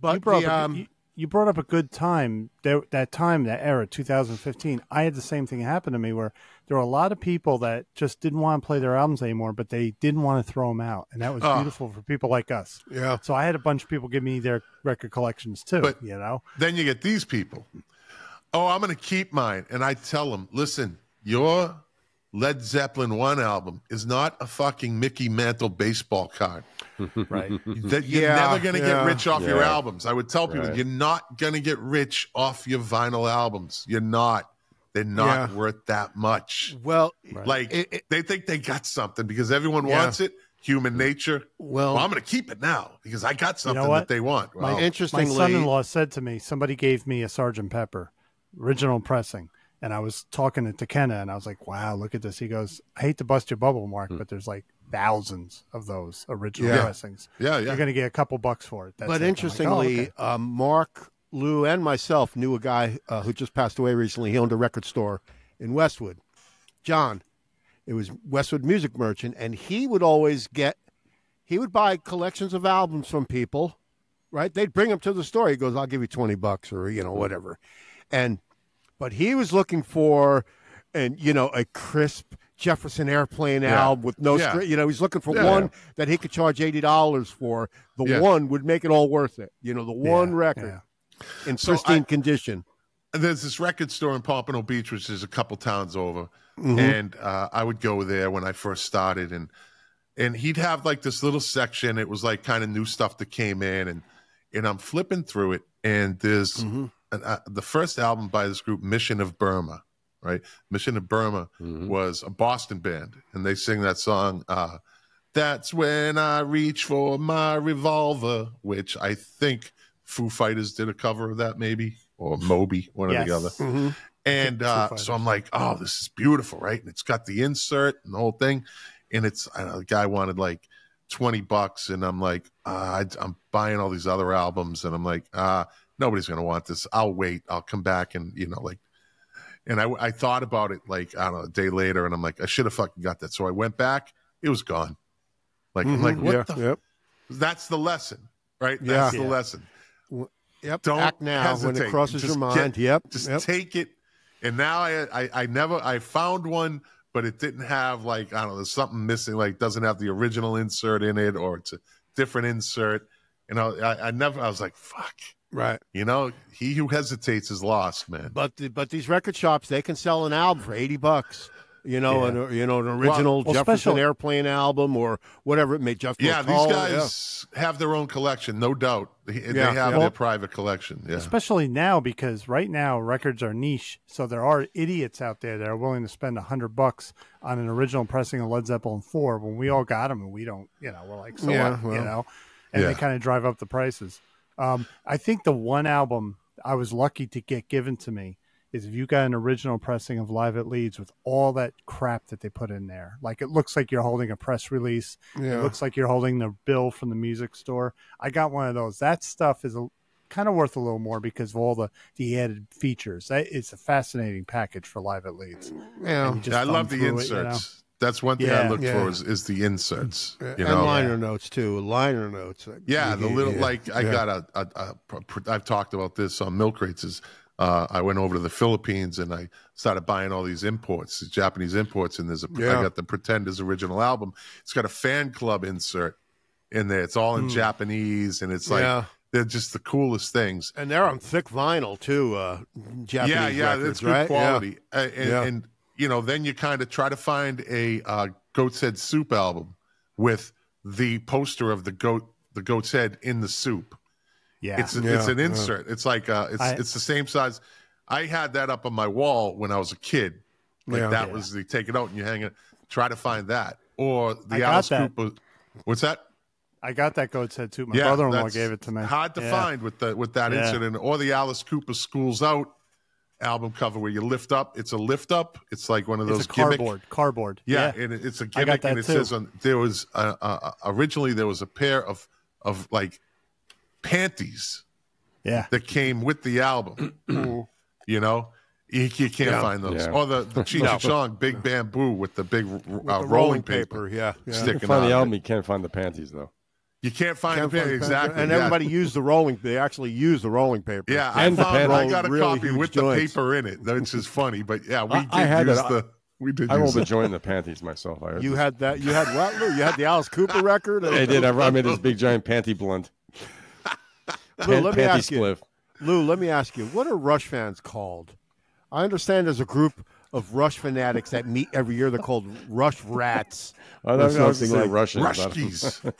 but you brought, the, um, a, you, you brought up a good time. There, that time, that era, two thousand fifteen, I had the same thing happen to me where there were a lot of people that just didn't want to play their albums anymore, but they didn't want to throw them out. And that was uh, beautiful for people like us. Yeah. So I had a bunch of people give me their record collections too, but you know? Then you get these people. Oh, I'm going to keep mine. And I tell them, listen, you're... Led Zeppelin one album is not a fucking Mickey Mantle baseball card. Right. That you're yeah, never going to yeah, get rich off yeah. your albums. I would tell people right. you're not going to get rich off your vinyl albums. You're not. They're not yeah. worth that much. Well, right. like it, it, they think they got something because everyone yeah. wants it. Human nature. Well, well I'm going to keep it now because I got something you know that they want. My, wow. Interestingly, my son-in-law said to me, somebody gave me a Sergeant Pepper, original pressing. And I was talking to Kenna, and I was like, wow, look at this. He goes, I hate to bust your bubble, Mark, but there's like thousands of those original yeah. pressings. Yeah, yeah. You're going to get a couple bucks for it. That's but it. Interestingly, like, oh, okay. um, Mark, Lou, and myself knew a guy uh, who just passed away recently. He owned a record store in Westwood. John. It was Westwood Music Merchant, and he would always get – he would buy collections of albums from people, right? They'd bring them to the store. He goes, I'll give you twenty bucks or, you know, whatever. And – But he was looking for, and you know, a crisp Jefferson Airplane yeah. album with no, yeah. you know, he's looking for yeah, one yeah. that he could charge eighty dollars for. The yeah. one would make it all worth it. You know, the one yeah, record yeah. in so pristine I, condition. There's this record store in Pompano Beach, which is a couple towns over, mm-hmm. and uh, I would go there when I first started, and and he'd have like this little section. It was like kind of new stuff that came in, and and I'm flipping through it, and there's. Mm-hmm. And uh, the first album by this group, Mission of Burma, right? Mission of Burma mm-hmm. was a Boston band, and they sing that song, uh, That's When I Reach for My Revolver, which I think Foo Fighters did a cover of that maybe, or Moby, one yes. or the other. Mm-hmm. And uh, so I'm like, oh, this is beautiful, right? And it's got the insert and the whole thing. And it's uh, the guy wanted like twenty bucks, and I'm like, uh, I, I'm buying all these other albums, and I'm like, ah. Uh, nobody's going to want this. I'll wait. I'll come back and, you know, like, and I, I thought about it like, I don't know, a day later. And I'm like, I should have fucking got that. So I went back. It was gone. Like, mm-hmm. I'm like, what yeah, the? Yep. That's the lesson, right? Yeah. That's the yeah. lesson. Yep. Don't act now hesitate. When it crosses just your mind. Get, yep. Just yep. take it. And now I, I, I never, I found one, but it didn't have like, I don't know, there's something missing. Like doesn't have the original insert in it or it's a different insert. And I, I, I never, I was like, fuck. Right, you know, he who hesitates is lost, man. But the, but these record shops, they can sell an album for eighty bucks. You know, yeah. an you know an original well, Jefferson well, Airplane album or whatever it may. Jefferson yeah, Hall, these guys yeah. have their own collection, no doubt. They, yeah. they have yeah. their well, private collection, yeah. especially now because right now records are niche. So there are idiots out there that are willing to spend a hundred bucks on an original pressing of Led Zeppelin four when we all got them and we don't. You know, we're like, so yeah, what, well, you know, and yeah. they kind of drive up the prices. Um, I think the one album I was lucky to get given to me is if you got an original pressing of Live at Leeds with all that crap that they put in there. Like it looks like you're holding a press release. Yeah. It looks like you're holding the bill from the music store. I got one of those. That stuff is a, kind of worth a little more because of all the, the added features. That, it's a fascinating package for Live at Leeds. Yeah, yeah I love the inserts. It, you know? That's one thing yeah, I look yeah. for is, is the inserts, you and know? liner notes too. Liner notes, yeah. The little yeah, like I yeah. got a, a, a, a. I've talked about this on milk crates. Is uh, I went over to the Philippines and I started buying all these imports, Japanese imports. And there's a, yeah. I got the Pretenders original album. It's got a fan club insert in there. It's all in mm. Japanese, and it's like, yeah. they're just the coolest things. And they're on thick vinyl too. Uh, Japanese yeah, yeah, records, it's good right? quality. Yeah. And, and, yeah. and you know, then you kind of try to find a uh, Goat's Head Soup album with the poster of the goat, the goat's head in the soup. Yeah, it's an, yeah, it's an insert. Yeah. It's like uh, it's I, it's the same size. I had that up on my wall when I was a kid. Like yeah, that yeah. was the take it out and you hang it. Try to find that or the Alice Cooper. What's that? I got that Goat's Head Soup. My yeah, brother-in-law gave it to me. Hard to yeah. find with the with that yeah. incident or the Alice Cooper Schools Out album cover where you lift up. It's a lift up. It's like one of those it's a cardboard. Gimmick. Cardboard. Yeah, yeah, and it's a gimmick. I got that and it too. Says on there was uh, uh, originally there was a pair of of like panties. Yeah, that came with the album. You know, you, you can't yeah. find those. Yeah. Or the, the Cheech and Chong big bamboo with the big uh, with the rolling, rolling paper. paper. Yeah, yeah. sticking you find on the album. It. You can't find the panties though. You can't find can't the paper. Exactly. And yeah. everybody used the rolling. They actually used the rolling paper. Yeah, I, found, I got a really copy with joints. The paper in it, which is funny. But yeah, we I, did I had use that. the. We did. I rolled the joint in the panties myself. I heard you this. had that. You had what? You had the Alice Cooper record. I did. I, I made this big giant panty blunt. Lou, let me ask you. Lou, let me ask you. What are Rush fans called? I understand there's a group of Rush fanatics that meet every year. They're called Rush Rats. I don't know something like Russian. Rushkies.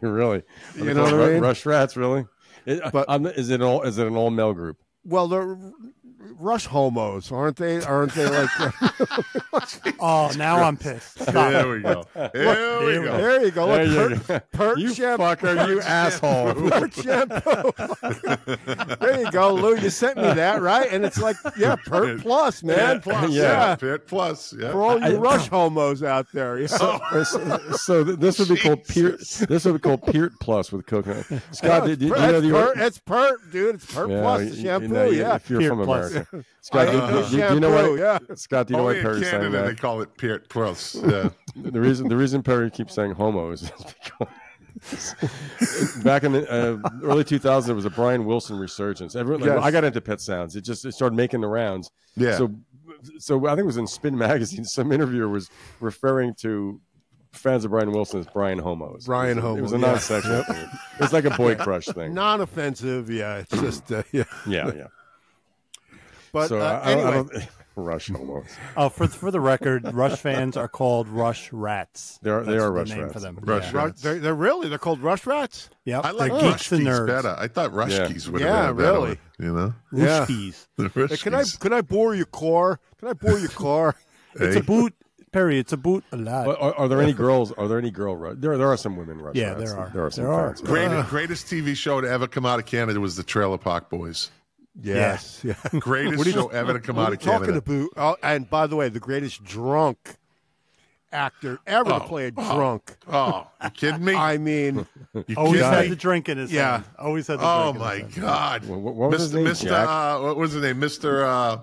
Really? Are you know what I mean? Rush Rats, really? It, but, I'm, is it all? Is it an all male group? Well, they're Rush homos, aren't they? Aren't they like? Oh, now I'm pissed. There we go. There, Look, we, there go. we go. There you go. There Look, you Pert, Pert you shampoo. fucker, you asshole. Pert shampoo. There you go, Lou. You sent me that, right? And it's like, yeah, Pert Plus, man. Pert Plus. Yeah, yeah. Pert Plus. Yeah. For all you I, Rush I, homos out there. Yeah. So, so, so this would be Jesus. called Pert. This would be called Pert Plus with coconut. Scott, did you, you know the Pert, It's Pert, dude. It's Pert yeah, Plus the shampoo. You know, yeah. If you're Pert from America, Scott, uh, do, do, do you know what? Yeah. Scott, do you know what Perry said? And they call it Peart Plus. Yeah. the reason the reason Perry keeps saying homo is because back in the uh, early two thousands, there was a Brian Wilson resurgence. Everyone, like, yes. I got into Pet Sounds. It just it started making the rounds. Yeah. So, so I think it was in Spin Magazine. Some interviewer was referring to fans of Brian Wilson as Brian homos. Brian homos. It was a yeah. non-sexual thing. It was like a boy crush thing. Non-offensive. Yeah. It's just uh, yeah. Yeah. Yeah. But so, uh, I, anyway. I don't, Rush almost. Oh, for for the record, Rush fans are called Rush Rats. They are. That's they are the Rush name Rats. For them. Rush yeah. Rats. They're, they're really. They're called Rush Rats. Yeah. I like Rushkeys better. I thought Rushkeys yeah. would have yeah, been better. Yeah, really. You know. Yeah. Rushkeys. Hey, can I can I borrow your car? Can I borrow your car? Hey. It's a boot, Perry. It's a boot. A lot. Are, are, are there any girls? Are there any girl? There there are some women Rush yeah, Rats. Yeah, there are. There are. Some there are. Great, uh, greatest T V show to ever come out of Canada was the Trailer Park Boys. Yes, yes. Yeah. Greatest show ever to come out of Canada. Talking about, oh, and by the way, the greatest drunk actor ever oh, to play a drunk. Oh, oh, you kidding me? I mean, you always had me? the drink in his yeah. hand. Always had the oh drink in his hand. Oh, my God. What, what was Mister, his name, Mister Jack? Uh, what was his name? Mister Uh,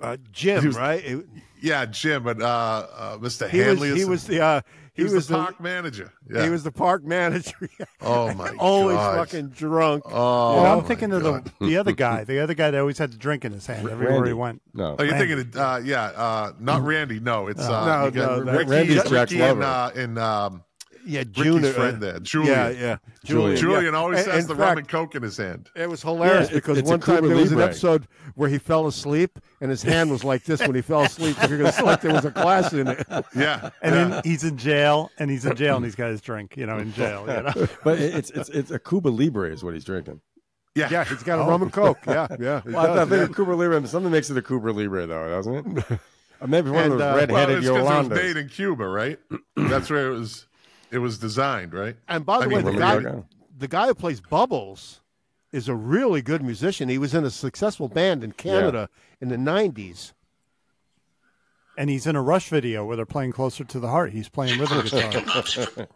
uh, Jim, was, right? It, yeah, Jim. But uh, uh, Mister He Hanley. Was, he was the... Uh, He, he was, was the park the, manager. Yeah. He was the park manager. Oh, my God. Always fucking drunk. Oh, well, I'm thinking God. of the, the other guy. The other guy that always had the drink in his hand Randy. everywhere he went. No. Oh, you're Randy. thinking of, uh, yeah, uh, not Randy. No, it's uh, no, no, Ricky, Randy's Ricky Jack and, uh, and um, yeah, June, Ricky's friend there. Julian. Yeah, yeah. Julian, Julian yeah. always and, has in the fact, rum and coke in his hand. It was hilarious yeah, because one time there was an episode where he fell asleep. And his hand was like this when he fell asleep. You're going to select there was a glass in it. Yeah. And yeah. then he's in jail, and he's in jail, and he's got his drink, you know, in jail. You know? But it's it's it's a Cuba Libre is what he's drinking. Yeah. Yeah, he's got a oh. rum and coke. Yeah, yeah. Well, does, I think yeah. Cuba Libre, something makes it a Cuba Libre, though, doesn't it? Or maybe one and, of those uh, red-headed Yolandas. Well, it's because it was made in Cuba, right? That's where it was It was designed, right? And by the I way, mean, the, guy, the guy who plays Bubbles is a really good musician. He was in a successful band in Canada yeah. in the nineties. And he's in a Rush video where they're playing Closer to the Heart. He's playing rhythm guitar.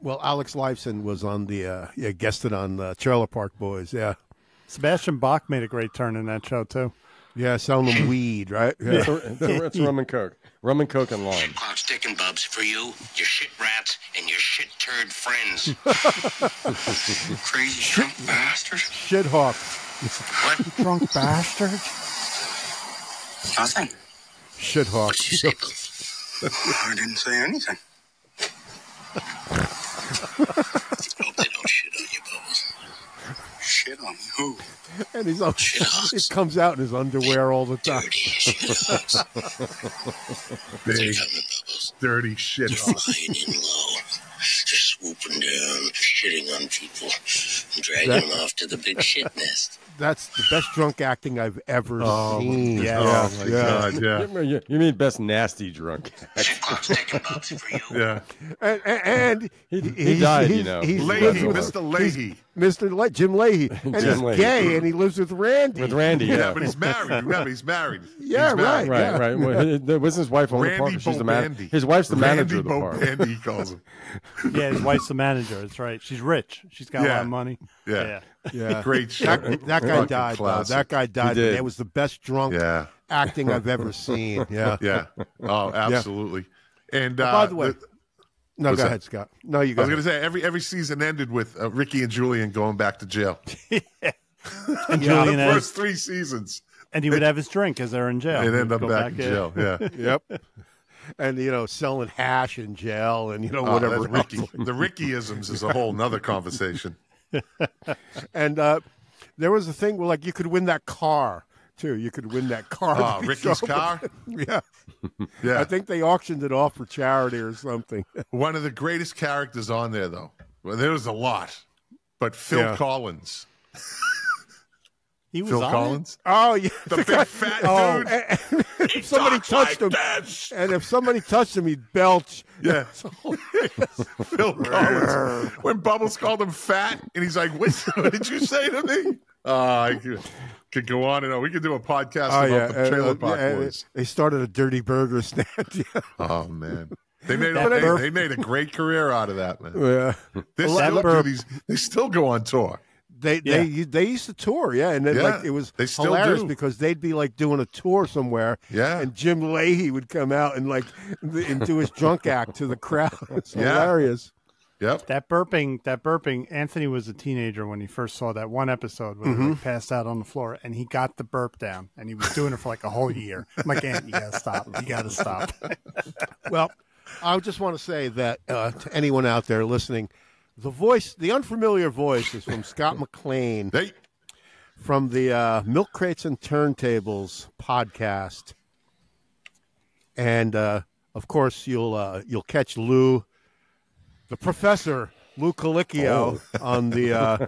Well, Alex Lifeson was on the, uh, yeah, guested on uh, Trailer Park Boys, yeah. Sebastian Bach made a great turn in that show, too. Yeah, selling them weed, right? Yeah. That's rum and coke. Rum and coke and lime. Shit pops, dick and bubs for you, your shit rats, and your shit turd friends. Crazy shit bastard. Shit hawk. You what? Drunk bastard. Nothing. Shithawk. I didn't say anything. Hope they don't shit on you, Bubba. Shit on who? And he's all shithawks. It comes out in his underwear all the time. Dirty shithawks. Big, dirty shithawks. Flying in low, just swooping down, shitting on people, and dragging that, them off to the big shit nest. That's the best drunk acting I've ever oh, seen. Yeah. Oh, my yeah. God, yeah. You mean best nasty drunk acting. Yeah. And, and, and he, he, he died, he, you know. He's Leahy, Mister Leahy. Mister Le- Jim Leahy. And Jim he's Leahy. Gay, and he lives with Randy. With Randy, yeah. yeah. But he's married. Remember, he's married. Yeah, he's married. right. Right, yeah. right. Well, yeah. Wasn't his wife on the park? She's the man- his wife's the Randy manager of the park. Randy calls him. Yeah, his wife's the manager. That's right. She's rich. She's got yeah. a lot of money. Yeah. yeah. Yeah, great shit. That, that guy died, Bob. That guy died. It was the best drunk yeah. acting I've ever seen. Yeah, yeah. Oh, absolutely. Yeah. And uh, oh, by the way, the, no, go that? ahead, Scott. No, you. Go I was going to say every every season ended with uh, Ricky and Julian going back to jail. yeah. And yeah, Julian the first has, three seasons, and he would have his drink as they're in jail. And end up back, back in jail. Yeah. Yep. And, you know, selling hash in jail, and you know oh, whatever. Ricky. The Rickyisms is a whole nother conversation. And uh, there was a thing where, like, you could win that car, too. You could win that car. Oh, that Ricky's car? yeah. yeah. I think they auctioned it off for charity or something. One of the greatest characters on there, though. Well, there was a lot. But Phil yeah. Collins. He was Phil on Collins? It? Oh, yeah. The, the big guy, fat oh, dude. And, and if somebody touched like him, this. and if somebody touched him, he'd belch. Yeah. Phil Collins. When Bubbles called him fat, and he's like, what, what did you say to me? Uh, I could, could go on and on. We could do a podcast oh, about yeah. the Trailer uh, Park yeah, Boys. They started a Dirty Burger stand. yeah. Oh, man. They made, a, they, they made a great career out of that, man. Yeah. They, still do these, they still go on tour. They yeah. they they used to tour, yeah, and then, yeah, like it was they still hilarious do. because they'd be like doing a tour somewhere, yeah, and Jim Leahy would come out and like and do his drunk act to the crowd. It's yeah. hilarious. Yep. That burping, that burping. Anthony was a teenager when he first saw that one episode where mm-hmm. he passed out on the floor, and he got the burp down, and he was doing it for like a whole year. I'm like, Ant, you gotta stop, you gotta stop. Well, I just want to say that uh, to anyone out there listening. The voice, the unfamiliar voice, is from Scott McLean hey. from the uh, Milk Crates and Turntables podcast, and uh, of course you'll uh, you'll catch Lou, the Professor Lou Colicchio oh. on the uh,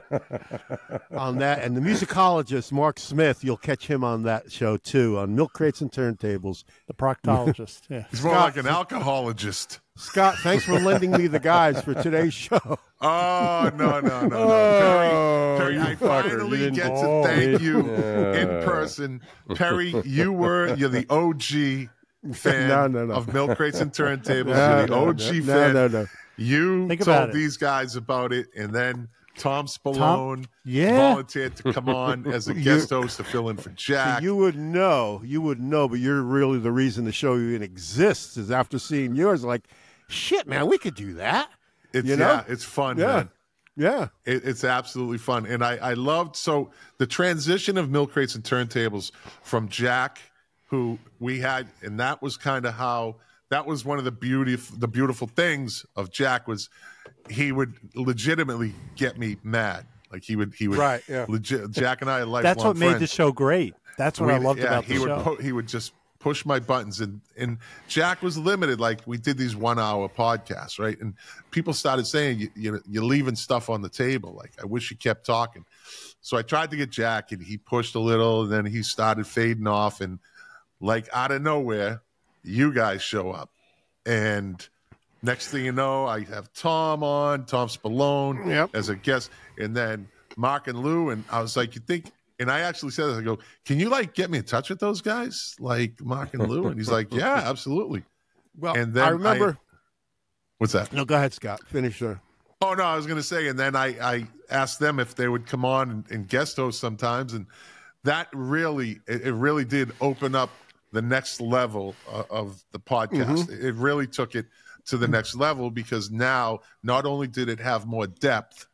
on that, and the musicologist Mark Smith. You'll catch him on that show too on Milk Crates and Turntables. The proctologist, yeah, he's more Scott, like an alcoholologist. Scott, thanks for lending me the guys for today's show. Oh, no, no, no, no. Oh, Perry, Perry I finally get to thank you yeah. in person. Perry, you were, you're the O G fan no, no, no. of Milk Crates and Turntables. No, you're the no, O G no, fan. No, no, no. You think told these guys about it, and then Tom Spallone Tom? Yeah. volunteered to come on as a guest host to fill in for Jack. So you would know, you would know, but you're really the reason the show even exists is after seeing yours, like, shit, man, we could do that. It's you know? yeah, it's fun, yeah. man. Yeah, it, it's absolutely fun, and I, I loved so the transition of Milk Crates and Turntables from Jack, who we had, and that was kind of how that was one of the beauty, the beautiful things of Jack was he would legitimately get me mad, like he would, he would, right? Yeah, legit, Jack and I are lifelong friends. That's what made the show great. That's what we, I loved yeah, about the he show. Would po- he would just. push my buttons, and and Jack was limited. Like we did these one hour podcasts, right? And people started saying, you, you know, you're leaving stuff on the table. Like I wish you kept talking. So I tried to get Jack, and he pushed a little, and then he started fading off. And like out of nowhere, you guys show up, and next thing you know, I have Tom on, Tom Spallone yep. as a guest, and then Mark and Lou. And I was like, you think. And I actually said this, I go, can you, like, get me in touch with those guys, like Mark and Lou? And he's like, yeah, absolutely. Well, and then I remember. I, what's that? No, go ahead, Scott. Finish there. Oh, no, I was going to say, and then I, I asked them if they would come on and, and guest host sometimes. And that really, it, it really did open up the next level of, of the podcast. Mm-hmm. It really took it to the next level because now not only did it have more depth,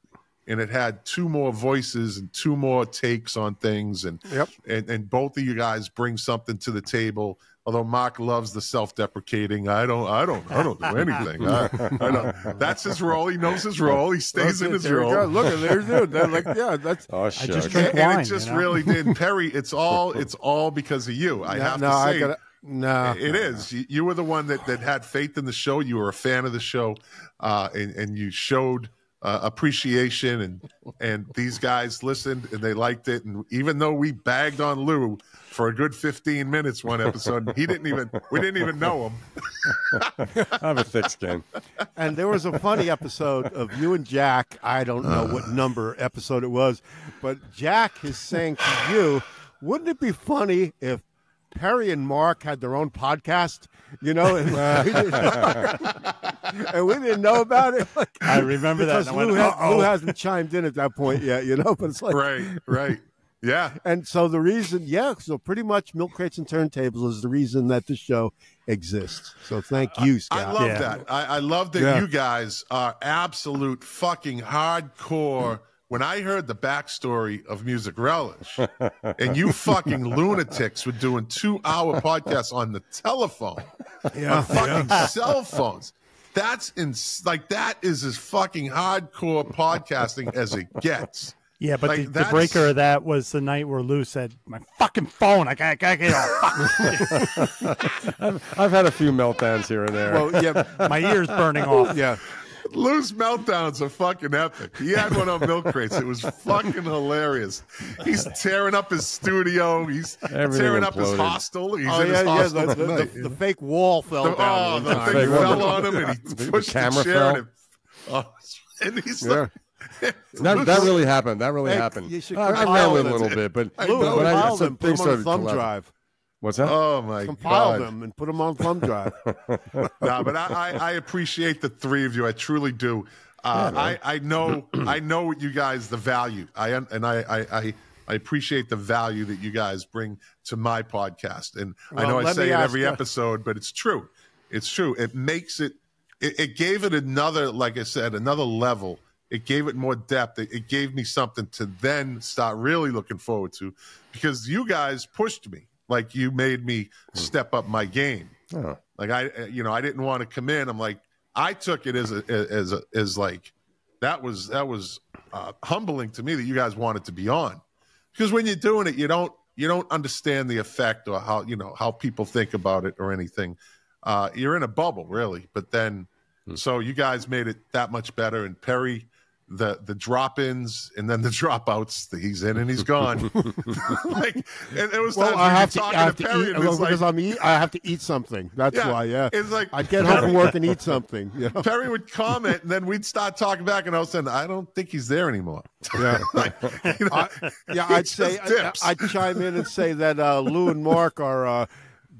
and it had two more voices and two more takes on things. And, yep. and, and both of you guys bring something to the table. Although Mark loves the self-deprecating, I don't, I don't, I don't do anything. I, I don't. That's his role. He knows his role. He stays that's in it, his there role. We go. Look, there's it. That, like, yeah, that's. Oh shit! And, wine, and it just you know? really did, Perry. It's all, it's all because of you. I no, have no, to say, I gotta, no, it no. is. You, you were the one that that had faith in the show. You were a fan of the show, uh, and and you showed uh, appreciation, and and these guys listened and they liked it. And even though we bagged on Lou for a good fifteen minutes one episode, he didn't even we didn't even know him. I have a thick skin. And there was a funny episode of you and Jack. I don't know what number episode it was, but Jack is saying to you, wouldn't it be funny if Perry and Mark had their own podcast, you know, and, and we didn't know about it. Like, I remember that. Because Lou, has, Lou hasn't chimed in at that point yet, you know, but it's like. Right, right. Yeah. And so the reason, yeah, so pretty much Milk Crates and Turntables is the reason that the show exists. So thank you, Scott. I love yeah. that. I, I love that yeah. you guys are absolute fucking hardcore. When I heard the backstory of Music Relish and you fucking lunatics were doing two-hour podcasts on the telephone, yeah, on fucking yeah. cell phones, that's in, like that is as fucking hardcore podcasting as it gets. Yeah, but like, the, the breaker of that was the night where Lou said, my fucking phone, I can't, I can't get off. I've, I've had a few meltdowns here and there. Well, yeah, my ear's burning off. Yeah. Lou's meltdowns are fucking epic. He had one on Milk Crates. It was fucking hilarious. He's tearing up his studio. He's Everything tearing imploded. up his hostel. He's oh, in yeah, his hostel yeah, the, the, the, the, the fake wall fell the, down. Oh, the thing fell the, on him, and he the, pushed the, the chair. And, it, oh, and he's yeah. like... that, that really happened. That really hey, happened. Uh, I ran a little it. bit, but... I Lou, but I, some them, things put them on a thumb drive. What's that? Oh, my Compile God. Compile them and put them on thumb drive. No, but I, I, I appreciate the three of you. I truly do. Uh, yeah, I, I know I know you guys, the value. I And I, I, I appreciate the value that you guys bring to my podcast. And well, I know I say it every that. episode, but it's true. It's true. It makes it, it... It gave it another, like I said, another level. It gave it more depth. It, it gave me something to then start really looking forward to because you guys pushed me. Like you made me step up my game. Oh. Like I, you know, I didn't want to come in. I'm like, I took it as a, as a, as like, that was, that was uh, humbling to me that you guys wanted to be on, because when you're doing it, you don't, you don't understand the effect or how, you know, how people think about it or anything. Uh, you're in a bubble really. But then, hmm. so you guys made it that much better. And Perry, the the drop-ins and then the dropouts that he's in and he's gone. Like, and it was well, I have to, talking I have to, to Perry eat, and it's because like, I'm eat, I have to eat something. That's yeah, why, yeah. It's like I get home from work and eat something. You know? Perry would comment and then we'd start talking back and all of a sudden I don't think he's there anymore. Yeah, like, you know, I, yeah. I'd say I, I'd chime in and say that uh, Lou and Mark are. Uh,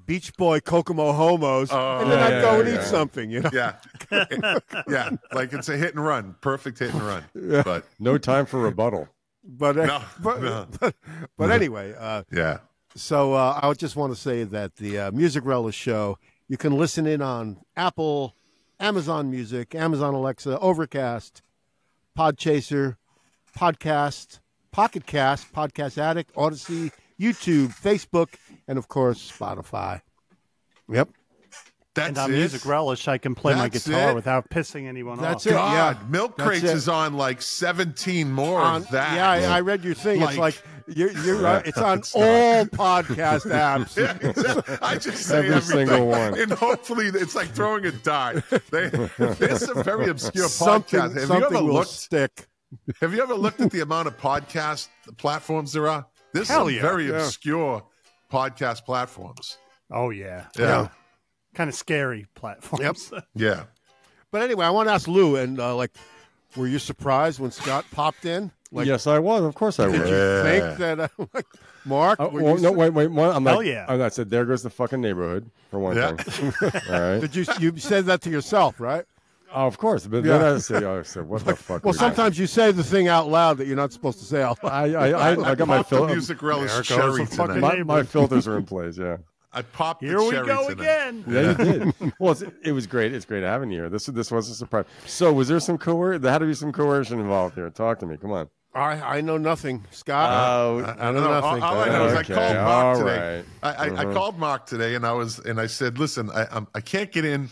Beach Boy Kokomo homos, oh, and then yeah, I'd go yeah, and yeah, eat yeah. something, you know? Yeah. It, yeah, like it's a hit and run, perfect hit and run. Yeah. But no time for rebuttal. But uh, no, but, no. but but anyway, uh, yeah. So uh, I just want to say that the uh, Music Relish show, you can listen in on Apple, Amazon Music, Amazon Alexa, Overcast, Podchaser, Podcast, Pocket Cast, Podcast Addict, Odyssey, YouTube, Facebook, and of course Spotify. Yep, that's and on it. Music Relish, I can play that's my guitar it. without pissing anyone that's off. That's it. God, yeah, Milk Crates is on like seventeen more on, of that. Yeah, I, I read your thing. Like, it's like you're, you're right. It's on it's all podcast apps. Yeah, exactly. I just say every everything, single one, and hopefully it's like throwing a dart. They, there's some very obscure something, podcast. Have something you ever will looked, stick. Have you ever looked at the amount of podcast platforms there are? This Hell is yeah. very yeah. obscure podcast platforms. Oh, yeah. Yeah. yeah. Kind of scary platforms. Yep. Yeah. But anyway, I want to ask Lou, and uh, like, were you surprised when Scott popped in? Like, yes, I was. Of course I was. Did yeah. you think that, uh, like, Mark? Uh, well, no, wait, wait. One, I'm Hell like, yeah. I said, there goes the fucking neighborhood, for one yeah. thing. All right. Did you, you said that to yourself, right? Oh, of course, but yeah. then I said, I said, "What the fuck?" Well, sometimes you say the thing out loud that you're not supposed to say out loud. I, I, I, I got my filter. Music Relish cherry tonight. My, my filters are in place. Yeah, I popped the cherry tonight. Here we go again. Yeah, you did. Well, it's, it was great. It's great having you here. This this was a surprise. So, was there some coercion? There had to be some coercion involved here. Talk to me. Come on. I I know nothing, Scott. Uh, I, I know no, nothing. All, all I know is okay. I called Mark today. Right. I, I, mm-hmm. I called Mark today, and I was and I said, listen, I I'm, I can't get in,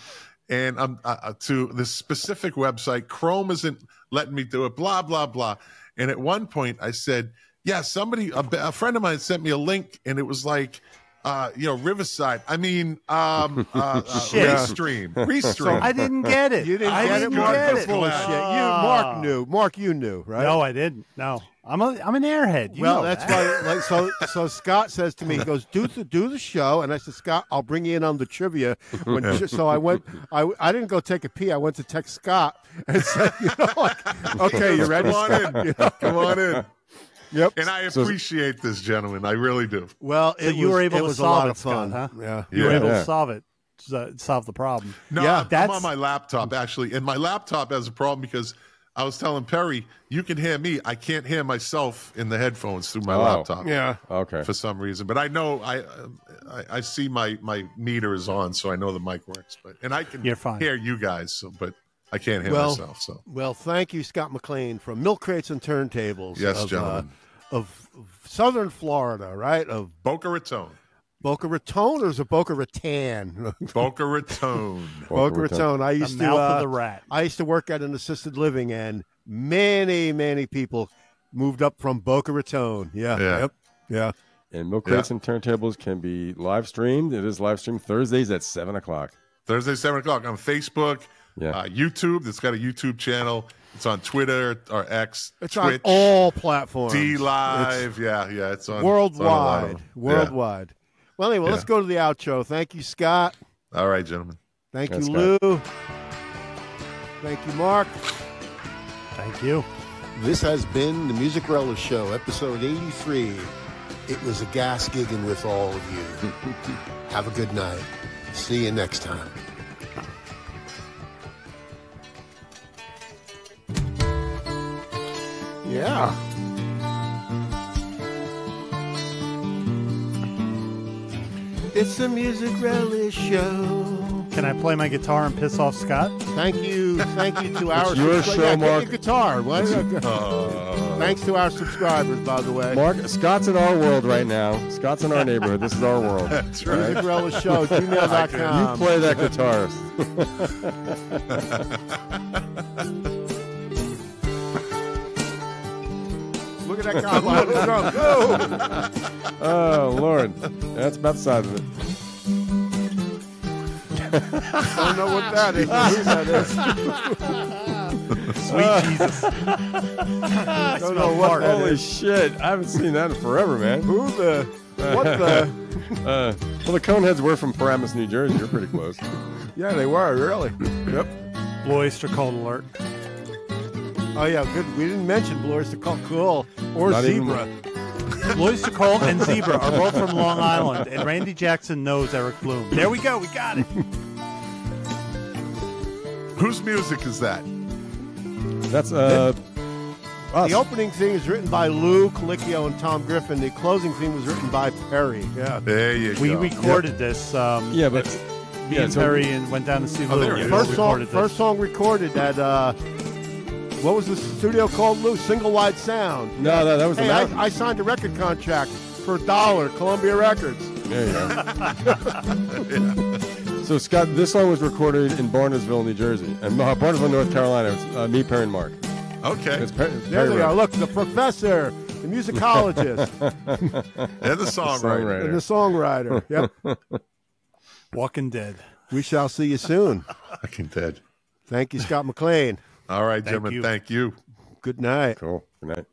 and I'm uh, to this specific website. Chrome isn't letting me do it. Blah blah blah. And at one point, I said, yeah, somebody, a, a friend of mine sent me a link, and it was like, uh, you know, Riverside. I mean, um, uh, uh, Restream. Restream. I didn't get it. You didn't I get didn't it, Mark. Get it. Bullshit. Oh. You, Mark knew. Mark, you knew, right? No, I didn't. No. I'm a, I'm an airhead. You well, know that's that. why. Like, so, so Scott says to me, he goes, "Do the do the show," and I said, "Scott, I'll bring you in on the trivia." When, so I went. I, I didn't go take a pee. I went to text Scott and said, "You know, like, okay, you ready? Come on in. You know? Come on in." Yep. And I appreciate so, this, gentlemen. I really do. Well, it so you was, were able it to was solve a lot it, of fun, Scott, huh? Yeah. You yeah. were able yeah. to solve it, so, solve the problem. No, yeah, I'm that's... on my laptop actually, and my laptop has a problem because I was telling Perry, you can hear me. I can't hear myself in the headphones through my oh, laptop. Yeah. Okay. For some reason, but I know I, I, I see my my meter is on, so I know the mic works. But and I can You're fine. hear you guys, so, but. I can't hear well, myself. So well, thank you, Scott McLean from Milk Crates and Turntables. Yes, of, gentlemen, uh, of Southern Florida, right? Of Boca Raton. Boca Raton, or is it Boca Raton? Boca Raton. Boca Raton. I used the to. Mouth uh, of the rat. I used to work at an assisted living, and many, many people moved up from Boca Raton. Yeah. Yeah. Yep. Yeah. And Milk Crates yeah. and Turntables can be live streamed. It is live streamed Thursdays at seven o'clock. Thursday seven o'clock on Facebook. Yeah. Uh, YouTube, it's got a YouTube channel. It's on Twitter or X. It's Twitch, on all platforms. D Live, yeah, yeah. It's on worldwide. It's on worldwide. Yeah. Well, anyway, yeah. let's go to the outro. Thank you, Scott. All right, gentlemen. Thank That's you, Scott. Lou. Thank you, Mark. Thank you. This has been the Music Relish Show, episode eighty-three. It was a gas gigging with all of you. Have a good night. See you next time. Yeah. It's the Music Relish Show. Can I play my guitar and piss off Scott? Thank you. Thank you to our subscribers. Your show, yeah, Mark. Get your guitar. What? Uh, Thanks to our subscribers, by the way. Mark, Scott's in our world right now. Scott's in our neighborhood. This is our world. That's right. Music Relish Show, gmail dot com. You play that guitar. Look at that guy live in the drum. Go! Oh, Lord. That's about the size of it. I don't know what that is. Who that is. Sweet uh, Jesus. I don't know what fart. that Holy is. Shit. I haven't seen that in forever, man. Who the? What the? uh, well, the Coneheads were from Paramus, New Jersey. You're pretty close. Yeah, they were, really. Yep. Blue Oyster Cult alert. Oh, yeah, good. We didn't mention Blue Oyster Cult cool, or Not Zebra. Blue Oyster Cult and Zebra are both from Long Island, and Randy Jackson knows Eric Bloom. There we go. We got it. Whose music is that? That's uh, us. The opening theme is written by Lou Colicchio and Tom Griffin. The closing theme was written by Perry. Yeah, there you we go. We recorded yep. this. Um, yeah, but me yeah, and so Perry we... and went down to see oh, Lou. First song, first song recorded at... Uh, what was the studio called, Lou? Single Wide Sound. No, no, that was hey, the I, I signed a record contract for a dollar, Columbia Records. There you go. yeah. So, Scott, this song was recorded in Barnesville, New Jersey. And uh, Barnesville, North Carolina. It's uh, me, Perry, and Mark. Okay. It's Perry, Perry there they Mark. are. Look, the professor, the musicologist. and the songwriter. And the songwriter. Yep. Walking Dead. We shall see you soon. Walking Dead. Thank you, Scott McLean. All right, gentlemen, thank you. Good night. Cool. Good night.